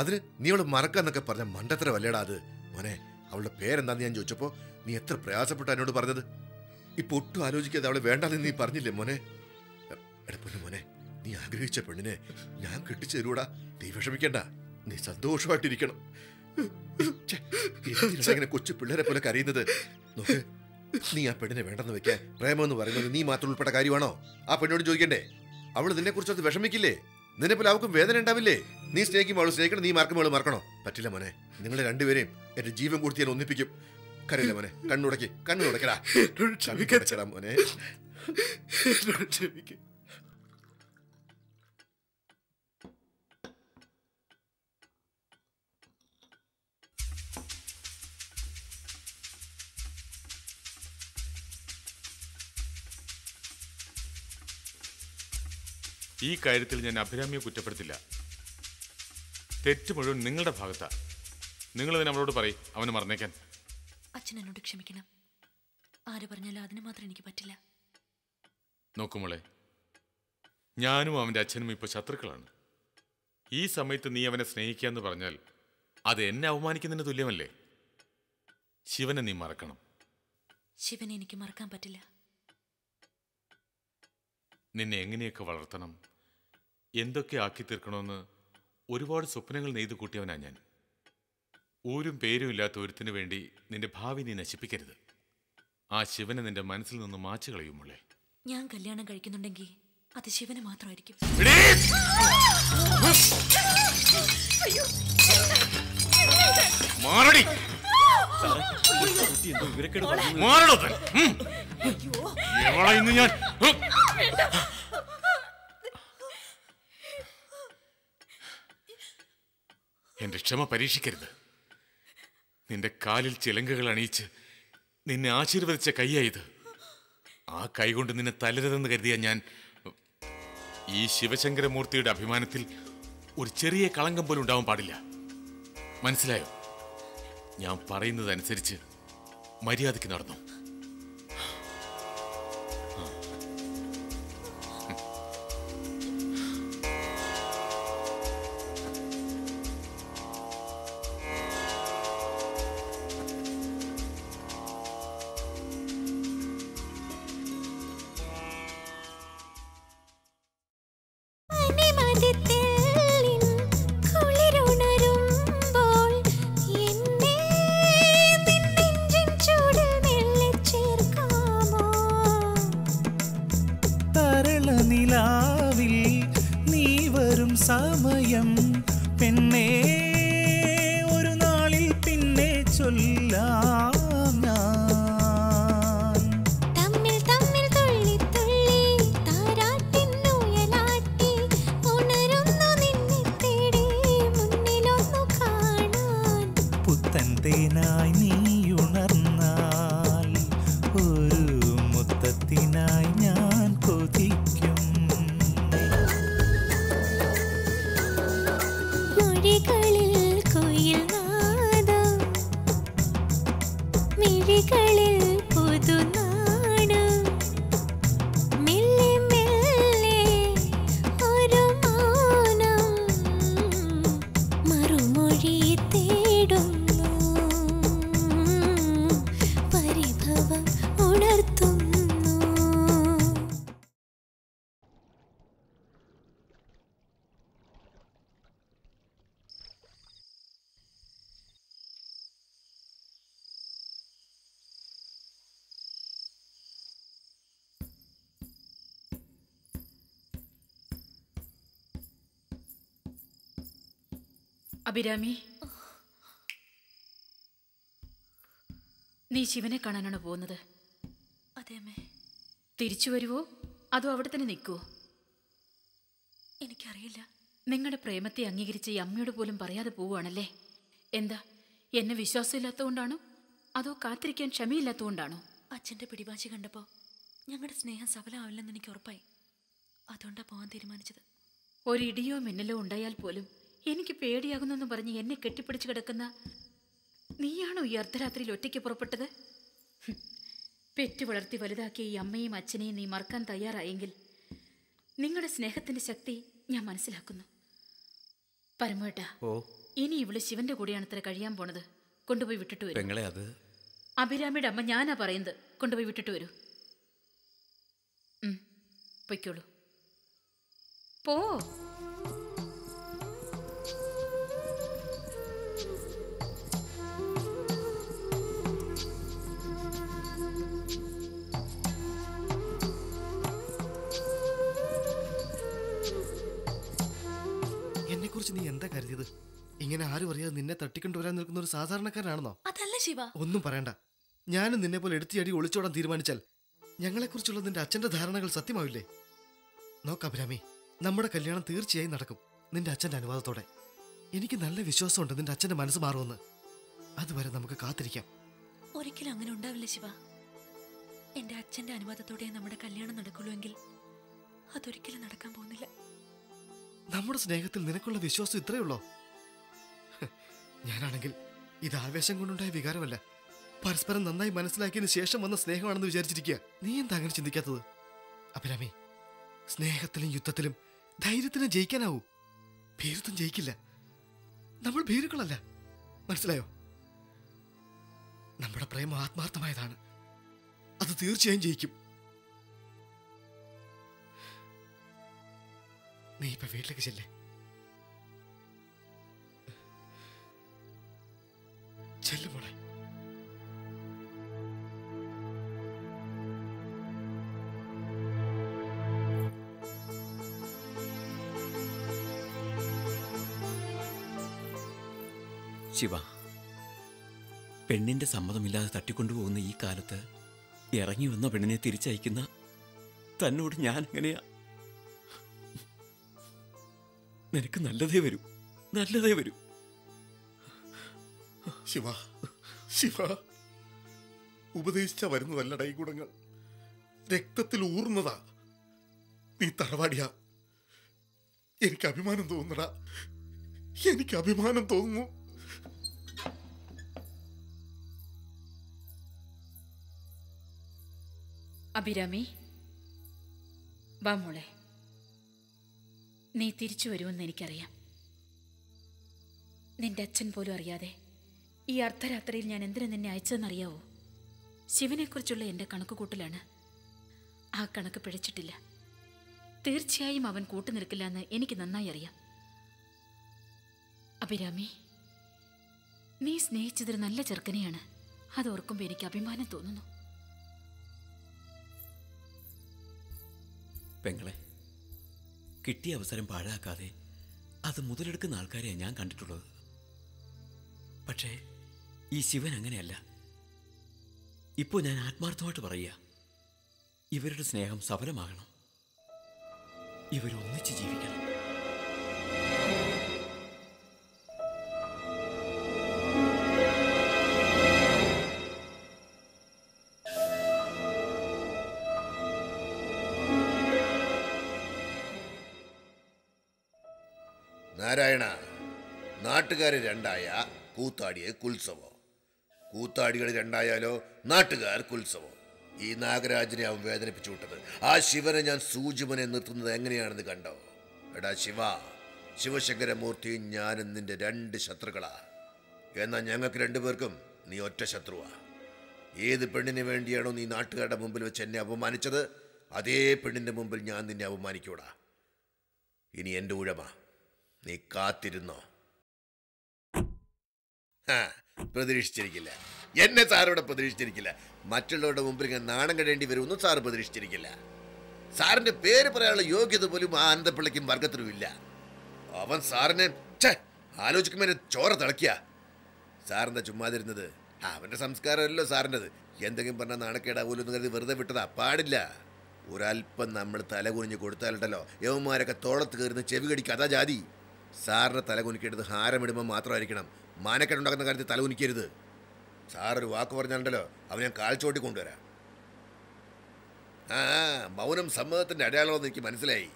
അതിന് നീ അവളെ മറക്കാന്നൊക്കെ പറഞ്ഞ മണ്ടത്തര വല്ലേടാ അത്. മോനെ, അവളുടെ പേരെന്താന്ന് ഞാൻ ചോദിച്ചപ്പോൾ നീ എത്ര പ്രയാസപ്പെട്ട് എന്നോട് പറഞ്ഞത്. ഇപ്പോൾ ഒട്ടും ആലോചിക്കാതെ അവളെ വേണ്ടാന്ന് നീ പറഞ്ഞില്ലേ മോനെ? എടാ പൊന്നു മോനെ, നീ ആഗ്രഹിച്ച പെണ്ണിനെ ഞാൻ കെട്ടിച്ചു തരൂടാ. നീ വിഷമിക്കണ്ട, നീ സന്തോഷമായിട്ടിരിക്കണം. ഇങ്ങനെ കൊച്ചു പിള്ളേരെ പോലെ കരയുന്നത് നോക്ക്. നീ ആ പെണ്ണിനെ വേണ്ടെന്ന് വെക്കാൻ പ്രേമം എന്ന് പറയുന്നത് നീ മാത്രം ഉൾപ്പെട്ട കാര്യമാണോ? ആ പെണ്ണിനോട് ചോദിക്കണ്ടേ? അവൾ നിന്നെ കുറിച്ച് അത് വിഷമിക്കില്ലേ? നിന്നെ പോലെ അവൾക്കും വേദന ഉണ്ടാവില്ലേ? നീ സ്നേഹിക്കുമ്പോൾ അവൾ സ്നേഹിക്കണം, നീ മാർക്കും അവൾ മറക്കണോ? പറ്റില്ല മോനെ, നിങ്ങളെ രണ്ടുപേരെയും എന്റെ ജീവൻ കൊടുത്ത് ഞാൻ ഒന്നിപ്പിക്കും. കരയില്ല മോനെ, കണ്ണുടക്കി കണ്ണുടക്കടാ. ക്ഷമിക്കടാ മോനെ, ക്ഷമിക്ക. ഈ കാര്യത്തിൽ ഞാൻ അഭിരാമിയെ കുറ്റപ്പെടുത്തില്ല. തെറ്റ് മുഴുവൻ നിങ്ങളുടെ ഭാഗത്താ. നിങ്ങൾ തന്നെ അവളോട് പറയും അവന് മറന്നേക്കാൻ. അച്ഛൻ എന്നോട് ക്ഷമിക്കണം. ആര് പറഞ്ഞാലും അതിന് മാത്രം എനിക്ക് പറ്റില്ല. നോക്കുമോളെ, ഞാനും അവൻ്റെ അച്ഛനും ഇപ്പോൾ ശത്രുക്കളാണ്. ഈ സമയത്ത് നീ അവനെ സ്നേഹിക്കുക എന്ന് പറഞ്ഞാൽ അത് എന്നെ അവമാനിക്കുന്നതിന് തുല്യമല്ലേ? ശിവനെ നീ മറക്കണം. ശിവനെ എനിക്ക് മറക്കാൻ പറ്റില്ല. നിന്നെ എങ്ങനെയൊക്കെ വളർത്തണം, എന്തൊക്കെ ആക്കി തീർക്കണമെന്ന് ഒരുപാട് സ്വപ്നങ്ങൾ നെയ്തു കൂട്ടിയവനാ ഞാൻ. ഊരും പേരും ഇല്ലാത്ത ഒരുത്തിന് വേണ്ടി നിന്റെ ഭാവി നീ നശിപ്പിക്കരുത്. ആ ശിവനെ നിന്റെ മനസ്സിൽ നിന്ന് മാച്ചു കളയുമുള്ളേ. ഞാൻ കല്യാണം കഴിക്കുന്നുണ്ടെങ്കിൽ അത് ശിവനെ മാത്രമായിരിക്കും. എന്റെ ക്ഷമ പരീക്ഷിക്കരുത്. നിന്റെ കാലിൽ ചിലങ്കകൾ അണിയിച്ച് നിന്നെ ആശീർവദിച്ച കൈയായത്. ആ കൈകൊണ്ട് നിന്നെ തല്ലരുതെന്ന് കരുതിയ ഞാൻ ഈ ശിവശങ്കരമൂർത്തിയുടെ അഭിമാനത്തിൽ ഒരു ചെറിയ കളങ്കം പോലും ഉണ്ടാവാൻ പാടില്ല. മനസ്സിലായോ? ഞാൻ പറയുന്നതനുസരിച്ച് മര്യാദയ്ക്ക് നടന്നു. അഭിരാമി, നീ ശിവനെ കാണാനാണ് പോകുന്നത്? അതെ അമ്മേ. തിരിച്ചു വരുവോ അതോ അവിടെ തന്നെ നിൽക്കുവോ? എനിക്കറിയില്ല. നിങ്ങളുടെ പ്രേമത്തെ അംഗീകരിച്ച് ഈ അമ്മയോട് പോലും പറയാതെ പോവുകയാണല്ലേ? എന്താ, എന്നെ വിശ്വാസമില്ലാത്തതുകൊണ്ടാണോ അതോ കാത്തിരിക്കാൻ ക്ഷമയില്ലാത്തതുകൊണ്ടാണോ? അച്ഛൻ്റെ പിടിവാശി കണ്ടപ്പോൾ ഞങ്ങളുടെ സ്നേഹം സഫലമാവില്ലെന്ന് എനിക്ക് ഉറപ്പായി. അതുകൊണ്ടാണ് പോകാൻ തീരുമാനിച്ചത്. ഒരിടിയോ മിന്നലോ ഉണ്ടായാൽ പോലും എനിക്ക് പേടിയാകുന്നെന്ന് പറഞ്ഞ് എന്നെ കെട്ടിപ്പിടിച്ച് കിടക്കുന്ന നീയാണോ ഈ അർദ്ധരാത്രിയിൽ ഒറ്റയ്ക്ക് പുറപ്പെട്ടത്? പെറ്റു വളർത്തി വലുതാക്കിയ ഈ അമ്മയും അച്ഛനെയും നീ മറക്കാൻ തയ്യാറായെങ്കിൽ നിങ്ങളുടെ സ്നേഹത്തിൻ്റെ ശക്തി ഞാൻ മനസ്സിലാക്കുന്നു. പരമേട്ടാ, ഇനി ഇവള് ശിവന്റെ കൂടെയാണ് ഇത്ര കഴിയാൻ പോണത്. കൊണ്ടുപോയി വിട്ടിട്ട് വരൂ. പെങ്ങളെ അത് അഭിരാമിയുടെ അമ്മ ഞാനാ പറയുന്നത്, കൊണ്ടുപോയി വിട്ടിട്ട് വരൂ. പൊയ്ക്കോളൂ, പോ. നീ എന്താ കരുതിയത്? ഇങ്ങനെ ആരും അറിയാതെ നിന്നെ തട്ടിക്കൊണ്ടുവരാൻ നിൽക്കുന്ന ഒരു സാധാരണക്കാരനാണെന്നോ? അതല്ല ശിവ. ഒന്നും പറയണ്ട. ഞാനും നിന്നെ പോലെ എടുത്തിയടി ഒളിച്ചോടാൻ തീരുമാനിച്ചാൽ ഞങ്ങളെക്കുറിച്ചുള്ള നിന്റെ അച്ഛൻ്റെ ധാരണകൾ സത്യമാവില്ലേ? നോക്ക് അഭിരാമി, നമ്മുടെ കല്യാണം തീർച്ചയായും നടക്കും നിന്റെ അച്ഛൻ്റെ അനുവാദത്തോടെ. എനിക്ക് നല്ല വിശ്വാസമുണ്ട് നിന്റെ അച്ഛൻ്റെ മനസ്സ് മാറുമെന്ന്. അതുവരെ നമുക്ക് കാത്തിരിക്കാം. ഒരിക്കലും അങ്ങനെ ഉണ്ടാവില്ല ശിവ. എൻ്റെ അച്ഛൻ്റെ അനുവാദത്തോടെ നമ്മുടെ കല്യാണം നടക്കുള്ളൂ എങ്കിൽ അതൊരിക്കലും നടക്കാൻ പോകുന്നില്ല. നമ്മുടെ സ്നേഹത്തിൽ നിനക്കുള്ള വിശ്വാസം ഇത്രയേ ഉള്ളോ? ഞാനാണെങ്കിൽ ഇത് ആവേശം കൊണ്ടുണ്ടായ വികാരമല്ല, പരസ്പരം നന്നായി മനസ്സിലാക്കിയതിന് ശേഷം വന്ന സ്നേഹമാണെന്ന് വിചാരിച്ചിരിക്കുക. നീ എന്താ അങ്ങനെ ചിന്തിക്കാത്തത്? അഭിരാമി, സ്നേഹത്തിലും യുദ്ധത്തിലും ധൈര്യത്തിലും ജയിക്കാനാവൂ. ഭീരുത്വം ജയിക്കില്ല. നമ്മൾ ഭീരുക്കളല്ല, മനസ്സിലായോ? നമ്മുടെ പ്രേമം ആത്മാർത്ഥമായതാണ്, അത് തീർച്ചയായും ജയിക്കും. നീ ഇപ്പൊ വീട്ടിലേക്ക് ചെല്ലേ. ചെല്ലു മോളെ. ശിവ, പെണ്ണിന്റെ സമ്മതമില്ലാതെ തട്ടിക്കൊണ്ടുപോകുന്ന ഈ കാലത്ത് ഇറങ്ങി വന്ന പെണ്ണിനെ തിരിച്ചയക്കുന്ന തന്നോട് ഞാൻ എങ്ങനെയാ? നിനക്ക് നല്ലതേ വരൂ, നല്ലതേ വരൂ. ശിവ, ശിവ, ഉപദേശിച്ച വരുന്നതല്ലട ഈ ഗുണങ്ങൾ, രക്തത്തിൽ ഊർന്നതാ. നീ തറവാടിയാ. എനിക്ക് അഭിമാനം തോന്നുന്നടാ, എനിക്ക് അഭിമാനം തോന്നുന്നു. അഭിരാമി, വാ മോളെ. നീ തിരിച്ചു വരുമെന്ന് എനിക്കറിയാം. നിന്റെ അച്ഛൻ പോലും അറിയാതെ ഈ അർദ്ധരാത്രിയിൽ ഞാൻ എന്തിനു നിന്നെ അയച്ചതെന്നറിയാവോ? ശിവനെക്കുറിച്ചുള്ള എൻ്റെ കണക്കുകൂട്ടലാണ്. ആ കണക്ക് പിഴച്ചിട്ടില്ല. തീർച്ചയായും അവൻ കൂട്ടു നിൽക്കില്ല എന്ന് എനിക്ക് നന്നായി അറിയാം. അഭിരാമി, നീ സ്നേഹിച്ചതൊരു നല്ല ചെറുക്കനെയാണ്. അതോർക്കുമ്പോൾ എനിക്ക് അഭിമാനം തോന്നുന്നു. പെങ്ങളെ, കിട്ടിയ അവസരം പാഴാക്കാതെ അത് മുതലെടുക്കുന്ന ആൾക്കാരെയാണ് ഞാൻ കണ്ടിട്ടുള്ളത്. പക്ഷേ ഈ ശിവൻ അങ്ങനെയല്ല. ഇപ്പോൾ ഞാൻ ആത്മാർത്ഥമായിട്ട് പറയുക, ഇവരുടെ സ്നേഹം സഫലമാകണം, ഇവരൊന്നിച്ച് ജീവിക്കണം. നാരായണ, നാട്ടുകാർ രണ്ടായ കൂത്താടിയെ കുത്സവോ, കൂത്താടികൾ രണ്ടായാലോ നാട്ടുകാർ കുത്സവോ. ഈ നാഗരാജനെ അവൻ വേദനിപ്പിച്ചു വിട്ടത്, ആ ശിവനെ ഞാൻ സൂചിമനെ നിർത്തുന്നത് എങ്ങനെയാണെന്ന് കണ്ടോ? എടാ ശിവ, ശിവശങ്കരമൂർത്തിയും ഞാനും നിന്റെ രണ്ട് ശത്രുക്കളാ. എന്നാൽ ഞങ്ങൾക്ക് രണ്ടുപേർക്കും നീ ഒറ്റ ശത്രുവാ. ഏത് പെണ്ണിന് വേണ്ടിയാണോ നീ നാട്ടുകാരുടെ മുമ്പിൽ വെച്ച് എന്നെ അപമാനിച്ചത്, അതേ പെണ്ണിൻ്റെ മുമ്പിൽ ഞാൻ നിന്നെ അപമാനിക്കൂടാ. ഇനി എൻ്റെ ഊഴമാ, നീ കാത്തിരുന്നോ? ആ, പ്രതീക്ഷിച്ചിരിക്കില്ല. എന്നെ സാറിവിടെ പ്രതീക്ഷിച്ചിരിക്കില്ല. മറ്റുള്ളവരുടെ മുമ്പിൽ ഇങ്ങനെ നാണം കഴിയേണ്ടി വരുമെന്നും സാറ് പ്രതീക്ഷിച്ചിരിക്കില്ല. സാറിൻ്റെ പേര് പറയാനുള്ള യോഗ്യത പോലും ആ ആനന്ദപ്പിള്ളയ്ക്കും വർഗത്തിനും ഇല്ല. അവൻ സാറിനെ ചേ ആലോചിക്കുമ്പോൾ ചോര തിളക്കുക. സാറിൻ്റെ ചുമ്മാതിരുന്നത് അവൻ്റെ സംസ്കാരമല്ലോ സാറിൻ്റെത്. എന്തെങ്കിലും പറഞ്ഞാൽ നാണക്കേടാവൂലോ എന്ന് കരുതി വെറുതെ വിട്ടതാ. പാടില്ല. ഒരൽപ്പം നമ്മൾ തലകുനിഞ്ഞ് കൊടുത്താലുണ്ടല്ലോ യവന്മാരൊക്കെ തോളത്ത് കയറുന്ന ചെവി കടിക്കുക. അതാ ജാതി. സാറിന് തലകുനിക്കേണ്ടത് ഹാരമിടുമ്പോൾ മാത്രമായിരിക്കണം. മാനക്കേടുണ്ടാക്കുന്ന കാര്യത്തിൽ തലകുനിക്കരുത്. സാറൊരു വാക്ക് പറഞ്ഞാലുണ്ടല്ലോ അവൻ ഞാൻ കാൽച്ചോട്ടി കൊണ്ടുവരാം. ആ മൗനം സമ്മതത്തിൻ്റെ അടയാളമെന്ന് എനിക്ക് മനസ്സിലായി.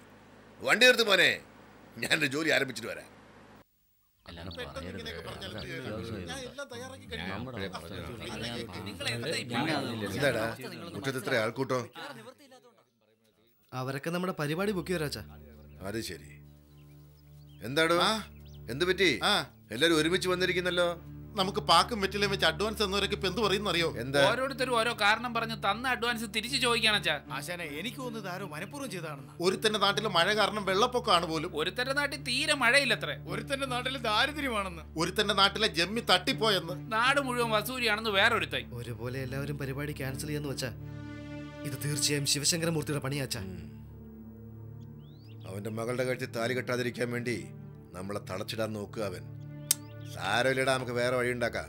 വണ്ടി നിർത്ത് മോനെ, ഞാനൊരു ജോലി ആരംഭിച്ചിട്ട് വരാം. എന്താടാ മുറ്റത്ത് ഇത്ര ആൾക്കൂട്ടോ? അവരൊക്കെ നമ്മുടെ പരിപാടി ബുക്ക് ചെയ്യരാച്ചാ. അത് ശരി. എന്താടോ, എന്ത് പറ്റി? എല്ലാരും ഒരുമിച്ച് വന്നിരിക്കുന്നല്ലോ. നമുക്ക് പാക്കും മെറ്റിലും വെച്ച് അഡ്വാൻസ് എന്നവരൊക്കെ ഇപ്പൊ എന്ത് പറയുന്നറിയോ? ഓരോരുത്തരും ഓരോ കാരണം പറഞ്ഞ് തന്ന അഡ്വാൻസ് തിരിച്ചു ചോദിക്കാണെ. എനിക്ക് തോന്നുന്നത് ആരോ മനഃപൂർവ്വം ചെയ്തതാണെന്ന്. ഒരുത്തന്റെ നാട്ടിലെ മഴ കാരണം വെള്ളപ്പൊക്കമാണ് പോലും. ഒരുത്തന്റെ നാട്ടിൽ തീരെ മഴയില്ലത്രേ. ഒരുത്തന്റെ നാട്ടിലെ ദാരിദ്ര്യമാണെന്ന്. ഒരുത്തന്റെ നാട്ടിലെ ജമ്മി തട്ടിപ്പോയെന്ന്. നാട് മുഴുവൻ വസൂരിയാണെന്ന് വേറൊരുത്തായി. ഒരുപോലെ എല്ലാവരും പരിപാടി ക്യാൻസൽ ചെയ്യാന്ന് വെച്ചാ ഇത് തീർച്ചയായും ശിവശങ്കരമൂർത്തിയുടെ പണിയാച്ചാ. അവന്റെ മകളുടെ കഴിച്ച് താലി കെട്ടാതിരിക്കാൻ വേണ്ടി നമ്മളെ തളച്ചിടാൻ നോക്കുക. അവൻ സാരമില്ലടാ, നമുക്ക് വേറെ വഴി ഉണ്ടാക്കാം.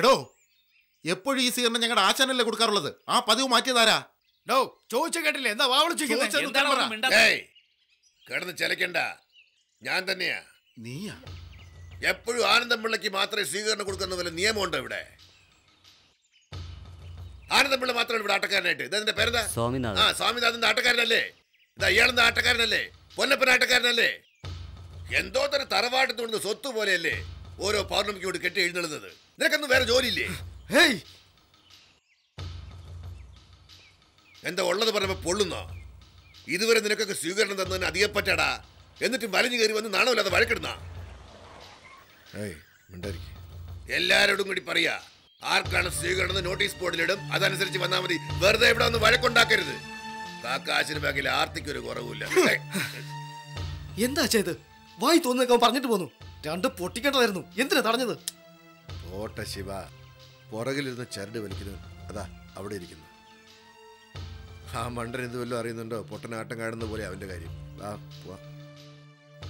എടോ, എപ്പോഴും ഈ സ്വീകരണം ഞങ്ങളുടെ ആശാനല്ലേ കൊടുക്കാറുള്ളത്? ആ പതിവ് മാറ്റിയതാരാ? ചോദിച്ചു കേട്ടില്ലേ? എന്താ കിടന്ന് ചെലക്കണ്ട, ഞാൻ തന്നെയാ. നീയാ? എപ്പോഴും ആനന്ദം പിള്ളയ്ക്ക് മാത്രമേ സ്വീകരണം കൊടുക്കുന്ന പോലെ നിയമമുണ്ടോ ഇവിടെ? ആനന്ദം പിള്ള മാത്രമാണ് ഇവിടെ ആട്ടക്കാരനായിട്ട്. ഇതെന്റെ പേരെന്താ? ആ, സ്വാമിനാഥന്റെ ആട്ടക്കാരനല്ലേ? ഇതാ ഇയാളെന്താ ആട്ടക്കാരനല്ലേ? പൊന്നപ്പൻ ആട്ടക്കാരനല്ലേ? എന്തോ തന്നെ തറവാട്ട് തോന്നുന്ന സ്വത്ത് പോലെയല്ലേ ഓരോ പൗർണമിക്ക് കൊണ്ട് കെട്ടി എഴുന്നള്ളത്. നിനക്കൊന്നും വേറെ ജോലിയില്ലേ? എന്താ ഉള്ളത് പറഞ്ഞപ്പോ പൊള്ളുന്നോ? ഇതുവരെ നിനക്കൊക്കെ സ്വീകരണം തന്നതിന് അധികം പറ്റാടാ. എന്നിട്ട് വലിഞ്ഞു കയറി വന്ന് നാണമില്ലാതെ വഴക്കിടുന്ന എല്ലാരോടും കൂടി പറയാ, ആർക്കാണ് സ്വീകരണം നോട്ടീസ് ബോർഡിലിടും, അതനുസരിച്ച് വന്നാൽ മതി. വെറുതെ ഇവിടെ ഒന്ന് വഴക്കുണ്ടാക്കരുത്. കാക്കാശിന് ബാക്കിൽ ആർത്തിക്കൊരു കുറവില്ല. എന്താ ചെയ്ത് വായി തോന്നുന്നൊക്കെ പറഞ്ഞിട്ട് പോന്നു. രണ്ട് പൊട്ടിക്കേണ്ടതായിരുന്നു, എന്തിനാ തടഞ്ഞത്? ഓട്ട ശിവ, പുറകിലിരുന്ന് ചരട് വലിക്കുന്നു. അതാ അവിടെ ഇരിക്കുന്നു ആ മണ്ടൻ. എന്ത് വല്ലതും അറിയുന്നുണ്ടോ? പൊട്ടനാട്ടം കാണുന്ന പോലെ അവന്റെ കാര്യം.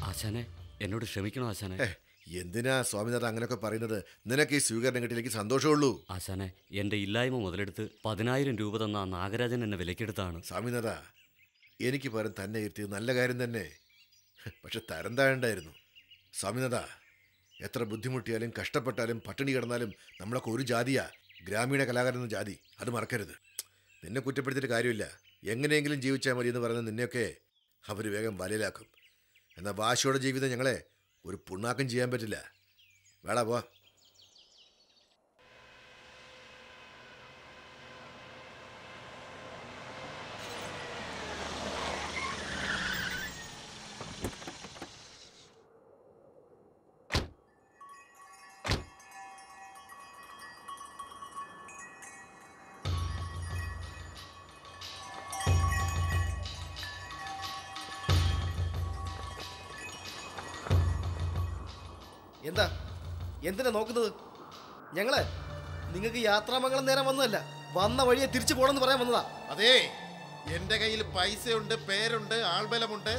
ആശാനെ, എന്നോട് ക്ഷമിക്കണോ ആശാനെ. എന്തിനാ സ്വാമിനാഥൻ അങ്ങനെയൊക്കെ പറയുന്നത്? നിനക്ക് ഈ സ്വീകരണ ഘട്ടിലേക്ക് സന്തോഷമുള്ളൂ. ആശാനെ, എന്റെ ഇല്ലായ്മ മുതലെടുത്ത് പതിനായിരം രൂപ തന്ന നാഗരാജൻ എന്നെ വിലക്കെടുത്താണ്. സ്വാമിനാഥ, എനിക്ക് പകരം തന്നെ ഇരുത്തിയത് നല്ല കാര്യം തന്നെ. പക്ഷെ തരം താഴണ്ടായിരുന്നു. സ്വാമിനാഥ, എത്ര ബുദ്ധിമുട്ടിയാലും കഷ്ടപ്പെട്ടാലും പട്ടിണി കിടന്നാലും നമ്മളൊക്കെ ഒരു ജാതിയാ, ഗ്രാമീണ കലാകാരൻ എന്ന ജാതി. അത് മറക്കരുത്. നിന്നെ കുറ്റപ്പെടുത്തിയിട്ട് കാര്യമില്ല. എങ്ങനെയെങ്കിലും ജീവിച്ചാൽ മതി എന്ന് പറയുന്നത് നിന്നെയൊക്കെ അവർ വേഗം വലയിലാക്കും. എന്നാൽ വാശിയോടെ ജീവിതം ഞങ്ങളെ ഒരു പുണ്ണാക്കം ചെയ്യാൻ പറ്റില്ല. വേടാ പോ. എന്താ എന്തിനാ നോക്കുന്നത്? ഞങ്ങള് നിങ്ങൾക്ക് യാത്രാമംഗളം നേരം വന്നതല്ല, വന്ന വഴിയെ തിരിച്ചു പോണെന്ന് പറയാൻ വന്നതാ. അതെ, എന്റെ കയ്യിൽ പൈസയുണ്ട്, പേരുണ്ട്, ആൾബലമുണ്ട്.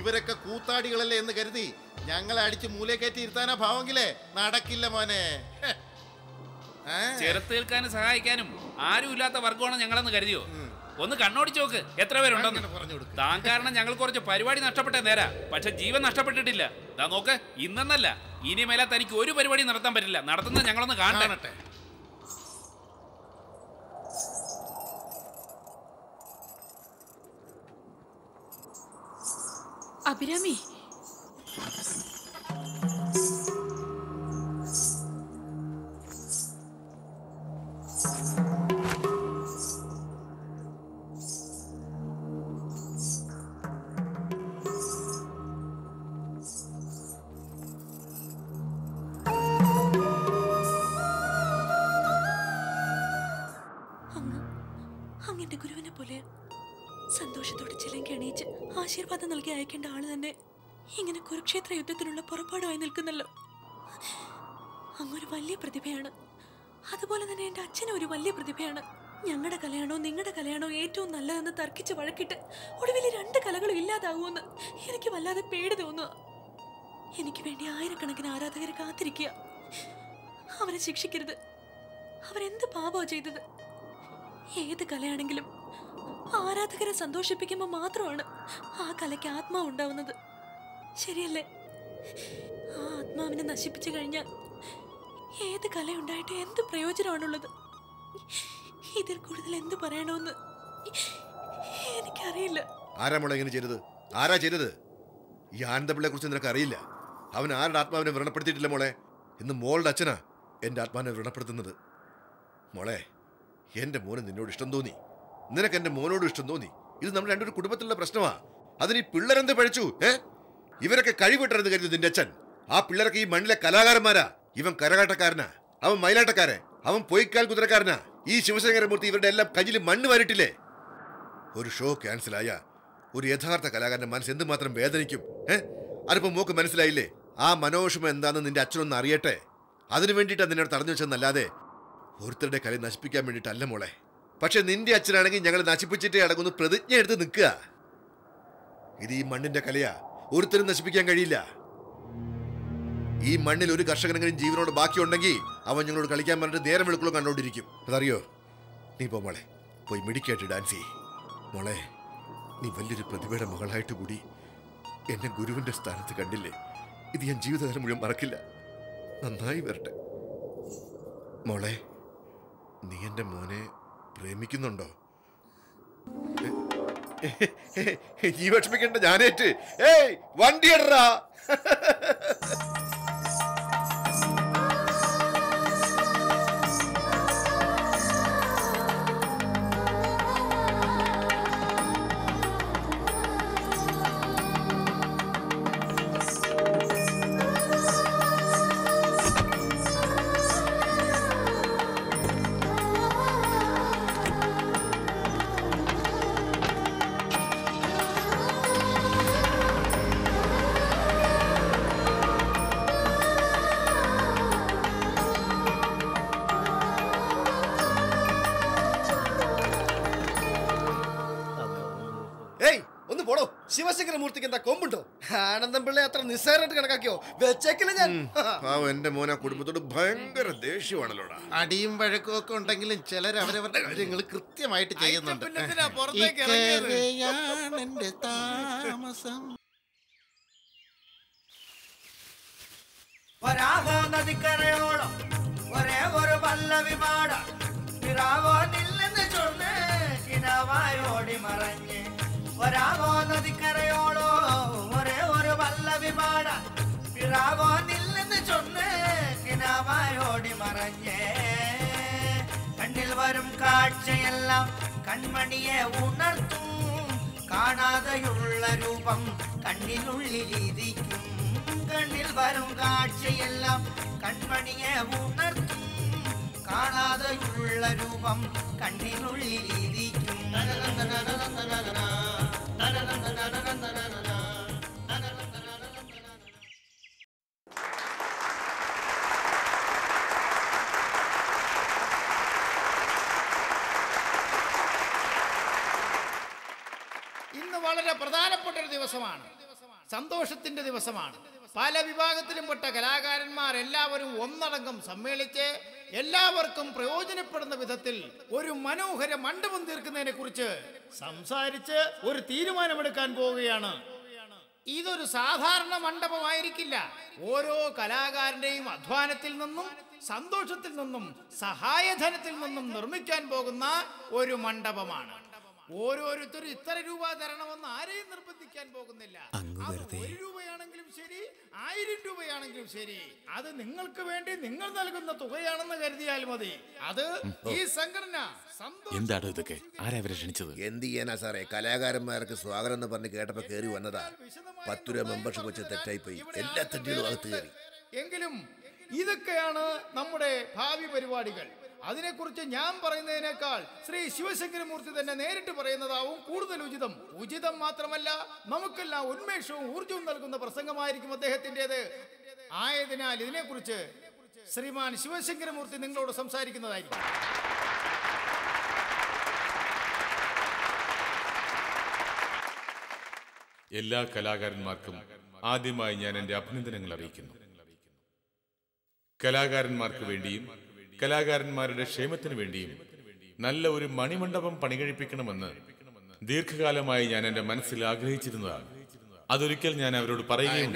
ഇവരൊക്കെ കൂത്താടികളല്ലേ എന്ന് കരുതി ഞങ്ങളെ അടിച്ച് മൂലേ കയറ്റി ഇരുത്താനാ ഭാവെങ്കിലേ നടക്കില്ല മോനെ. ചെറുത്ത് തീർക്കാനും സഹായിക്കാനും ആരും ഇല്ലാത്ത വർഗമാണ് ഞങ്ങളെന്ന് കരുതിയോ? ഒന്ന് കണ്ണോടിച്ച് നോക്ക്, എത്ര പേരുണ്ടെന്ന്. പറഞ്ഞു കൊടുക്കും താൻ കാരണം ഞങ്ങൾ കുറച്ച് പരിപാടി നഷ്ടപ്പെട്ട നേരാ, പക്ഷെ ജീവൻ നഷ്ടപ്പെട്ടിട്ടില്ല. താ നോക്ക്, ഇന്നല്ല ഇനി മേലാ തനിക്ക് ഒരു പരിപാടി നടത്താൻ പറ്റില്ല. നടത്തുന്നത് ഞങ്ങളൊന്ന് കാണട്ടെ. അഭിരാമി, ഇങ്ങനെ കുരുക്ഷേത്ര യുദ്ധത്തിനുള്ള പുറപ്പാടുമായി നിൽക്കുന്നല്ലോ. അങ്ങൊരു വലിയ പ്രതിഭയാണ്. അതുപോലെ തന്നെ എന്റെ അച്ഛനും ഒരു വലിയ പ്രതിഭയാണ്. ഞങ്ങളുടെ കലയാണോ നിങ്ങളുടെ കലയാണോ ഏറ്റവും നല്ലതെന്ന് തർക്കിച്ച് വഴക്കിട്ട് ഒടുവിൽ രണ്ട് കലകളും ഇല്ലാതാകുമെന്ന് എനിക്ക് വല്ലാതെ പേടി തോന്നുക. എനിക്ക് വേണ്ടി ആയിരക്കണക്കിന് ആരാധകർ കാത്തിരിക്കുക. അവരെ ശിക്ഷിക്കരുത്. അവരെന്ത് പാപോ ചെയ്തത്? ഏത് കലയാണെങ്കിലും ആരാധകരെ സന്തോഷിപ്പിക്കുമ്പോൾ മാത്രമാണ് ആ കലയ്ക്ക് ആത്മാവ് ഉണ്ടാവുന്നത്, ശരിയല്ലേ? ആ ആത്മാവിനെ നശിപ്പിച്ചു കഴിഞ്ഞാൽ ഏത് കലയുണ്ടായിട്ട് എന്ത് പ്രയോജനമാണുള്ളത്? ഇതിൽ കൂടുതൽ എന്ത് പറയണമെന്ന് എനിക്കറിയില്ല. ആരാ ചെയ്തത്? ആരാ ചെയ്തത്? യാനന്ദപിള്ളയെ കുറിച്ച് നിനക്ക് അറിയില്ല. അവൻ ആരുടെ ആത്മാവിനെ വ്രണപ്പെടുത്തിയിട്ടില്ല മോളെ. ഇന്ന് മോളുടെ അച്ഛനാ എൻ്റെ ആത്മാവിനെ വ്രണപ്പെടുത്തുന്നത്. മോളെ, എൻ്റെ മോന് നിന്നോട് ഇഷ്ടം തോന്നി, നിനക്ക് എൻ്റെ മോനോട് ഇഷ്ടം തോന്നി. ഇത് നമ്മൾ രണ്ടൊരു കുടുംബത്തിലുള്ള പ്രശ്നമാ. അതിന് ഈ പിള്ളേരെന്ത് പഴിച്ചു? ഏ, ഇവരൊക്കെ കഴിവിട്ടരെന്ന് കരുതി നിന്റെ അച്ഛൻ. ആ പിള്ളേരൊക്കെ ഈ മണ്ണിലെ കലാകാരന്മാരാ. ഇവൻ കരകാട്ടക്കാരനാ, അവൻ മയിലാട്ടക്കാരൻ, അവൻ പൊയ്ക്കാൽ കുതിരക്കാരനാ. ഈ ശിവശങ്കരമൂർത്തി ഇവരുടെ എല്ലാം കയ്യിൽ മണ്ണ് വരട്ടില്ലേ? ഒരു ഷോ ക്യാൻസലായ ഒരു യഥാർത്ഥ കലാകാരൻ്റെ മനസ്സ് എന്തുമാത്രം വേദനിക്കും. ഏഹ്, അതിപ്പോൾ മോക്ക് മനസ്സിലായില്ലേ? ആ മനോവിഷമം എന്താണെന്ന് നിന്റെ അച്ഛനൊന്ന് അറിയട്ടെ. അതിനു വേണ്ടിയിട്ടാണ് നിന്നോട് തടഞ്ഞു വെച്ചതെന്നല്ലാതെ ഒരുത്തരുടെ കലയെ നശിപ്പിക്കാൻ വേണ്ടിയിട്ടല്ല മോളെ. പക്ഷെ നിന്റെ അച്ഛനാണെങ്കിൽ ഞങ്ങൾ നശിപ്പിച്ചിട്ടേ അടങ്ങുന്ന പ്രതിജ്ഞ എടുത്ത് നിൽക്കുക. ഇത് ഈ മണ്ണിൻ്റെ കലയാ, ഒരുത്തരും നശിപ്പിക്കാൻ കഴിയില്ല. ഈ മണ്ണിൽ ഒരു കർഷകനെങ്കിലും ജീവനോട് ബാക്കിയുണ്ടെങ്കിൽ അവൻ ഞങ്ങളോട് കളിക്കാൻ പറഞ്ഞിട്ട് നേരം വെളുക്കുള്ള കണ്ടോണ്ടിരിക്കും. അതറിയോ? നീ പോ മോളെ, പോയി മിടിക്കായിട്ട് ഡാൻസ് ചെയ്യ്. മോളെ, നീ വലിയൊരു പ്രതിഭയുടെ മകളായിട്ട് കൂടി എന്നെ ഗുരുവിൻ്റെ സ്ഥാനത്ത് കണ്ടില്ലേ? ഇത് ഞാൻ ജീവിതകാലം മുഴുവൻ മറക്കില്ല. നന്നായി വരട്ടെ മോളെ. നീ എൻ്റെ മോനെ പ്രേമിക്കുന്നുണ്ടോ? നീ വിഷമിക്കണ്ട, ഞാനേറ്റ്. ഏയ് വണ്ടി ഇടറാ. ശിവശങ്കരമൂർത്തിക്ക് എന്താ കൊമ്പുണ്ടോ? ആനന്ദം പിള്ളയെ അത്ര നിസ്സാരമായിട്ട് കണക്കാക്കിയോ? വെച്ചേക്കില്ല ഞാൻ. എന്റെ മോനെ കുടുംബത്തോട് ഭയങ്കര ദേഷ്യമാണല്ലോ. അടിയും വഴക്കും ഒക്കെ ഉണ്ടെങ്കിലും ചിലർ അവരവരുടെ കാര്യങ്ങൾ കൃത്യമായിട്ട് ചെയ്യുന്നുണ്ട്. വരാവോ നദിക്കരയോളോ ഒരേ ഒരു വല്ലവി പാട പിറാവോ നില്ലെന്ന് ചൊന്ന് കിനാവായോടി മറഞ്ഞേ. കണ്ണിൽ വരും കാഴ്ചയെല്ലാം കൺമണിയെ ഉണർത്തും. കാണാതെയുള്ള രൂപം കണ്ണിനുള്ളിലിരിക്കും. കണ്ണിൽ വരും കാഴ്ചയെല്ലാം കൺമണിയെ ഉണർത്തും. കാണാതെയുള്ള രൂപം കണ്ണിനുള്ളിലിരിക്കും. ഇന്ന് വളരെ പ്രധാനപ്പെട്ട ഒരു ദിവസമാണ്, സന്തോഷത്തിന്റെ ദിവസമാണ്. പല വിഭാഗത്തിലും പെട്ട കലാകാരന്മാർ എല്ലാവരും ഒന്നടങ്കം സമ്മേളിച്ച് എല്ലാവർക്കും പ്രയോജനപ്പെടുന്ന വിധത്തിൽ ഒരു മനോഹര മണ്ഡപം തീർക്കുന്നതിനെ കുറിച്ച് സംസാരിച്ച് ഒരു തീരുമാനമെടുക്കാൻ പോവുകയാണ്. ഇതൊരു സാധാരണ മണ്ഡപമായിരിക്കില്ല. ഓരോ കലാകാരന്റെയും അധ്വാനത്തിൽ നിന്നും സന്തോഷത്തിൽ നിന്നും സഹായധനത്തിൽ നിന്നും നിർമ്മിക്കാൻ പോകുന്ന ഒരു മണ്ഡപമാണ്. ഓരോരുത്തരും ഇത്ര രൂപ തരണമെന്ന് ആരെയും നിർബന്ധിക്കാൻ പോകുന്നില്ല. ഒരു രൂപയാണെങ്കിലും ശരി, ആയിരം രൂപയാണെങ്കിലും ശരി, അത് നിങ്ങൾക്ക് വേണ്ടി നിങ്ങൾ നൽകുന്ന തുകയാണെന്ന് കരുതിയാൽ മതി. അത് ഈ സംഘടന എന്താണ് ഇതൊക്കെ? ആരാവരെ ക്ഷണിച്ചത്? എന്ത് ചെയ്യാനാ സാറേ, കലാകാരന്മാർക്ക് സ്വാഗതം എന്ന് പറഞ്ഞ് കേട്ടപ്പോ കയറി വന്നതാ. പത്ത് രൂപ മെമ്പർഷിപ്പ് വെച്ച് തെറ്റായി പോയി, എല്ലാ തെറ്റുകളും അകത്ത് കയറി. എങ്കിലും ഇതൊക്കെയാണ് നമ്മുടെ ഭാവി പരിപാടികൾ. അതിനെക്കുറിച്ച് ഞാൻ പറയുന്നതിനേക്കാൾ ശ്രീ ശിവശങ്കരമൂർത്തി തന്നെ നേരിട്ട് പറയുന്നതാവും കൂടുതൽ ഉചിതം. ഉചിതം മാത്രമല്ല, നമുക്കെല്ലാം ഉന്മേഷവും ഊർജവും നൽകുന്ന പ്രസംഗമായിരിക്കും അദ്ദേഹത്തിൻ്റെത്. ആയതിനാൽ ഇതിനെക്കുറിച്ച് ശ്രീമാൻ ശിവശങ്കരമൂർത്തി നിങ്ങളോട് സംസാരിക്കുന്നതായിരിക്കും. എല്ലാ കലാകാരന്മാർക്കും ആദ്യമായി ഞാൻ എൻ്റെ അഭിനന്ദനങ്ങൾ അറിയിക്കുന്നു. കലാകാരന്മാർക്ക് വേണ്ടിയും കലാകാരന്മാരുടെ ക്ഷേമത്തിന് വേണ്ടിയും നല്ല ഒരു മണിമണ്ഡപം പണികഴിപ്പിക്കണമെന്ന് ദീർഘകാലമായി ഞാൻ എൻ്റെ മനസ്സിൽ ആഗ്രഹിച്ചിരുന്നതാണ്. അതൊരിക്കൽ ഞാൻ അവരോട് പറയുകയും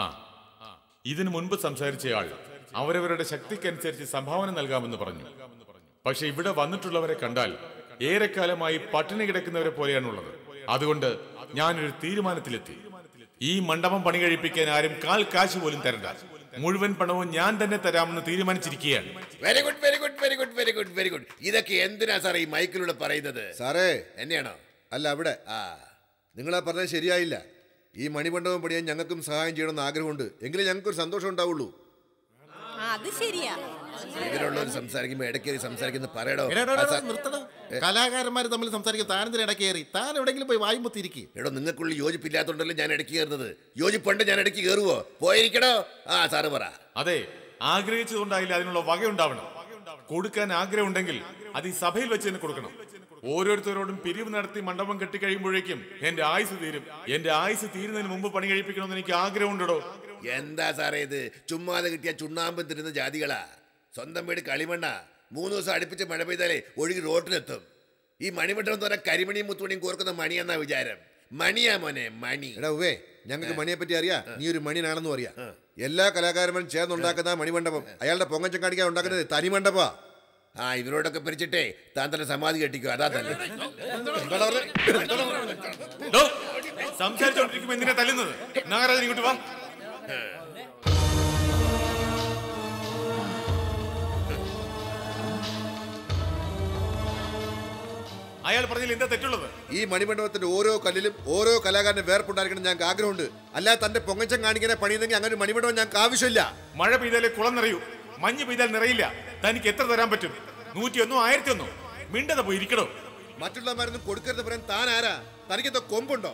ആ ഇതിനു മുൻപ് സംസാരിച്ചയാൾ അവരവരുടെ ശക്തിക്കനുസരിച്ച് സംഭാവന നൽകാമെന്ന് പറഞ്ഞു. പക്ഷെ ഇവിടെ വന്നിട്ടുള്ളവരെ കണ്ടാൽ ഏറെക്കാലമായി പട്ടിണി കിടക്കുന്നവരെ പോലെയാണുള്ളത്. അതുകൊണ്ട് ഞാനൊരു തീരുമാനത്തിലെത്തി. ഈ ഈ മണ്ഡപം പണി കഴിപ്പിക്കാൻ ആരും കാൽ കാശ് പോലും തരണ്ട. മുഴുവൻ പണവും ഞാൻ തന്നെ തരാമെന്ന് തീരുമാനിച്ചിരിക്കുകയാണ്. Very good very good very good very good very good ഇതൊക്കെ എന്തിനാ സാറേ ഈ മൈക്കിലൂടെ പറയുന്നത്? സാറേ എന്നെയാണോ? അല്ല, അവിടെ ആ നിങ്ങളാ പറഞ്ഞത് ശരിയായില്ല. ഈ മണിമണ്ഡപം പണിയാൻ ഞങ്ങൾക്കും സഹായം ചെയ്യണമെന്ന് ആഗ്രഹമുണ്ട്. എങ്കിലും ഞങ്ങൾക്കൊരു സന്തോഷം ഉണ്ടാവുള്ളൂ. അത് ശരിയാ. ഇതിലുള്ളവർ സംസാരിക്കുമ്പോ ഇടയ്ക്കേറി സംസാരിക്കുന്ന പറയടോ. കലാകാരന്മാർ തമ്മിൽ സംസാരിക്കും. താനെന്തിന് ഇടയ്ക്കേറി? താൻ എവിടെയെങ്കിലും പോയി വായ്പത്തിരിക്കും. എടോ, നിങ്ങൾക്കുള്ളിൽ യോജിപ്പില്ലാത്തോണ്ടല്ലോ ഞാൻ ഇടയ്ക്ക് കയറുന്നത്. യോജിപ്പുണ്ട് ഞാൻ ഇടയ്ക്ക് കയറുവോ? പോയിരിക്കടോ. ആ സാറ് പറ. അതെ, ആഗ്രഹിച്ചതുകൊണ്ടായില്ല, അതിനുള്ള വകയുണ്ടാവണം. കൊടുക്കാൻ ആഗ്രഹം ഉണ്ടെങ്കിൽ അത് ഈ സഭയിൽ വെച്ച് തന്നെ കൊടുക്കണം. ഓരോരുത്തരോടും പിരിവ് നടത്തി മണ്ഡപം കെട്ടിക്കഴിയുമ്പോഴേക്കും എന്റെ ആയുസ് തീരും. എന്റെ ആയുസ് തീരുന്നതിന് മുമ്പ് പണി കഴിപ്പിക്കണമെന്ന് എനിക്ക് ആഗ്രഹം ഉണ്ടോ? എന്താ സാറേ ഇത്? ചുമ്മാതെ കിട്ടിയ ചുണ്ണാമ്പും തിരുന്ന ജാതികളാ. സ്വന്തം വീട് കളിമണ്ണ. മൂന്ന് ദിവസം അടുപ്പിച്ച് മഴ പെയ്താലേ ഒഴുകി റോട്ടിലെത്തും. ഈ മണിമണ്ഡപം എന്ന് പറഞ്ഞാൽ കരിമണിയും മുത്തുമണിയും കോർക്കുന്ന മണിയെന്നാ വിചാരം. മണിയാ മോനെ മണി. എടാ ഉവ്വേ, ഞങ്ങൾക്ക് മണിയെ പറ്റി അറിയാം. നീ ഒരു മണിയാണെന്നും അറിയാം. എല്ലാ കലാകാരന്മാരും ചേർന്നുണ്ടാക്കുന്ന മണിമണ്ഡപം. അയാളുടെ പൊങ്ങച്ചം കാണിക്കാൻ ഉണ്ടാക്കുന്നത് തനി മണ്ഡപ. ആ ഇവരോടൊക്കെ പിരിച്ചിട്ടേ താൻ തന്നെ സമാധി കെട്ടിക്കോ. അതാ തന്നെ സംസാരിച്ചോണ്ടിരിക്കുമ്പോ എന്തിനാ തല്ലുന്നത്? നാഗരാജൻ ഇങ്ങോട്ട് വാ. അയാൾ പറഞ്ഞാൽ എന്താ തെറ്റുള്ളത്? ഈ മണിമണ്ഡപത്തിന്റെ ഓരോ കല്ലിലും ഓരോ കലാകാരനെ വേർപ്പുണ്ടായിരിക്കണം ഞങ്ങൾക്ക് ആഗ്രഹമുണ്ട്. അല്ലാതെ തന്റെ പൊങ്ങച്ചം കാണിക്കാനെ പണിയുന്നെങ്കിൽ അങ്ങനെ ഒരു മണിമണ്ഡപം ഞങ്ങൾക്ക് ആവശ്യമില്ല. മഴ പെയ്താലേ കുളം നിറയൂ, മഞ്ഞ് പെയ്താൽ നിറയില്ല. തനിക്ക് എത്ര തരാൻ പറ്റും? നൂറ്റിയൊന്നോ ആയിരത്തിയൊന്നോ? മിണ്ടത പോയിരിക്കണോ? മറ്റുള്ളവന്മാരൊന്നും കൊടുക്കരുത് പറയാൻ താൻ ആരാ? തനിക്കെന്തോ കൊമ്പുണ്ടോ?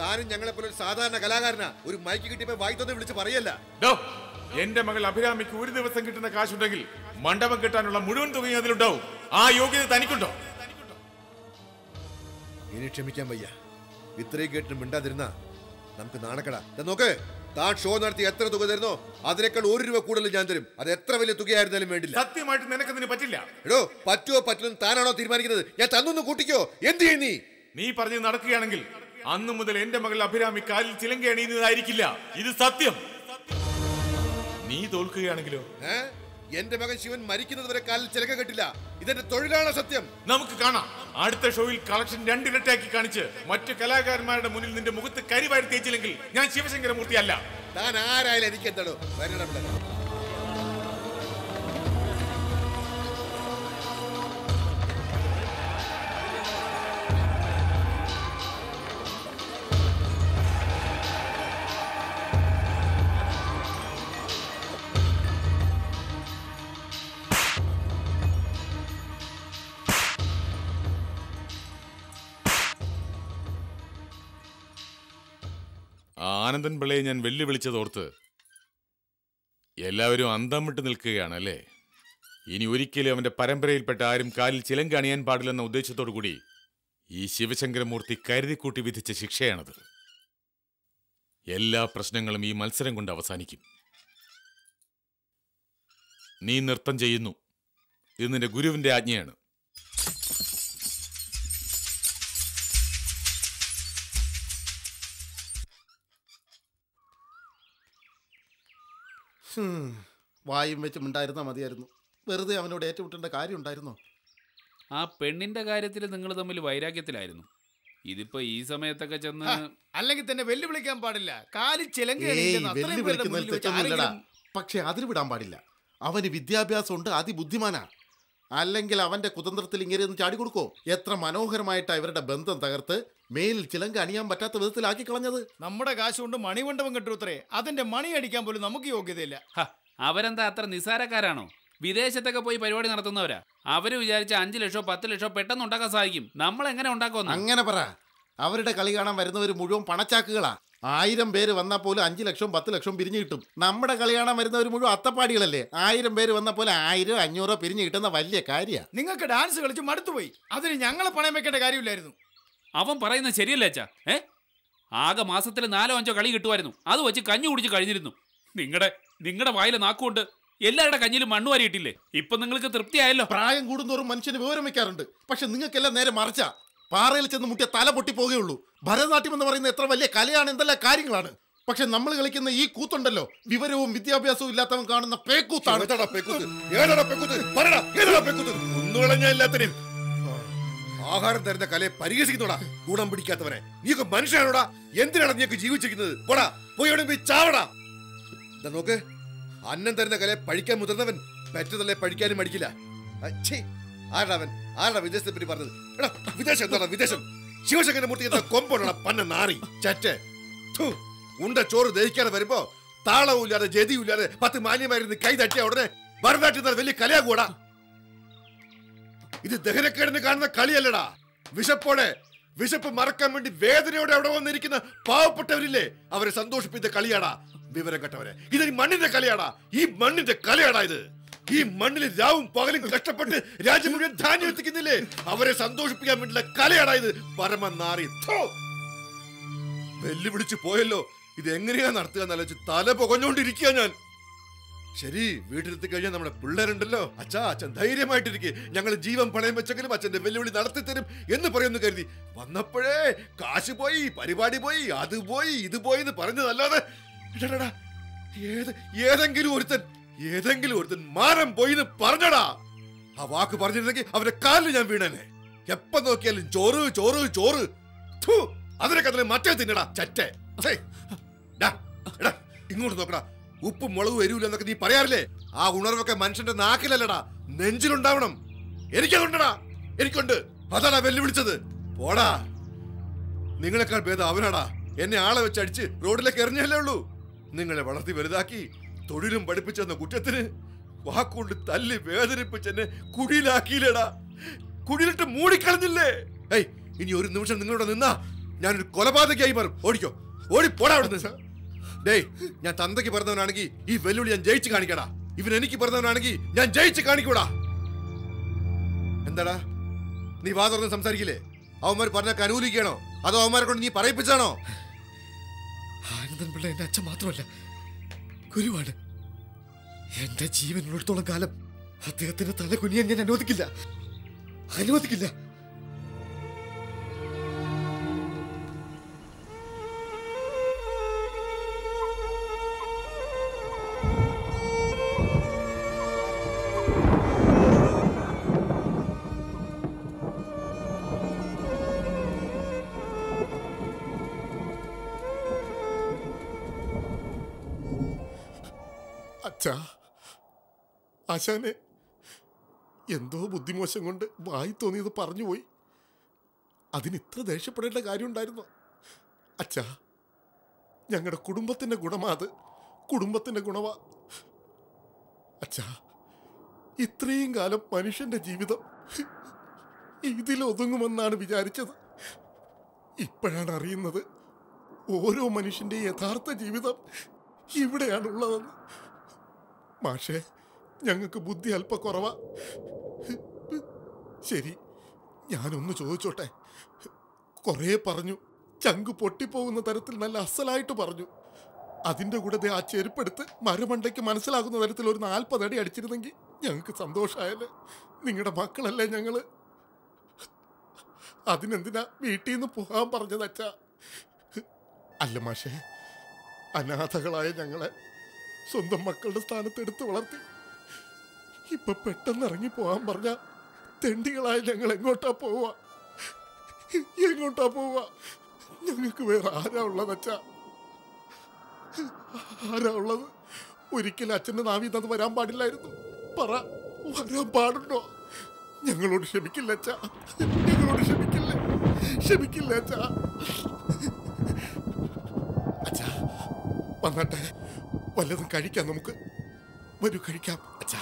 താനും ഞങ്ങളെ പോലെ ഒരു സാധാരണ കലാകാരനാ. ഒരു മൈക്ക് കിട്ടിയപ്പോ വായിത്തൊന്ന് വിളിച്ച് പറയല്ല. എന്റെ മകൾ അഭിരാമിക്ക് ഒരു ദിവസം കിട്ടുന്ന കാശുണ്ടെങ്കിൽ മണ്ഡപം കിട്ടാനുള്ള മുഴുവൻ തുകയും അതിലുണ്ടാവും. ആ യോഗ്യത തനിക്കുണ്ടോ? ഇനി ക്ഷമിക്കാൻ വയ്യ. ഇത്രയും കേട്ടിട്ട് മിണ്ടാതിരുന്ന നമുക്ക് നാണക്കടാ. നോക്ക്, താൻ ഷോ നടത്തി എത്ര തുക തരുന്നോ അതിനേക്കാൾ ഒരു രൂപ കൂടുതൽ ഞാൻ തരും. അത് എത്ര വലിയ തുകയായിരുന്നാലും വേണ്ടില്ല. സത്യമായിട്ട് നിനക്കതിന് പറ്റില്ല. എടോ, പറ്റുമോ പറ്റുമെന്ന് താനാണോ തീരുമാനിക്കുന്നത്? ഞാൻ തന്നൊന്ന് കൂട്ടിക്കോ. എന്ത് ചെയ്യും നീ? നീ പറഞ്ഞ് നടക്കുകയാണെങ്കിൽ അന്നു മുതൽ എന്റെ മകൾ അഭിരാമി കാലിൽ ചിലങ്ക അണിയുന്നതായിരിക്കില്ല. ഇത് സത്യം. നീ തോൽക്കുകയാണെങ്കിലോ? എന്റെ മകൻ ശിവൻ മരിക്കുന്നത് വരെ കാലിൽ ചിലങ്ക കെട്ടില്ല. ഇതെന്റെ തൊഴിലാണ്. സത്യം നമുക്ക് കാണാം. അടുത്ത ഷോയിൽ കളക്ഷൻ രണ്ടിരട്ടാക്കി കാണിച്ച് മറ്റു കലാകാരന്മാരുടെ മുന്നിൽ നിന്റെ മുഖത്ത് കരി വാരി തേച്ചില്ലെങ്കിൽ ഞാൻ ശിവശങ്കരമൂർത്തി അല്ല. താൻ ആരായാലും എനിക്ക് എന്താണോ? ആനന്ദൻ പിള്ളയെ ഞാൻ വെല്ലുവിളിച്ചതോർത്ത് എല്ലാവരും അന്തം വിട്ട് നിൽക്കുകയാണല്ലേ? ഇനി ഒരിക്കലും അവന്റെ പരമ്പരയിൽപ്പെട്ട ആരും കാലിൽ ചിലങ്ക അണിയാൻ പാടില്ലെന്ന ഉദ്ദേശത്തോടു കൂടി ഈ ശിവശങ്കരമൂർത്തി കരുതിക്കൂട്ടി വിധിച്ച ശിക്ഷയാണത്. എല്ലാ പ്രശ്നങ്ങളും ഈ മത്സരം കൊണ്ട് അവസാനിക്കും. നീ നൃത്തം ചെയ്യുന്നു. ഇത് നിന്റെ ഗുരുവിന്റെ ആജ്ഞയാണ്. വായും വെച്ച് മിണ്ടായിരുന്നാൽ മതിയായിരുന്നു. വെറുതെ അവനോട് ഏറ്റുമുട്ടേണ്ട കാര്യം ഉണ്ടായിരുന്നോ? ആ പെണ്ണിന്റെ കാര്യത്തിൽ നിങ്ങൾ തമ്മിൽ വൈരാഗ്യത്തിലായിരുന്നു. ഇതിപ്പോ ഈ സമയത്തൊക്കെ ചെന്ന് അല്ലെങ്കിൽ തന്നെ വെല്ലുവിളിക്കാൻ പാടില്ല. കാലിൽ ചിലങ്ക. പക്ഷെ അതിന് വിടാൻ പാടില്ല. അവന് വിദ്യാഭ്യാസം ഉണ്ട്, അതിബുദ്ധിമാനാ. അല്ലെങ്കിൽ അവന്റെ കുതന്ത്രത്തിൽ ഇങ്ങനെ ഒന്ന് ചാടിക്കൊടുക്കോ? എത്ര മനോഹരമായിട്ടാ ഇവരുടെ ബന്ധം തകർത്ത് മേലിൽ ചിലങ്ക അണിയാൻ പറ്റാത്ത വിധത്തിലാക്കി കളഞ്ഞത്. നമ്മുടെ കാശുകൊണ്ട് മണിമണ്ഡപം കെട്ടൂത്രേ. അതിന്റെ മണി അടിക്കാൻ പോലും നമുക്ക് യോഗ്യതയില്ല. അവരെന്താ അത്ര നിസാരക്കാരാണോ? വിദേശത്തൊക്കെ പോയി പരിപാടി നടത്തുന്നവരാ. അവര് വിചാരിച്ച അഞ്ചു ലക്ഷോ പത്ത് ലക്ഷോ പെട്ടെന്ന് ഉണ്ടാക്കാൻ സാധിക്കും. നമ്മൾ എങ്ങനെ ഉണ്ടാക്കുമെന്ന് അങ്ങനെ പറ. അവരുടെ കളി കാണാൻ വരുന്നവർ മുഴുവൻ പണച്ചാക്കുകളാ. ആയിരം പേര് വന്നാൽ പോലും അഞ്ചു ലക്ഷം പത്ത് ലക്ഷം പിരിഞ്ഞു കിട്ടും. നമ്മുടെ കളി കാണാൻ വരുന്നവർ മുഴുവൻ അത്തപ്പാടികളല്ലേ. ആയിരം പേര് വന്നാൽ പോലെ ആയിരം അഞ്ഞൂറോ പിരിഞ്ഞു കിട്ടുന്ന വലിയ കാര്യമാണ്. നിങ്ങൾക്ക് ഡാൻസ് കളിച്ച് മടുത്തുപോയി. അതിന് ഞങ്ങളെ പണയം വെക്കേണ്ട കാര്യമില്ലായിരുന്നു. അവൻ പറയുന്നത് ശരിയല്ലേ അച്ഛാ? ഏ ആകെ മാസത്തിൽ നാലോ അഞ്ചോ കളി കിട്ടുമായിരുന്നു. അത് വെച്ച് കഞ്ഞി കുടിച്ച് കഴിഞ്ഞിരുന്നു. നിങ്ങളുടെ നിങ്ങളുടെ വായിലെ നാക്കുകൊണ്ട് എല്ലാവരുടെ കഞ്ഞിലും മണ്ണ് വാരിയിട്ടില്ലേ? ഇപ്പൊ നിങ്ങൾക്ക് തൃപ്തിയായല്ലോ. പ്രായം കൂടുന്തോറും മനുഷ്യന് വിവരം വെക്കാറുണ്ട്. പക്ഷെ നിങ്ങൾക്കെല്ലാം നേരെ മറിച്ചാ. പാറയിൽ ചെന്ന് മുട്ടിയ തല പൊട്ടി പോകുകയുള്ളൂ. ഭരതനാട്യം എന്ന് പറയുന്ന എത്ര വലിയ കലയാണ്, എന്തെല്ലാം കാര്യങ്ങളാണ്. പക്ഷെ നമ്മൾ കളിക്കുന്ന ഈ കൂത്തുണ്ടല്ലോ, വിവരവും വിദ്യാഭ്യാസവും ഇല്ലാത്തവൻ കാണുന്ന പേക്കൂത്താണ്. ആഹാരം തരുന്ന കലയെ പരിഹസിക്കുന്നോടാ ഗുണം പിടിക്കാത്തവനെ. നീയൊക്കെ മനുഷ്യനോടാ, എന്തിനാണ് നീയൊക്കെ ജീവിച്ചിരിക്കുന്നത്? പോടാ, പോയി എവിടെ പോയി ചാവടാ. എന്താ നോക്ക്, അന്നം തരുന്ന കലയെ പഴിക്കാൻ മുതിർന്നവൻ പെറ്റതല്ലേ പഴിക്കാനും മടിക്കില്ല. ആരാടാവൻ? ആരാടാ വിദേശത്തെ പറ്റി പറഞ്ഞത്? എടാ വിദേശം എന്താടാ വിദേശം? ശിവശങ്കരന്റെ മൂർത്തി എന്താ കൊമ്പോടാ പന്ന നാറി ചറ്റ്. ഉണ്ട ചോറ് ദഹിക്കാതെ വരുമ്പോ താളവും ഇല്ലാതെ ജതിയും ഇല്ലാതെ പത്ത് മാന്യമായിരുന്നു കൈ തട്ടിയ ഉടനെ ഭരതാട്ടിയ വലിയ കലയാ കൂടാ. ഇത് ദഹനക്കേടിന് കാണുന്ന കളിയല്ലടാ. വിശപ്പോടെ, വിശപ്പ് മറക്കാൻ വേണ്ടി വേദനയോടെ അവിടെ വന്നിരിക്കുന്ന പാവപ്പെട്ടവരില്ലേ, അവരെ സന്തോഷിപ്പിച്ച കളിയാടാ വിവരം കെട്ടവരെ. ഇതൊരു മണ്ണിന്റെ കളിയാടാ, ഈ മണ്ണിന്റെ കളിയാടാ ഇത്. ഈ മണ്ണിൽ രാവും പകലും കഷ്ടപ്പെട്ട് രാജ്യം മുഴുവൻ ധാന്യം എത്തിക്കുന്നില്ലേ, അവരെ സന്തോഷിപ്പിക്കാൻ വേണ്ടിയുള്ള കളിയാടാ ഇത്. പരമനാറി വെല്ലുവിളിച്ചു പോയല്ലോ, ഇത് എങ്ങനെയാ നടത്തുക എന്നാലോചിച്ച് തല പുകഞ്ഞോണ്ടിരിക്കുക ഞാൻ. ശരി, വീട്ടിലെത്തി കഴിഞ്ഞാൽ നമ്മുടെ പിള്ളേരുണ്ടല്ലോ. അച്ഛാ, അച്ഛൻ ധൈര്യമായിട്ടിരിക്കെ, ഞങ്ങൾ ജീവൻ പണയം വെച്ചെങ്കിലും അച്ഛൻ്റെ വെല്ലുവിളി നടത്തി തരും എന്ന് പറയുന്നു കരുതി വന്നപ്പോഴേ കാശ് പോയി, പരിപാടി പോയി, അത് പോയി ഇത് പോയി എന്ന് പറഞ്ഞതല്ലാതെ ഇടടാ ഏത് ഏതെങ്കിലും ഒരുത്തൻ ഏതെങ്കിലും ഒരുത്തൻ മാനം പോയി എന്ന് പറഞ്ഞടാ. ആ വാക്ക് പറഞ്ഞിരുന്നെങ്കിൽ അവന്റെ കാലിൽ ഞാൻ വീണനെ. എപ്പം നോക്കിയാലും ചോറ് ചോറ് ചോറ്. അതിനൊക്കെ അതിനെ മറ്റേ തിന്നടാ ചറ്റേ. ഇങ്ങോട്ട് നോക്കടാ, ഉപ്പും മുളകും എരിവില്ലെന്നൊക്കെ നീ പറയാറില്ലേ, ആ ഉണർവൊക്കെ മനുഷ്യന്റെ നാക്കിലല്ലടാ, നെഞ്ചിലുണ്ടാവണം. എനിക്കതുണ്ടടാ, എനിക്കുണ്ട്. അതാടാ വെല്ലുവിളിച്ചത്. പോടാ, നിങ്ങളെക്കാൾ ഭേദം അവനാടാ. എന്നെ ആളെ വെച്ച് അടിച്ച് റോഡിലേക്ക് എറിഞ്ഞല്ലേ ഉള്ളൂ. നിങ്ങളെ വളർത്തി വലുതാക്കി തൊഴിലും പഠിപ്പിച്ചെന്ന കുറ്റത്തിന് വാക്കുകൊണ്ട് തല്ലി വേദനിപ്പിച്ചെന്നെ കുടിയിലാക്കിയില്ലേടാ, കുടിയിലിട്ട് മൂടിക്കളഞ്ഞില്ലേ. ഏയ്, ഇനി ഒരു നിമിഷം നിങ്ങളുടെ നിന്നാ ഞാനൊരു കൊലപാതകയായി മാറും. ഓടിക്കോ, ഓടി പോടാ അവിടുന്ന്. ഡേയ്, ഞാൻ തന്തയ്ക്ക് പറഞ്ഞവനാണെങ്കിൽ ഈ വെല്ലുവിളി ഞാൻ ജയിച്ചു കാണിക്കടാ. ഇവൻ എനിക്ക് പറഞ്ഞവനാണെങ്കിൽ ഞാൻ ജയിച്ചു കാണിക്കൂടാ. എന്താടാ നീ വാ തുറന്ന് സംസാരിക്കില്ലേ? അവന്മാർ പറഞ്ഞൊക്കെ അനുകൂലിക്കുകയാണോ, അതോ അവന്മാരെ കൊണ്ട് നീ പറയിപ്പിച്ചാണോ? ആനന്ദൻ പിള്ള എന്റെ അച്ഛൻ മാത്രമല്ല, ഗുരുവാണ്. എന്റെ ജീവനുള്ളിടത്തോളം കാലം അദ്ദേഹത്തിന്റെ തല കുനിയാൻ ഞാൻ അനുവദിക്കില്ല, അനുവദിക്കില്ല. ആശാനെ, എന്തോ ബുദ്ധിമോശം കൊണ്ട് വായി തോന്നിയത് പറഞ്ഞുപോയി. അതിനിത്ര ദേഷ്യപ്പെടേണ്ട കാര്യമുണ്ടായിരുന്നു അച്ഛാ? ഞങ്ങളുടെ കുടുംബത്തിൻ്റെ ഗുണമാ അത്, കുടുംബത്തിൻ്റെ ഗുണമാ അച്ഛാ. ഇത്രയും കാലം മനുഷ്യൻ്റെ ജീവിതം ഇതിലൊതുങ്ങുമെന്നാണ് വിചാരിച്ചത്. ഇപ്പോഴാണ് അറിയുന്നത് ഓരോ മനുഷ്യൻ്റെ യഥാർത്ഥ ജീവിതം ഇവിടെയാണുള്ളതെന്ന്. മാഷേ, ഞങ്ങൾക്ക് ബുദ്ധി അല്പം കുറവാ. ശരി, ഞാനൊന്ന് ചോദിച്ചോട്ടെ? കുറേ പറഞ്ഞു, ചങ്ക് പൊട്ടിപ്പോകുന്ന തരത്തിൽ നല്ല അസലായിട്ട് പറഞ്ഞു. അതിൻ്റെ കൂടെ ആ ചെരുപ്പെടുത്ത് മരമണ്ടയ്ക്ക് മനസ്സിലാകുന്ന തരത്തിൽ ഒരു നാൽപ്പതടി അടിച്ചിരുന്നെങ്കിൽ ഞങ്ങൾക്ക് സന്തോഷമായല്ലേ. നിങ്ങളുടെ മക്കളല്ലേ ഞങ്ങൾ. അതിനെന്തിനാ വീട്ടിൽ നിന്ന് പോകാൻ പറഞ്ഞത് അച്ഛാ? അല്ല മാഷേ, അനാഥകളായ ഞങ്ങളെ സ്വന്തം മക്കളുടെ സ്ഥാനത്ത് എടുത്ത് വളർത്തി ഇപ്പൊ പെട്ടെന്ന് ഇറങ്ങി പോകാൻ പറഞ്ഞ തെണ്ടികളായി ഞങ്ങൾ എങ്ങോട്ടാ പോവാ, എങ്ങോട്ടാ പോവാ? ഞങ്ങൾക്ക് വേറെ ആരാ ഉള്ളത് അച്ഛാ? ആരാ ഉള്ളത്? ഒരിക്കലും അച്ഛൻ്റെ നാവിൽ നിന്ന് വരാൻ പാടില്ലായിരുന്നു. പറ, വരാൻ പാടുണ്ടോ? ഞങ്ങളോട് ക്ഷമിക്കില്ല അച്ഛാ, ഞങ്ങളോട് ക്ഷമിക്കില്ല, ക്ഷമിക്കില്ല അച്ഛാ. അച്ഛാ വന്നട്ടെ, വല്ലതും കഴിക്കാം നമുക്ക്. വരൂ, കഴിക്കാം അച്ഛാ.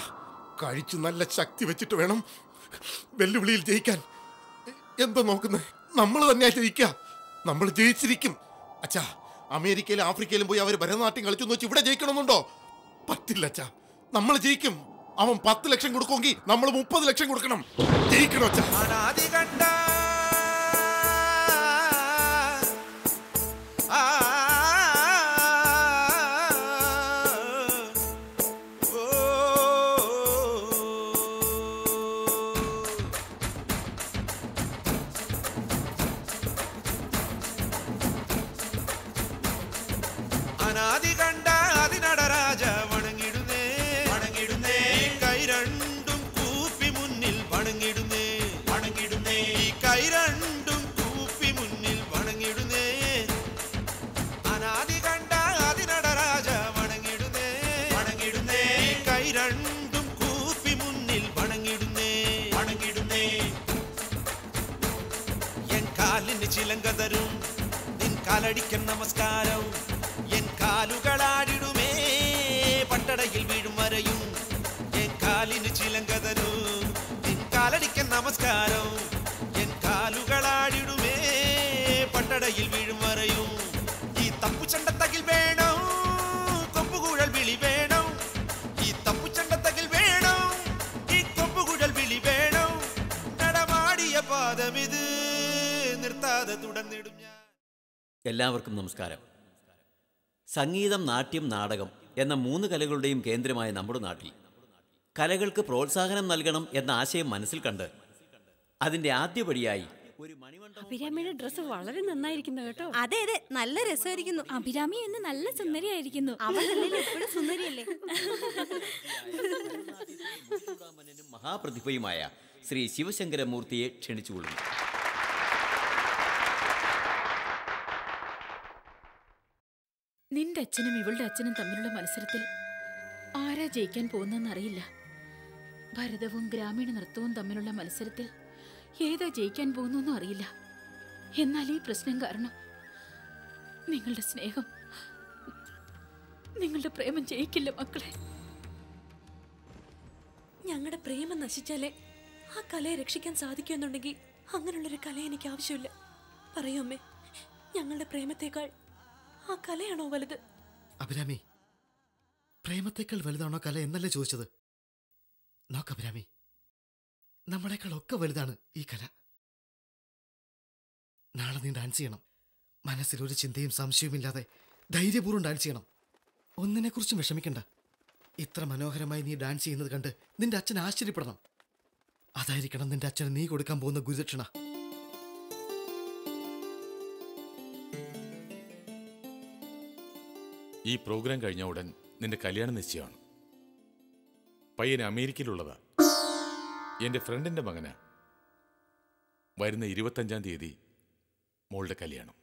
കഴിച്ച് നല്ല ശക്തി വെച്ചിട്ട് വേണം വെല്ലുവിളിയിൽ ജയിക്കാൻ. എന്താ നോക്കുന്നത്? നമ്മൾ തന്നെ ജയിക്കുക, നമ്മൾ ജയിച്ചിരിക്കും അച്ഛാ. അമേരിക്കയിലും ആഫ്രിക്കയിലും പോയി അവർ ഭരതനാട്യം കളിച്ചെന്ന് വെച്ച് ഇവിടെ ജയിക്കണമെന്നുണ്ടോ? പറ്റില്ല അച്ഛാ, നമ്മൾ ജയിക്കും. അവൻ പത്ത് ലക്ഷം കൊടുക്കുമെങ്കിൽ നമ്മൾ മുപ്പത് ലക്ഷം കൊടുക്കണം. ജയിക്കണം അച്ഛാ. இரண்டும் கூப்பி முன்னில் வணங்கிடுனே வணங்கிடுனே என் காலின் சிலங்க தரும் நின் காலடிக்க நமஸ்காரம் என் காலுகளாடிடுமே பட்டடையில் வீழும் வரையும் என் காலின் சிலங்க தரும் நின் காலடிக்க நமஸ்காரம் என் காலுகளாடிடுமே பட்டடையில் வீழும் வரையும் நீ தப்பு சண்டை தகில் வேணும் கொம்பு கூழல் விழி வேணும் എല്ലാവർക്കും നമസ്കാരം. സംഗീതം, നാട്യം, നാടകം എന്ന മൂന്ന് കലകളുടെയും കേന്ദ്രമായ നമ്മുടെ നാട്ടിൽ കലകൾക്ക് പ്രോത്സാഹനം നൽകണം എന്ന ആശയം മനസ്സിൽ കണ്ട് അതിന്റെ ആദ്യപടിയായി ഒരു മണിമണ്ഡപം. അഭിരാമിയുടെ ഡ്രസ്സ് വളരെ നന്നായിരിക്കുന്നു കേട്ടോ. അതെ അതെ, നല്ല രസമായിരിക്കുന്നു. അഭിരാമി എന്ന് നല്ല സുന്ദരിയായിരിക്കുന്നു. അവളല്ലേ എപ്പോഴും സുന്ദരിയല്ലേ. മഹാപ്രതിഭയുമായ ശ്രീ ശിവശങ്കരമൂർത്തിയെ ക്ഷണിച്ചുകൊള്ളുന്നു. നിന്റെ അച്ഛനും ഇവളുടെ അച്ഛനും തമ്മിലുള്ള മത്സരത്തിൽ ആരാ ജയിക്കാൻ പോകുന്നറിയില്ല. ഭരതവും ഗ്രാമീണ നൃത്തവും തമ്മിലുള്ള മത്സരത്തിൽ ഏതാ ജയിക്കാൻ പോകുന്നൊന്നും അറിയില്ല. എന്നാൽ ഈ പ്രശ്നം കാരണം നിങ്ങളുടെ സ്നേഹം, നിങ്ങളുടെ പ്രേമം ജയിക്കില്ല മക്കളെ. ഞങ്ങളുടെ പ്രേമം നശിച്ചാലേ ആ കലയെ രക്ഷിക്കാൻ സാധിക്കുമെന്നുണ്ടെങ്കിൽ അങ്ങനെയുള്ളൊരു കല എനിക്ക് ആവശ്യമില്ല. പറയൂ അമ്മേ, ഞങ്ങളുടെ പ്രേമത്തേക്കാൾ ആ കലയാണോ വലുത്? അഭിരാമി, പ്രേമത്തേക്കാൾ വലുതാണോ കല എന്നല്ലേ ചോദിച്ചത്? നോക്ക് അഭിരാമി, നമ്മളെക്കാളൊക്കെ വലുതാണ് ഈ കല. നാളെ നീ ഡാൻസ് ചെയ്യണം. മനസ്സിലൊരു ചിന്തയും സംശയവുമില്ലാതെ ധൈര്യപൂർവ്വം ഡാൻസ് ചെയ്യണം. ഒന്നിനെക്കുറിച്ചും വിഷമിക്കണ്ട. ഇത്ര മനോഹരമായി നീ ഡാൻസ് ചെയ്യുന്നത് കണ്ട് നിന്റെ അച്ഛൻ ആശ്ചര്യപ്പെടണം. അതായിരിക്കണം നിന്റെ അച്ഛന് നീ കൊടുക്കാൻ പോകുന്ന ഗുരുദക്ഷിണ. ഈ പ്രോഗ്രാം കഴിഞ്ഞ ഉടൻ നിന്റെ കല്യാണം നിശ്ചയമാണ്. പയ്യന് അമേരിക്കയിലുള്ളതാ, എൻ്റെ ഫ്രണ്ടിൻ്റെ മകനാ. വരുന്ന ഇരുപത്തഞ്ചാം തീയതി മോളുടെ കല്യാണം.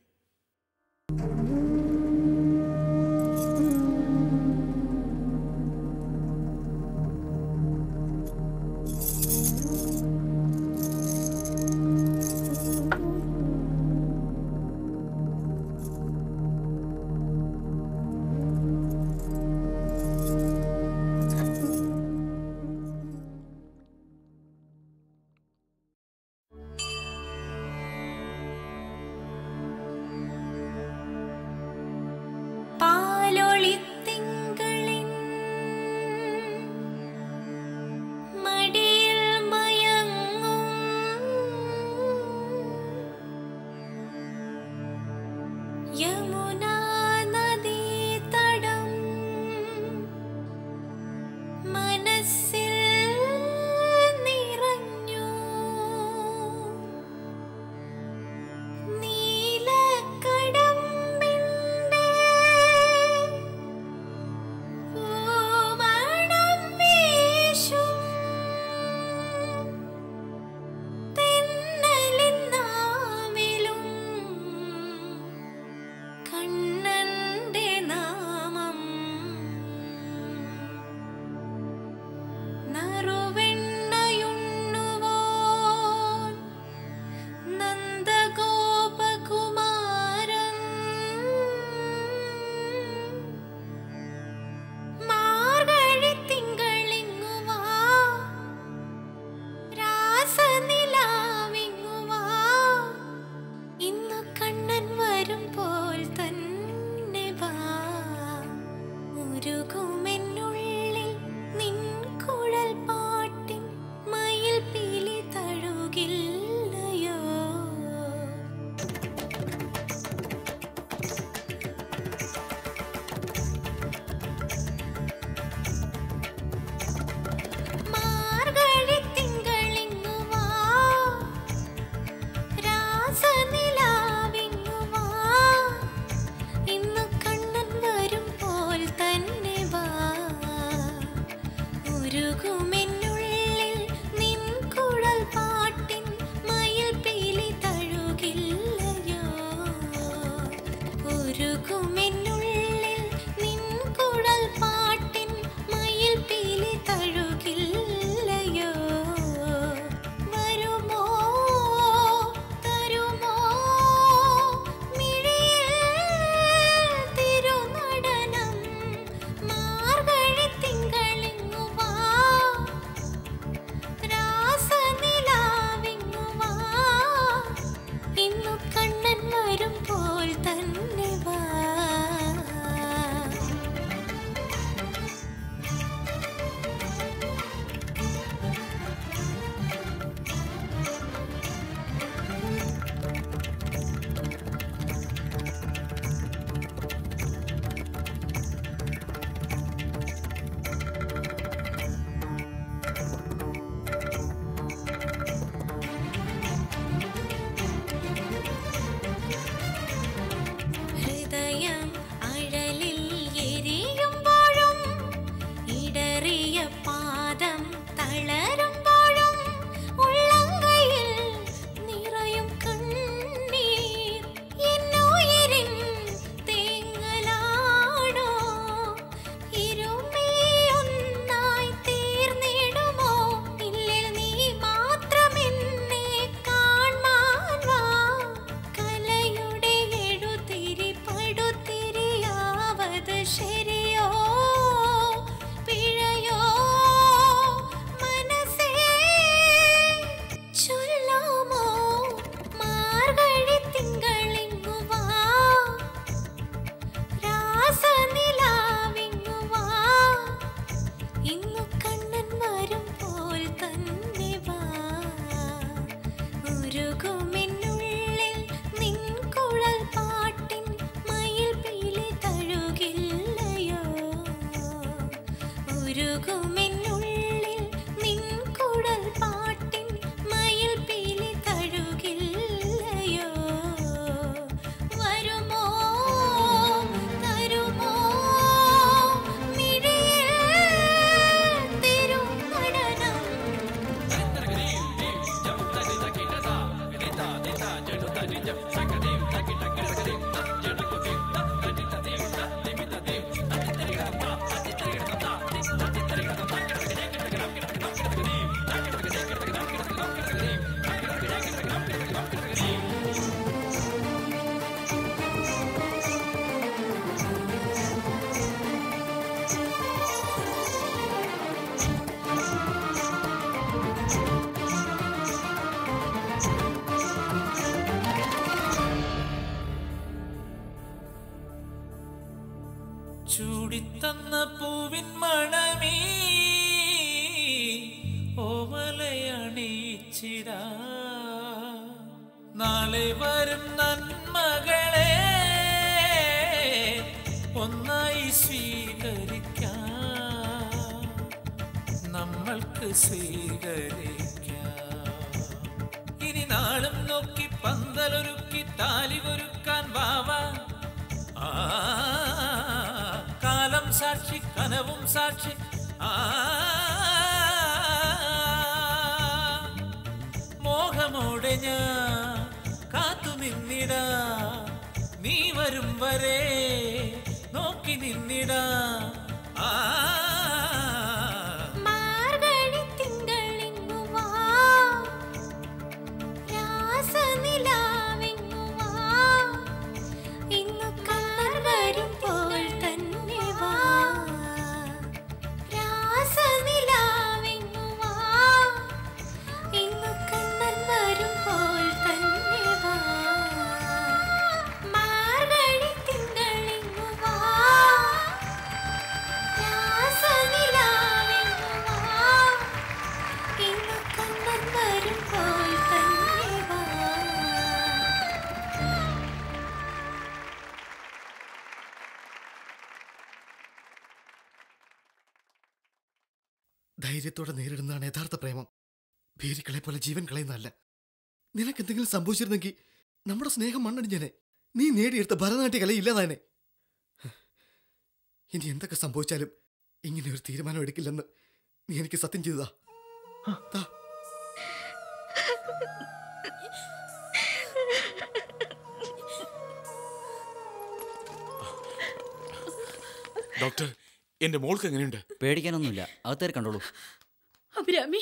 தந்த பூவின் மணமே ஓமலை அணிச்சிடா நாளை வரும் நன்மகளே ஒன்னாയി സ്വീകരിക്കാ നമ്മൾക്ക് സ്വീകരിക്കാ ഇനി നാളും നോക്കി പന്തലൊരുക്കി താലികൊരുക്കാൻ വാവാ കാലം സാക്ഷി കനവും സാക്ഷി മോഹമോടെ ഞാൻ കാത്തു നിന്നിടാ നീ വരും വരെ നോക്കി നിന്നിടാ ധൈര്യത്തോടെ നേരിടുന്നതാണ് യഥാർത്ഥ പ്രേമം. ഭീരുക്കളെ പോലെ ജീവൻ കളയുന്നതല്ല. നിനക്കെന്തെങ്കിലും സംഭവിച്ചിരുന്നെങ്കിൽ നമ്മുടെ സ്നേഹം മണ്ണടിഞ്ഞേനെ. നീ നേടിയെടുത്ത ഭരതനാട്യ കല ഇല്ലാതാനെ. ഇനി എന്തൊക്കെ സംഭവിച്ചാലും ഇങ്ങനെ ഒരു തീരുമാനം എടുക്കില്ലെന്ന് നീ എനിക്ക് സത്യം ചെയ്തതാ. ഡോക്ടർ, എന്റെ മോൾക്ക് എങ്ങനെയുണ്ട്? പേടിക്കാനൊന്നുമില്ല, അകത്തേറി കണ്ടോളൂ. അഭിരാമി,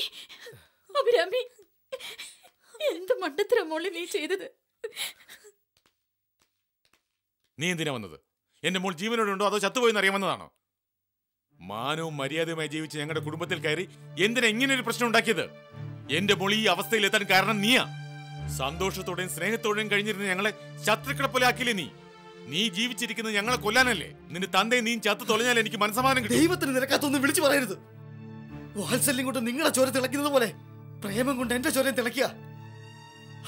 അഭിരാമി, എന്ത് മണ്ടത്തരം മോളെ നീ ചെയ്തത്! നീ എന്തിനാ വന്നത്? എന്റെ മോൾ ജീവനോടുണ്ടോ അതോ ചത്തുപോയെന്ന് അറിയാമെന്നതാണോ? മാനവും മര്യാദയുമായി ജീവിച്ച് ഞങ്ങളുടെ കുടുംബത്തിൽ കയറി എന്തിനാ ഇങ്ങനൊരു പ്രശ്നം ഉണ്ടാക്കിയത്? എന്റെ മോൾ ഈ അവസ്ഥയിലെത്താൻ കാരണം നീയാ. സന്തോഷത്തോടെയും സ്നേഹത്തോടെയും കഴിഞ്ഞിരുന്ന ഞങ്ങളെ ശത്രുക്കളെ പോലെ ആക്കിയില്ലേ നീ? നീ ജീവിച്ചിരിക്കുന്നത് ഞങ്ങളെ കൊല്ലാനല്ലേ? നിന്റെ തന്തയെ നീ ചത്തു തൊലഞ്ഞാൽ എനിക്ക് മനസ്സമാനം കിട്ടും. ദൈവത്തിന് നിരക്കാത്തൊന്നും വിളിച്ചു പറയരുത്. വാത്സല്യം കൊണ്ട് നിങ്ങളെ ചോര തിളയ്ക്കുന്നത് പോലെ പ്രേമം കൊണ്ട് എന്റെ ചോര തിളയ്ക്കുക.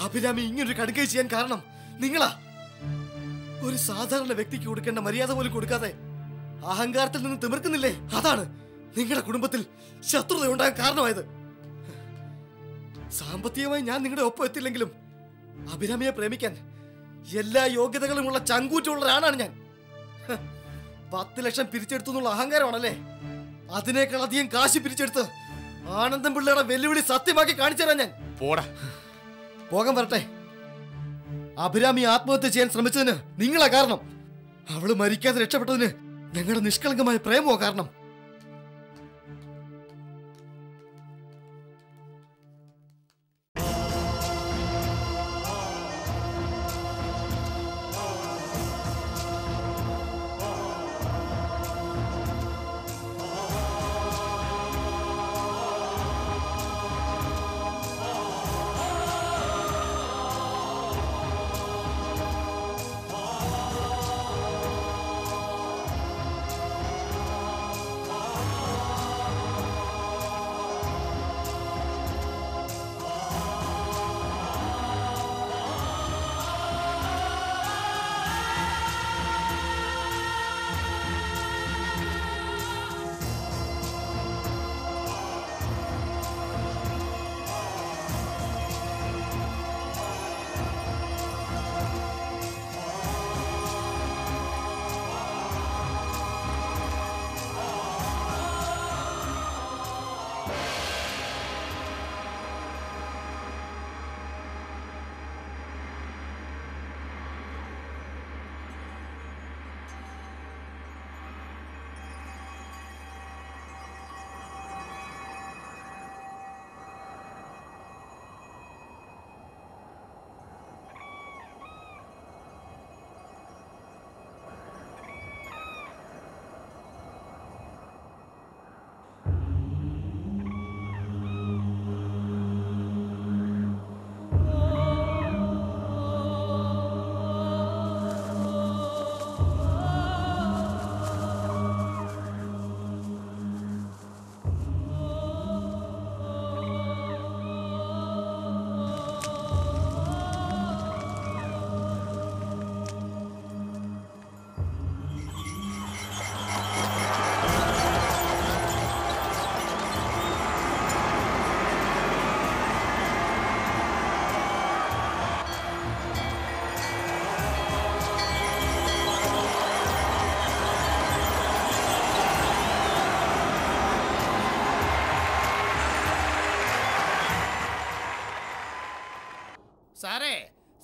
അഭിരാമി ഇങ്ങനൊരു കടുകൈ ചെയ്യാൻ കാരണം നിങ്ങളാ. ഒരു സാധാരണ വ്യക്തിക്ക് കൊടുക്കേണ്ട മര്യാദ പോലും കൊടുക്കാതെ അഹങ്കാരത്തിൽ നിന്ന് തിമിർക്കുന്നില്ലേ? അതാണ് നിങ്ങളുടെ കുടുംബത്തിൽ ശത്രുത ഉണ്ടാകാൻ കാരണമായത്. സാമ്പത്തികമായി ഞാൻ നിങ്ങളുടെ ഒപ്പം എത്തില്ലെങ്കിലും അഭിരാമിയെ പ്രേമിക്കാൻ എല്ലാ യോഗ്യതകളും ഉള്ള ചങ്കൂറ്റുള്ള ഒരാളാണ് ഞാൻ. പത്ത് ലക്ഷം പിരിച്ചെടുത്തു എന്നുള്ള അഹങ്കാരമാണല്ലേ? അതിനേക്കാൾ അധികം കാശ് പിരിച്ചെടുത്ത് ആനന്ദൻ പിള്ളയുടെ വെല്ലുവിളി സത്യമാക്കി കാണിച്ചു തരാൻ ഞാൻ പോടാ. പോകാൻ വരട്ടെ. അഭിരാമി ആത്മഹത്യ ചെയ്യാൻ ശ്രമിച്ചതിന് നിങ്ങളാ കാരണം. അവള് മരിക്കാതെ രക്ഷപ്പെട്ടതിന് ഞങ്ങളുടെ നിഷ്കളങ്കമായ പ്രേമോ കാരണം.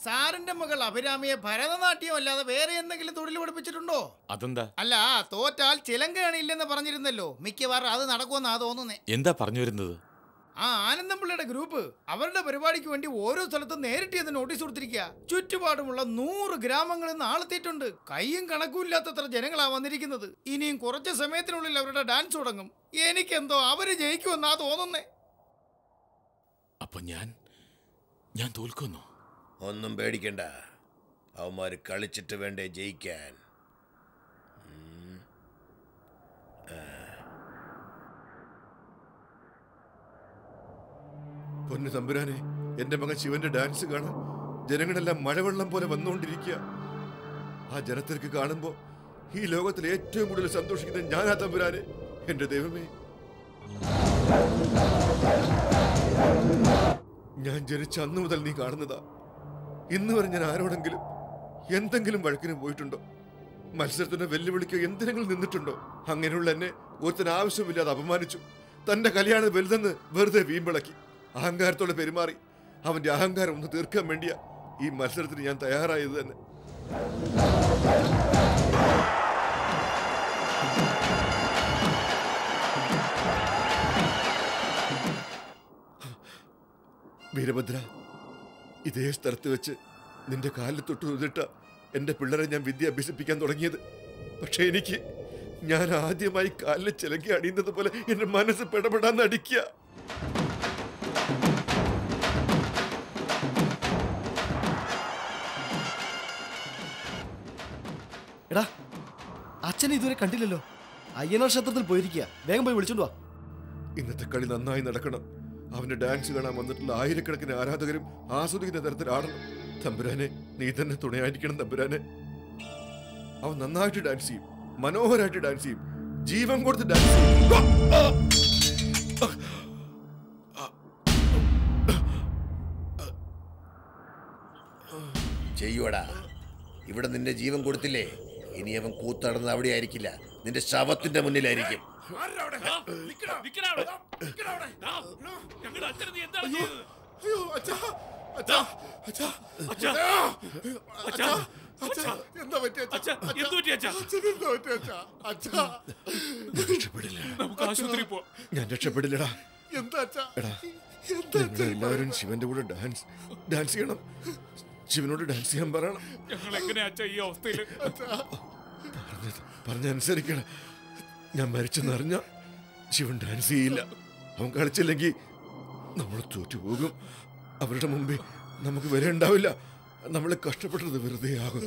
സാറിന്റെ മകൾ അഭിരാമിയെ ഭരതനാട്യം അല്ലാതെ വേറെ എന്തെങ്കിലും തൊഴിൽ പഠിപ്പിച്ചിട്ടുണ്ടോ? അതെന്താ? അല്ല, തോറ്റാൽ ചിലങ്കണിയില്ലെന്ന് പറഞ്ഞിരുന്നല്ലോ. മിക്കവാറും അത് നടക്കുമെന്നാ തോന്നുന്നേ. എന്താ പറഞ്ഞു വരുന്നത്? ആ ആനന്ദംപിള്ളയുടെ ഗ്രൂപ്പ് അവരുടെ പരിപാടിക്ക് വേണ്ടി ഓരോ സ്ഥലത്തും നേരിട്ട് ചെന്ന് നോട്ടീസ് കൊടുത്തിരിക്കുക. ചുറ്റുപാടുമുള്ള നൂറ് ഗ്രാമങ്ങളിൽ നിന്ന് ആളെത്തിയിട്ടുണ്ട്. കയ്യും കണക്കുമില്ലാത്തത്ര ജനങ്ങളാ വന്നിരിക്കുന്നത്. ഇനിയും കുറച്ച് സമയത്തിനുള്ളിൽ അവരുടെ ഡാൻസ് തുടങ്ങും. എനിക്കെന്തോ അവര് ജയിക്കുമെന്നാ തോന്നുന്നേ. അപ്പൊ ഞാൻ ഞാൻ തോൽക്കുന്നു? ഒന്നും പേടിക്കണ്ട, അവന്മാര് കളിച്ചിട്ട് വേണ്ടേ ജയിക്കാൻ. പൊന്നു തമ്പുരാനെ, എൻ്റെ മകൻ ശിവന്റെ ഡാൻസ് കാണാൻ ജനങ്ങളെല്ലാം മഴവെള്ളം പോലെ വന്നുകൊണ്ടിരിക്കുക. ആ ജനത്തിലേക്ക് കാണുമ്പോൾ ഈ ലോകത്തിൽ ഏറ്റവും കൂടുതൽ സന്തോഷിക്കുന്നത് ഞാനാ തമ്പുരാനെ. എൻ്റെ ദൈവമേ, ഞാൻ ജനിച്ച അന്നു മുതൽ നീ കാണുന്നതാ. ഇന്ന് വരെ ഞാൻ ആരോടെങ്കിലും എന്തെങ്കിലും വഴക്കിന് പോയിട്ടുണ്ടോ? മത്സരത്തിൻ്റെ വെല്ലുവിളിക്കോ എന്തിനെങ്കിലും നിന്നിട്ടുണ്ടോ? അങ്ങനെയുള്ള എന്നെ ഒരുത്തൻ ആവശ്യമില്ലാതെ അപമാനിച്ചു. തൻ്റെ കല്യാണം വലുതെന്ന് വെറുതെ വീമ്പിളക്കി. അഹങ്കാരത്തോടെ പെരുമാറി. അവൻ്റെ അഹങ്കാരം ഒന്ന് തീർക്കാൻ വേണ്ടിയാ ഈ മത്സരത്തിന് ഞാൻ തയ്യാറായത് തന്നെ. വീരഭദ്ര, ഇതേ സ്ഥലത്ത് വെച്ച് നിന്റെ കാലിൽ തൊട്ട് തൊതിട്ട എൻ്റെ പിള്ളേരെ ഞാൻ വിദ്യ അഭ്യസിപ്പിക്കാൻ തുടങ്ങിയത്. പക്ഷെ എനിക്ക് ഞാൻ ആദ്യമായി കാലിൽ ചിലക്കി അടിയുന്നത് പോലെ എൻ്റെ മനസ്സ് പെടപെടാന്ന് അടിക്കുക. എടാ, അച്ഛനെ ഇതുവരെ കണ്ടില്ലല്ലോ. അയ്യനാർ ക്ഷേത്രത്തിൽ പോയിരിക്കുക. വേഗം പോയി വിളിച്ചോണ്ട് വാ. ഇന്നത്തെ കളി നന്നായി നടക്കണം. അവന്റെ ഡാൻസ് കാണാൻ വന്നിട്ടുള്ള ആയിരക്കണക്കിന് ആരാധകരും ആസ്വദിക്കുന്ന തരത്തിൽ ആടണം. തമ്പുരാനെ, നീ തന്നെ തുണയായിരിക്കണം തമ്പുരാനെ. അവൻ നന്നായിട്ട് ഡാൻസ് ചെയ്യും, മനോഹരമായിട്ട് ഡാൻസ് ചെയ്യും, ജീവൻ കൊടുത്ത് ഡാൻസ് ചെയ്യും. ചെയ്യോടാ, ഇവിടെ നിന്റെ ജീവൻ കൊടുത്തില്ലേ, ഇനി അവൻ കൂത്തടന്ന് അവിടെ ആയിരിക്കില്ല, നിന്റെ ശവത്തിന്റെ മുന്നിലായിരിക്കും. ഞാൻ രക്ഷപ്പെടില്ലടാ. എല്ലാവരും ശിവന്റെ കൂടെ ഡാൻസ് ഡാൻസ് ചെയ്യണം. ശിവനോട് ഡാൻസ് ചെയ്യാൻ പറയണം. പറഞ്ഞനുസരിക്കണം. ഞാൻ മരിച്ചെന്നറിഞ്ഞ ശിവൻ ഡാൻസ് ചെയ്യില്ല. അവൻ കളിച്ചില്ലെങ്കിൽ നമ്മൾ തോറ്റുപോകും. അവരുടെ മുമ്പേ നമുക്ക് വില ഉണ്ടാവില്ല. നമ്മൾ കഷ്ടപ്പെട്ടത് വെറുതെ ആകും.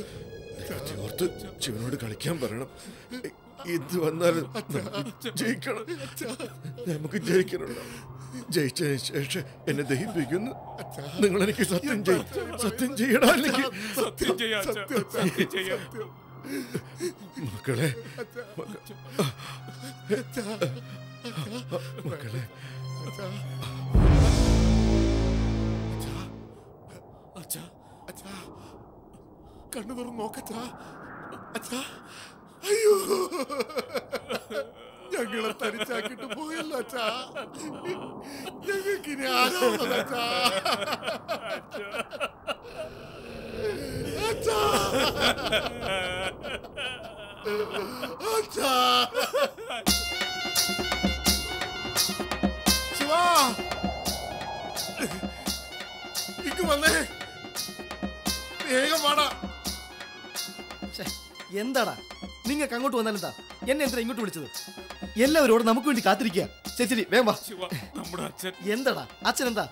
ഓർത്ത് ശിവനോട് കളിക്കാൻ പറയണം. ഇത് വന്നാലും ജയിക്കണം. നമുക്ക് ജയിക്കണുണ്ടോ? ജയിച്ചതിന് ശേഷം എന്നെ ദഹിപ്പിക്കുന്നു. നിങ്ങൾ എനിക്ക് സത്യം ചെയ്യും. സത്യം ചെയ്യണം. മക്കളെ മക്കളെ കണ്ണു തുറന്ന് നോക്കച്ചാ. അച്ഛാ, അയ്യോ, ഞങ്ങളെ തരിച്ചാക്കിട്ട് പോയല്ലോ അച്ഛാ. ഞങ്ങൾക്കിനി ആരാധന അച്ഛാ. അച്ഛാ അച്ഛാ ശിവ, ഇക്ക് വന്നേ, വേഗം വാടാ. എന്താടാ നിങ്ങൾക്ക് അങ്ങോട്ട് വന്നാലെന്താ? എന്നെ എന്തിനാ ഇങ്ങോട്ട് വിളിച്ചത്? എല്ലാവരോടും നമുക്ക് വേണ്ടി കാത്തിരിക്കുക. ശരി, വേമ്പാ. എന്താടാ അച്ഛൻ എന്താ?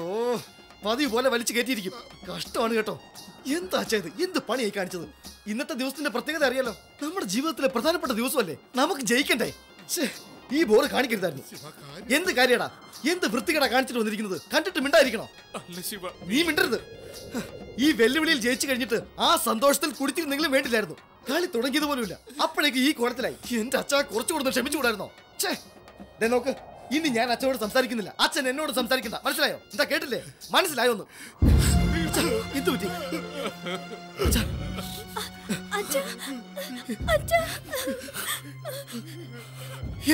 ഓ, പതിവ് പോലെ വലിച്ചു കയറ്റിയിരിക്കും. കഷ്ടമാണ് കേട്ടോ. എന്താ അച്ഛാ ഇത്? എന്ത് പണിയായി കാണിച്ചത്? ഇന്നത്തെ ദിവസത്തിന്റെ പ്രത്യേകത അറിയാലോ. നമ്മുടെ ജീവിതത്തിലെ പ്രധാനപ്പെട്ട ദിവസമല്ലേ, നമുക്ക് ജയിക്കണ്ടേ. ഈ ബോറ് കാണിക്കരുതായിരുന്നു. എന്ത് കാര്യടാ, എന്ത് വൃത്തികേടാ കാണിച്ചിട്ട് വന്നിരിക്കുന്നത്? കണ്ടിട്ട് മിണ്ടായിരിക്കണോ? നീ മിണ്ടരുത്. ഈ വെല്ലുവിളിയിൽ ജയിച്ചു കഴിഞ്ഞിട്ട് ആ സന്തോഷത്തിൽ കുടിച്ചിരുന്നെങ്കിലും വേണ്ടില്ലായിരുന്നു. കളി തുടങ്ങിയത് പോലുമില്ല, അപ്പോഴേക്ക് ഈ കോലത്തിലായി. എന്റെ അച്ഛാ, കുറച്ചുകൂടുന്ന് ക്ഷമിച്ചു കൂടായിരുന്നോ? ഛേ, നോക്ക്, ഇനി ഞാൻ അച്ഛനോട് സംസാരിക്കുന്നില്ല. അച്ഛൻ എന്നോട് സംസാരിക്കണ്ട. മനസ്സിലായോ? എന്താ കേട്ടില്ലേ? മനസ്സിലായോ? ഒന്ന് ഇത് പറ്റി.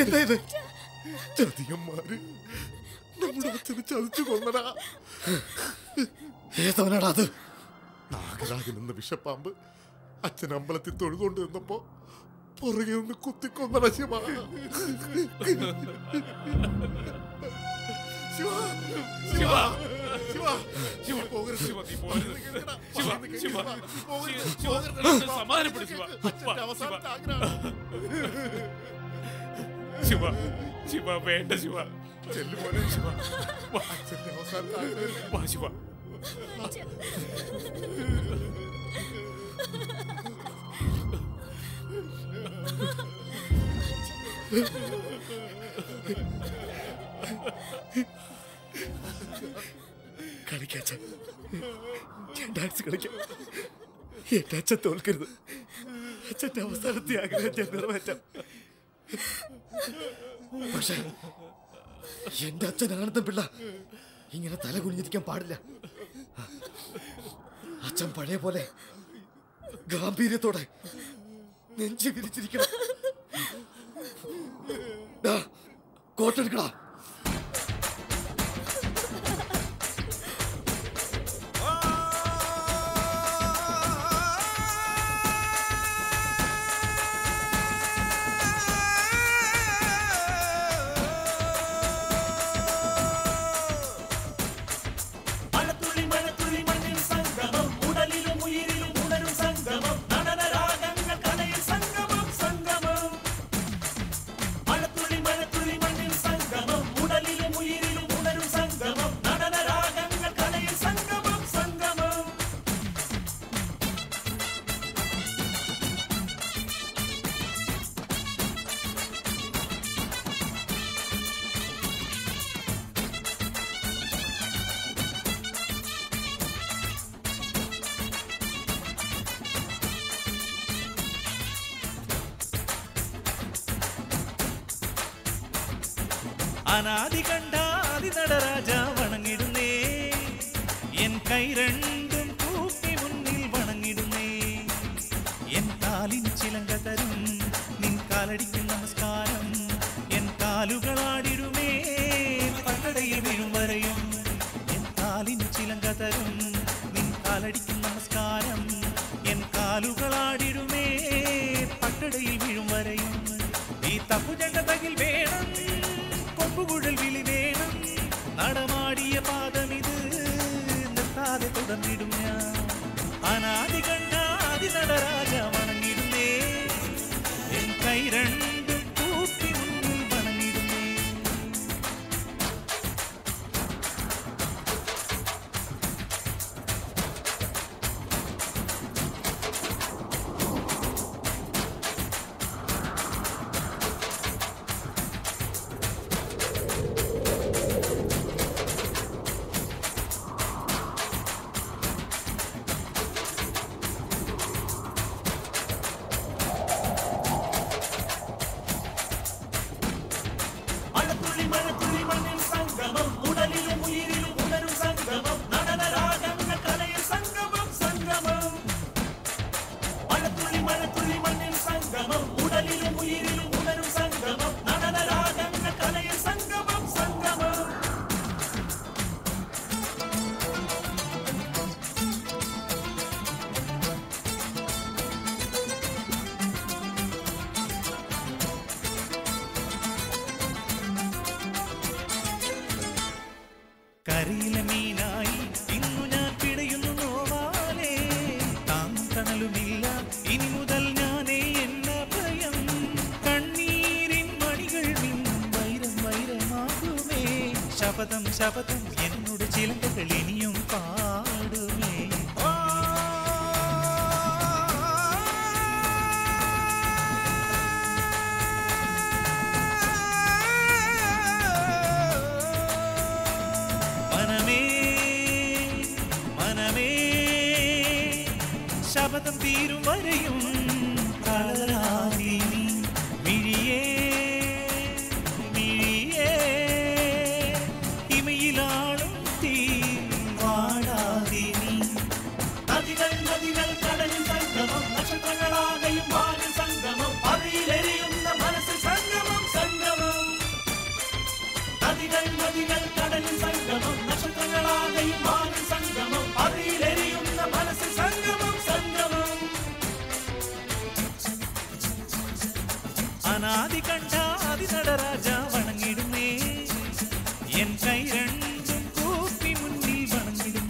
എന്താ ഇത്? ഏതവനാടാ അത്? നാഗരാജൻ എന്ന വിഷപ്പാമ്പ് അച്ഛൻ അമ്പലത്തിൽ തൊഴുതുകൊണ്ടിരുന്നപ്പോ പുറകെ ഒന്ന് കുത്തിക്കൊന്നടാ ശിവ. ശിവ ശിവ ശിവ ശിവ പോകരുത് ശിവ, നീ പോകരുത് ശിവ, ശിവ പോകരുത് ശിവ, സമാധാനപ്പെട് ശിവ, അച്ഛൻ്റെ അവസാനത്തെ ആഗ്രഹം. ശിവ ശിവ വേണ്ട ശിവ, ചെല്ലുപോലെ ശിവ, അച്ഛൻ്റെ അവസാനത്തെ വാ ശിവ. കളിക്കാച്ച, ഡാൻസ് കളിക്കാം, എൻ്റെ അച്ഛൻ തോൽക്കരുത്, അച്ഛൻ്റെ അവസാനത്തെ ആഗ്രഹം ഞാൻ നിറവേറ്റാം. പക്ഷേ എന്റെ അച്ഛൻ ആനന്ദം പിള്ള ഇങ്ങനെ തല കുനിഞ്ഞിരിക്കാൻ പാടില്ല. അച്ഛൻ പഴയ പോലെ ഗാംഭീര്യത്തോടെ നെഞ്ചു വിരിച്ചിരിക്കണം. കോട്ടെടുക്കടാ. അനാദി കണ്ടാതി നടരാജ വണങ്ങിടുന്നേ, എൻ കൈ രണ്ടും കൂപ്പി മുന്നിൽ വണങ്ങിടുന്നേ, എൻ കാലിൻ ചിലങ്ക തരും നിൻ കാലടിക്കും നമസ്കാരം, എൻ കാലുകളാടിടുമേ പട്ടടയിൽ വീഴും വരെയും, എൻ കാലിൻ ചിലങ്ക തരും നിൻ കാലടിക്കും നമസ്കാരം, എൻ കാലുകളാടിടുമേ പട്ടടയിൽ വീഴും വരെയും, ഈ തപ്പുചണ്ട തകിൽ വേണം കൊമ്പുകുഴൽ വിളി വേണം, നടമാടിയ പാദമിത് നിർത്താതെ തുടർന്നിടും ഞാൻ. അനാദി കണ്ടാതി നടരാജ വണങ്ങിടുന്നേ, എൻ കൈ രണ്ടും കൂട്ടി മുന്നിൽ വണങ്ങിടുന്നേ. കരിയില മീനായി ഇന്നു ഞാൻ പിടയുന്നു നോവാലേ, താം തണലുമില്ല ഇനി മുതൽ ഞാനേ എന്ന ഭയം, കണ്ണീരിൻ മണികൾ നിന്നും വൈരം വൈരമാകുമേ, ശപഥം ശപഥം എന്നോട് ചിലങ്കകൾ ഇനിയും പാടുമേ. சபதம் தீரும் வரையும் தளராதி நீ விழியே விழியே, இமையிலாளும் தீ வாடாதி நீ. நதிகள் நதிகள் கடலில் சங்கமம், நட்சத்திரங்களாகையும் வானில் சங்கமம், அறையில் எரியும் மனசு சங்கமம் சங்கமம். நதிகள் நதிகள் கடல் நடராஜா வணங்கிடுமே, என் கை ரெண்டும் கூப்பி முன்னில் வணங்கிடுமே.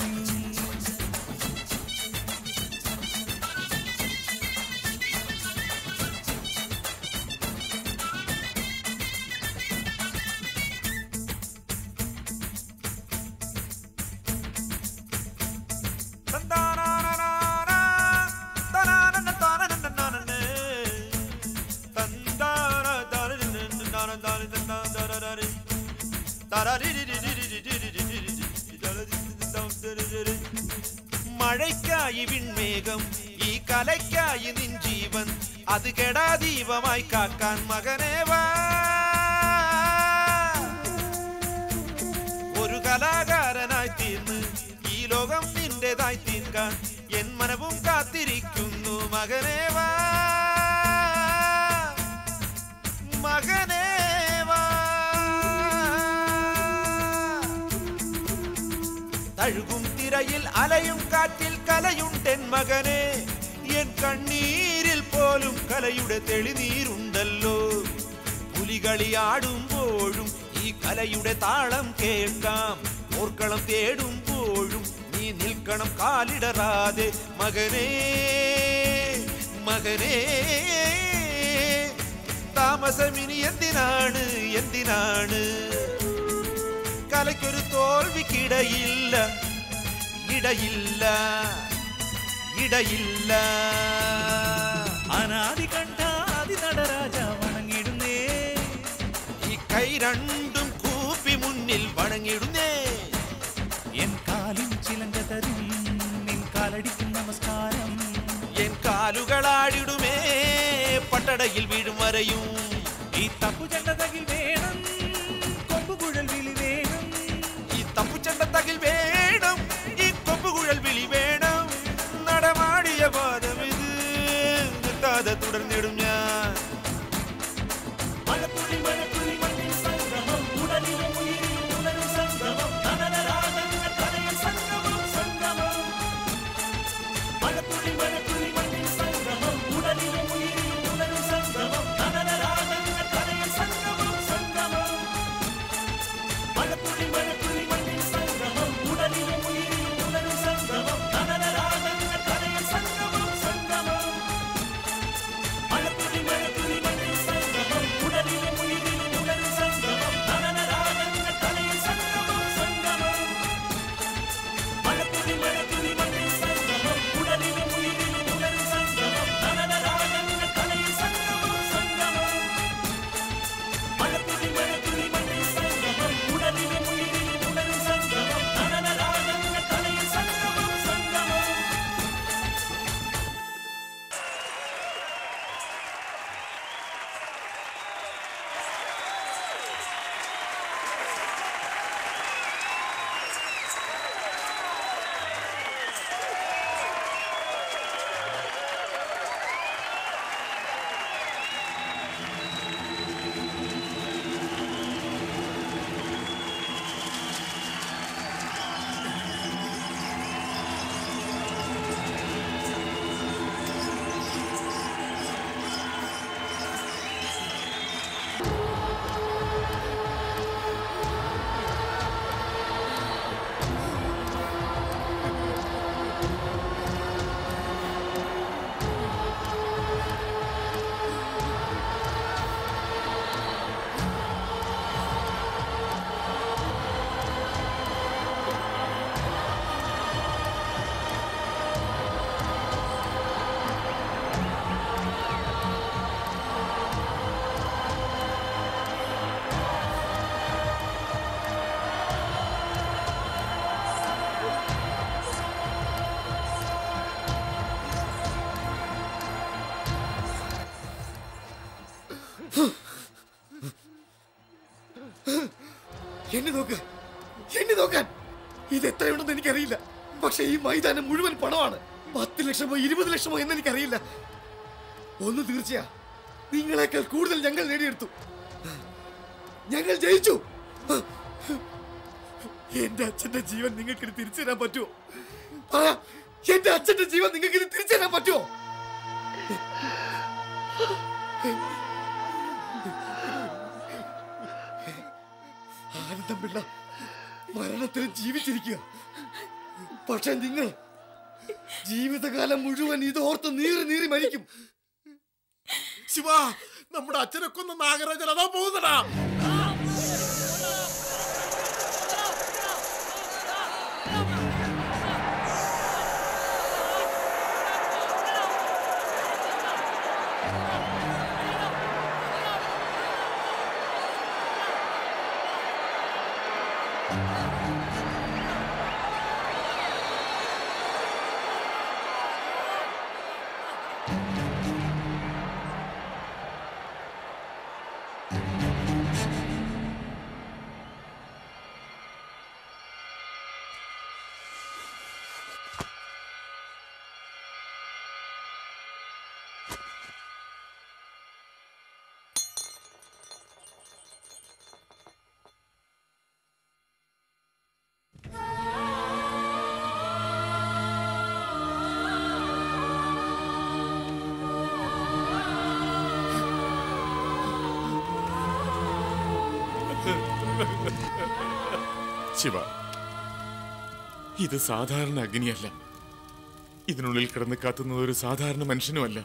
மழைக்காய் விண்மேகம் ஈ கலைக்காய் நின் ஜீவன் அது கெடா தீபமாய் காக்கான் மகனேவா. ஒரு கலாகாரனாய் தீர்ந்து ஈ லோகம் நின்றதாய் தீர்க்கான் என் மனமும் காத்திருக்குன்னு மகனேவா மகனே. அழுகும் திரையில் அலையும் காற்றில் கலையுண்டென் மகனே, என் கண்ணீரில் போலும் கலையுட தெளிநீர் உண்டல்லோ. புலிகளி ஆடும் போழும் நீ கலையுட தாளம் கேட்காம், போர்க்களம் தேடும் போழும் நீ நிற்கணம் காலிடராதே மகனே மகனே. தாமசமினி எந்தினானு எந்தினானு கலைக்கொரு தோல்விக்கு இடையில்ல இடையில்ல இடையில்ல. அநாதி கண்டா ஆதி நடராஜா வணங்கிடுமே, இக்கை ரெண்டும் கூப்பி முன்னில் வணங்கிடுமே. என் காலின் சிலங்க தரும் நின் காலடிக்கும் நமஸ்காரம், என் காலுகளாடிடுமே பட்டடையில் வீடும் வரையும். நீ தப்பு ஜண்டதகில் வேணும் கொம்பு குழல் விழி வேணும், தப்பு சண்ட தகில் வேணும் இக்கொம்பு குழல் விழி வேணும். நடமாடிய பாதம் இது நித்தாத தொடர்ந்திடும் யார் ഇതെത്രയുണ്ടെന്ന് എനിക്കറിയില്ല. പക്ഷെ ഈ മൈതാനം മുഴുവൻ പണമാണ്. പത്ത് ലക്ഷമോ ഇരുപത് ലക്ഷമോ എന്നെനിക്കറിയില്ല. ഒന്ന് തീർച്ചയാ, നിങ്ങളെക്കാൾ കൂടുതൽ ഞങ്ങൾ നേടിയെടുത്തു. ഞങ്ങൾ ജയിച്ചു. എന്റെ അച്ഛന്റെ ജീവൻ നിങ്ങൾക്കിത് തിരിച്ചു തരാൻ പറ്റുമോ? എന്റെ അച്ഛന്റെ ജീവൻ നിങ്ങൾക്കിത് തിരിച്ചു തരാൻ പറ്റുമോ? ആനന്ദം പിള്ള മരണത്തിൽ ജീവിച്ചിരിക്കുക. പക്ഷെ നിങ്ങൾ ജീവിതകാലം മുഴുവൻ ഇതോർത്ത് നീറി നീറി മരിക്കും. ശിവ, നമ്മുടെ അച്ഛനെ കൊന്ന നാഗരാജൻ അതാ പോകുന്നടാ. ശിവ, ഇത് സാധാരണ അഗ്നിയല്ല. ഇതിനുള്ളിൽ കിടന്ന് കത്തുന്നത് ഒരു സാധാരണ മനുഷ്യനുമല്ല.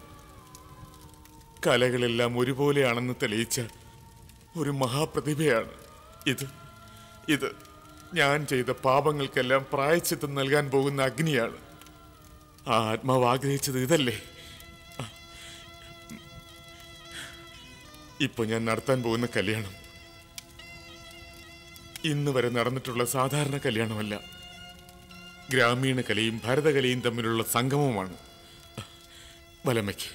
കലകളെല്ലാം ഒരുപോലെയാണെന്ന് തെളിയിച്ച ഒരു മഹാപ്രതിഭയാണ് ഇത്. ഇത് ഞാൻ ചെയ്ത പാപങ്ങൾക്കെല്ലാം പ്രായശ്ചിത്തം നൽകാൻ പോകുന്ന അഗ്നിയാണ്. ആ ആത്മാവ് ആഗ്രഹിച്ചത് ഇതല്ലേ? ഇപ്പൊ ഞാൻ നടത്താൻ പോകുന്ന കല്യാണം ഇന്ന് വരെ നടന്നിട്ടുള്ള സാധാരണ കല്യാണമല്ല. ഗ്രാമീണ കലയും ഭാരതകലയും തമ്മിലുള്ള സംഗമമാണ്. വലമയ്ക്ക്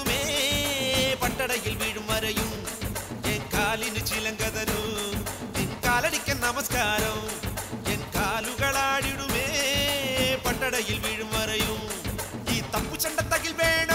ുമേ പട്ടടയിൽ വീഴും വരയും ഈ തപ്പുചണ്ടത്തകിൽ വേണം.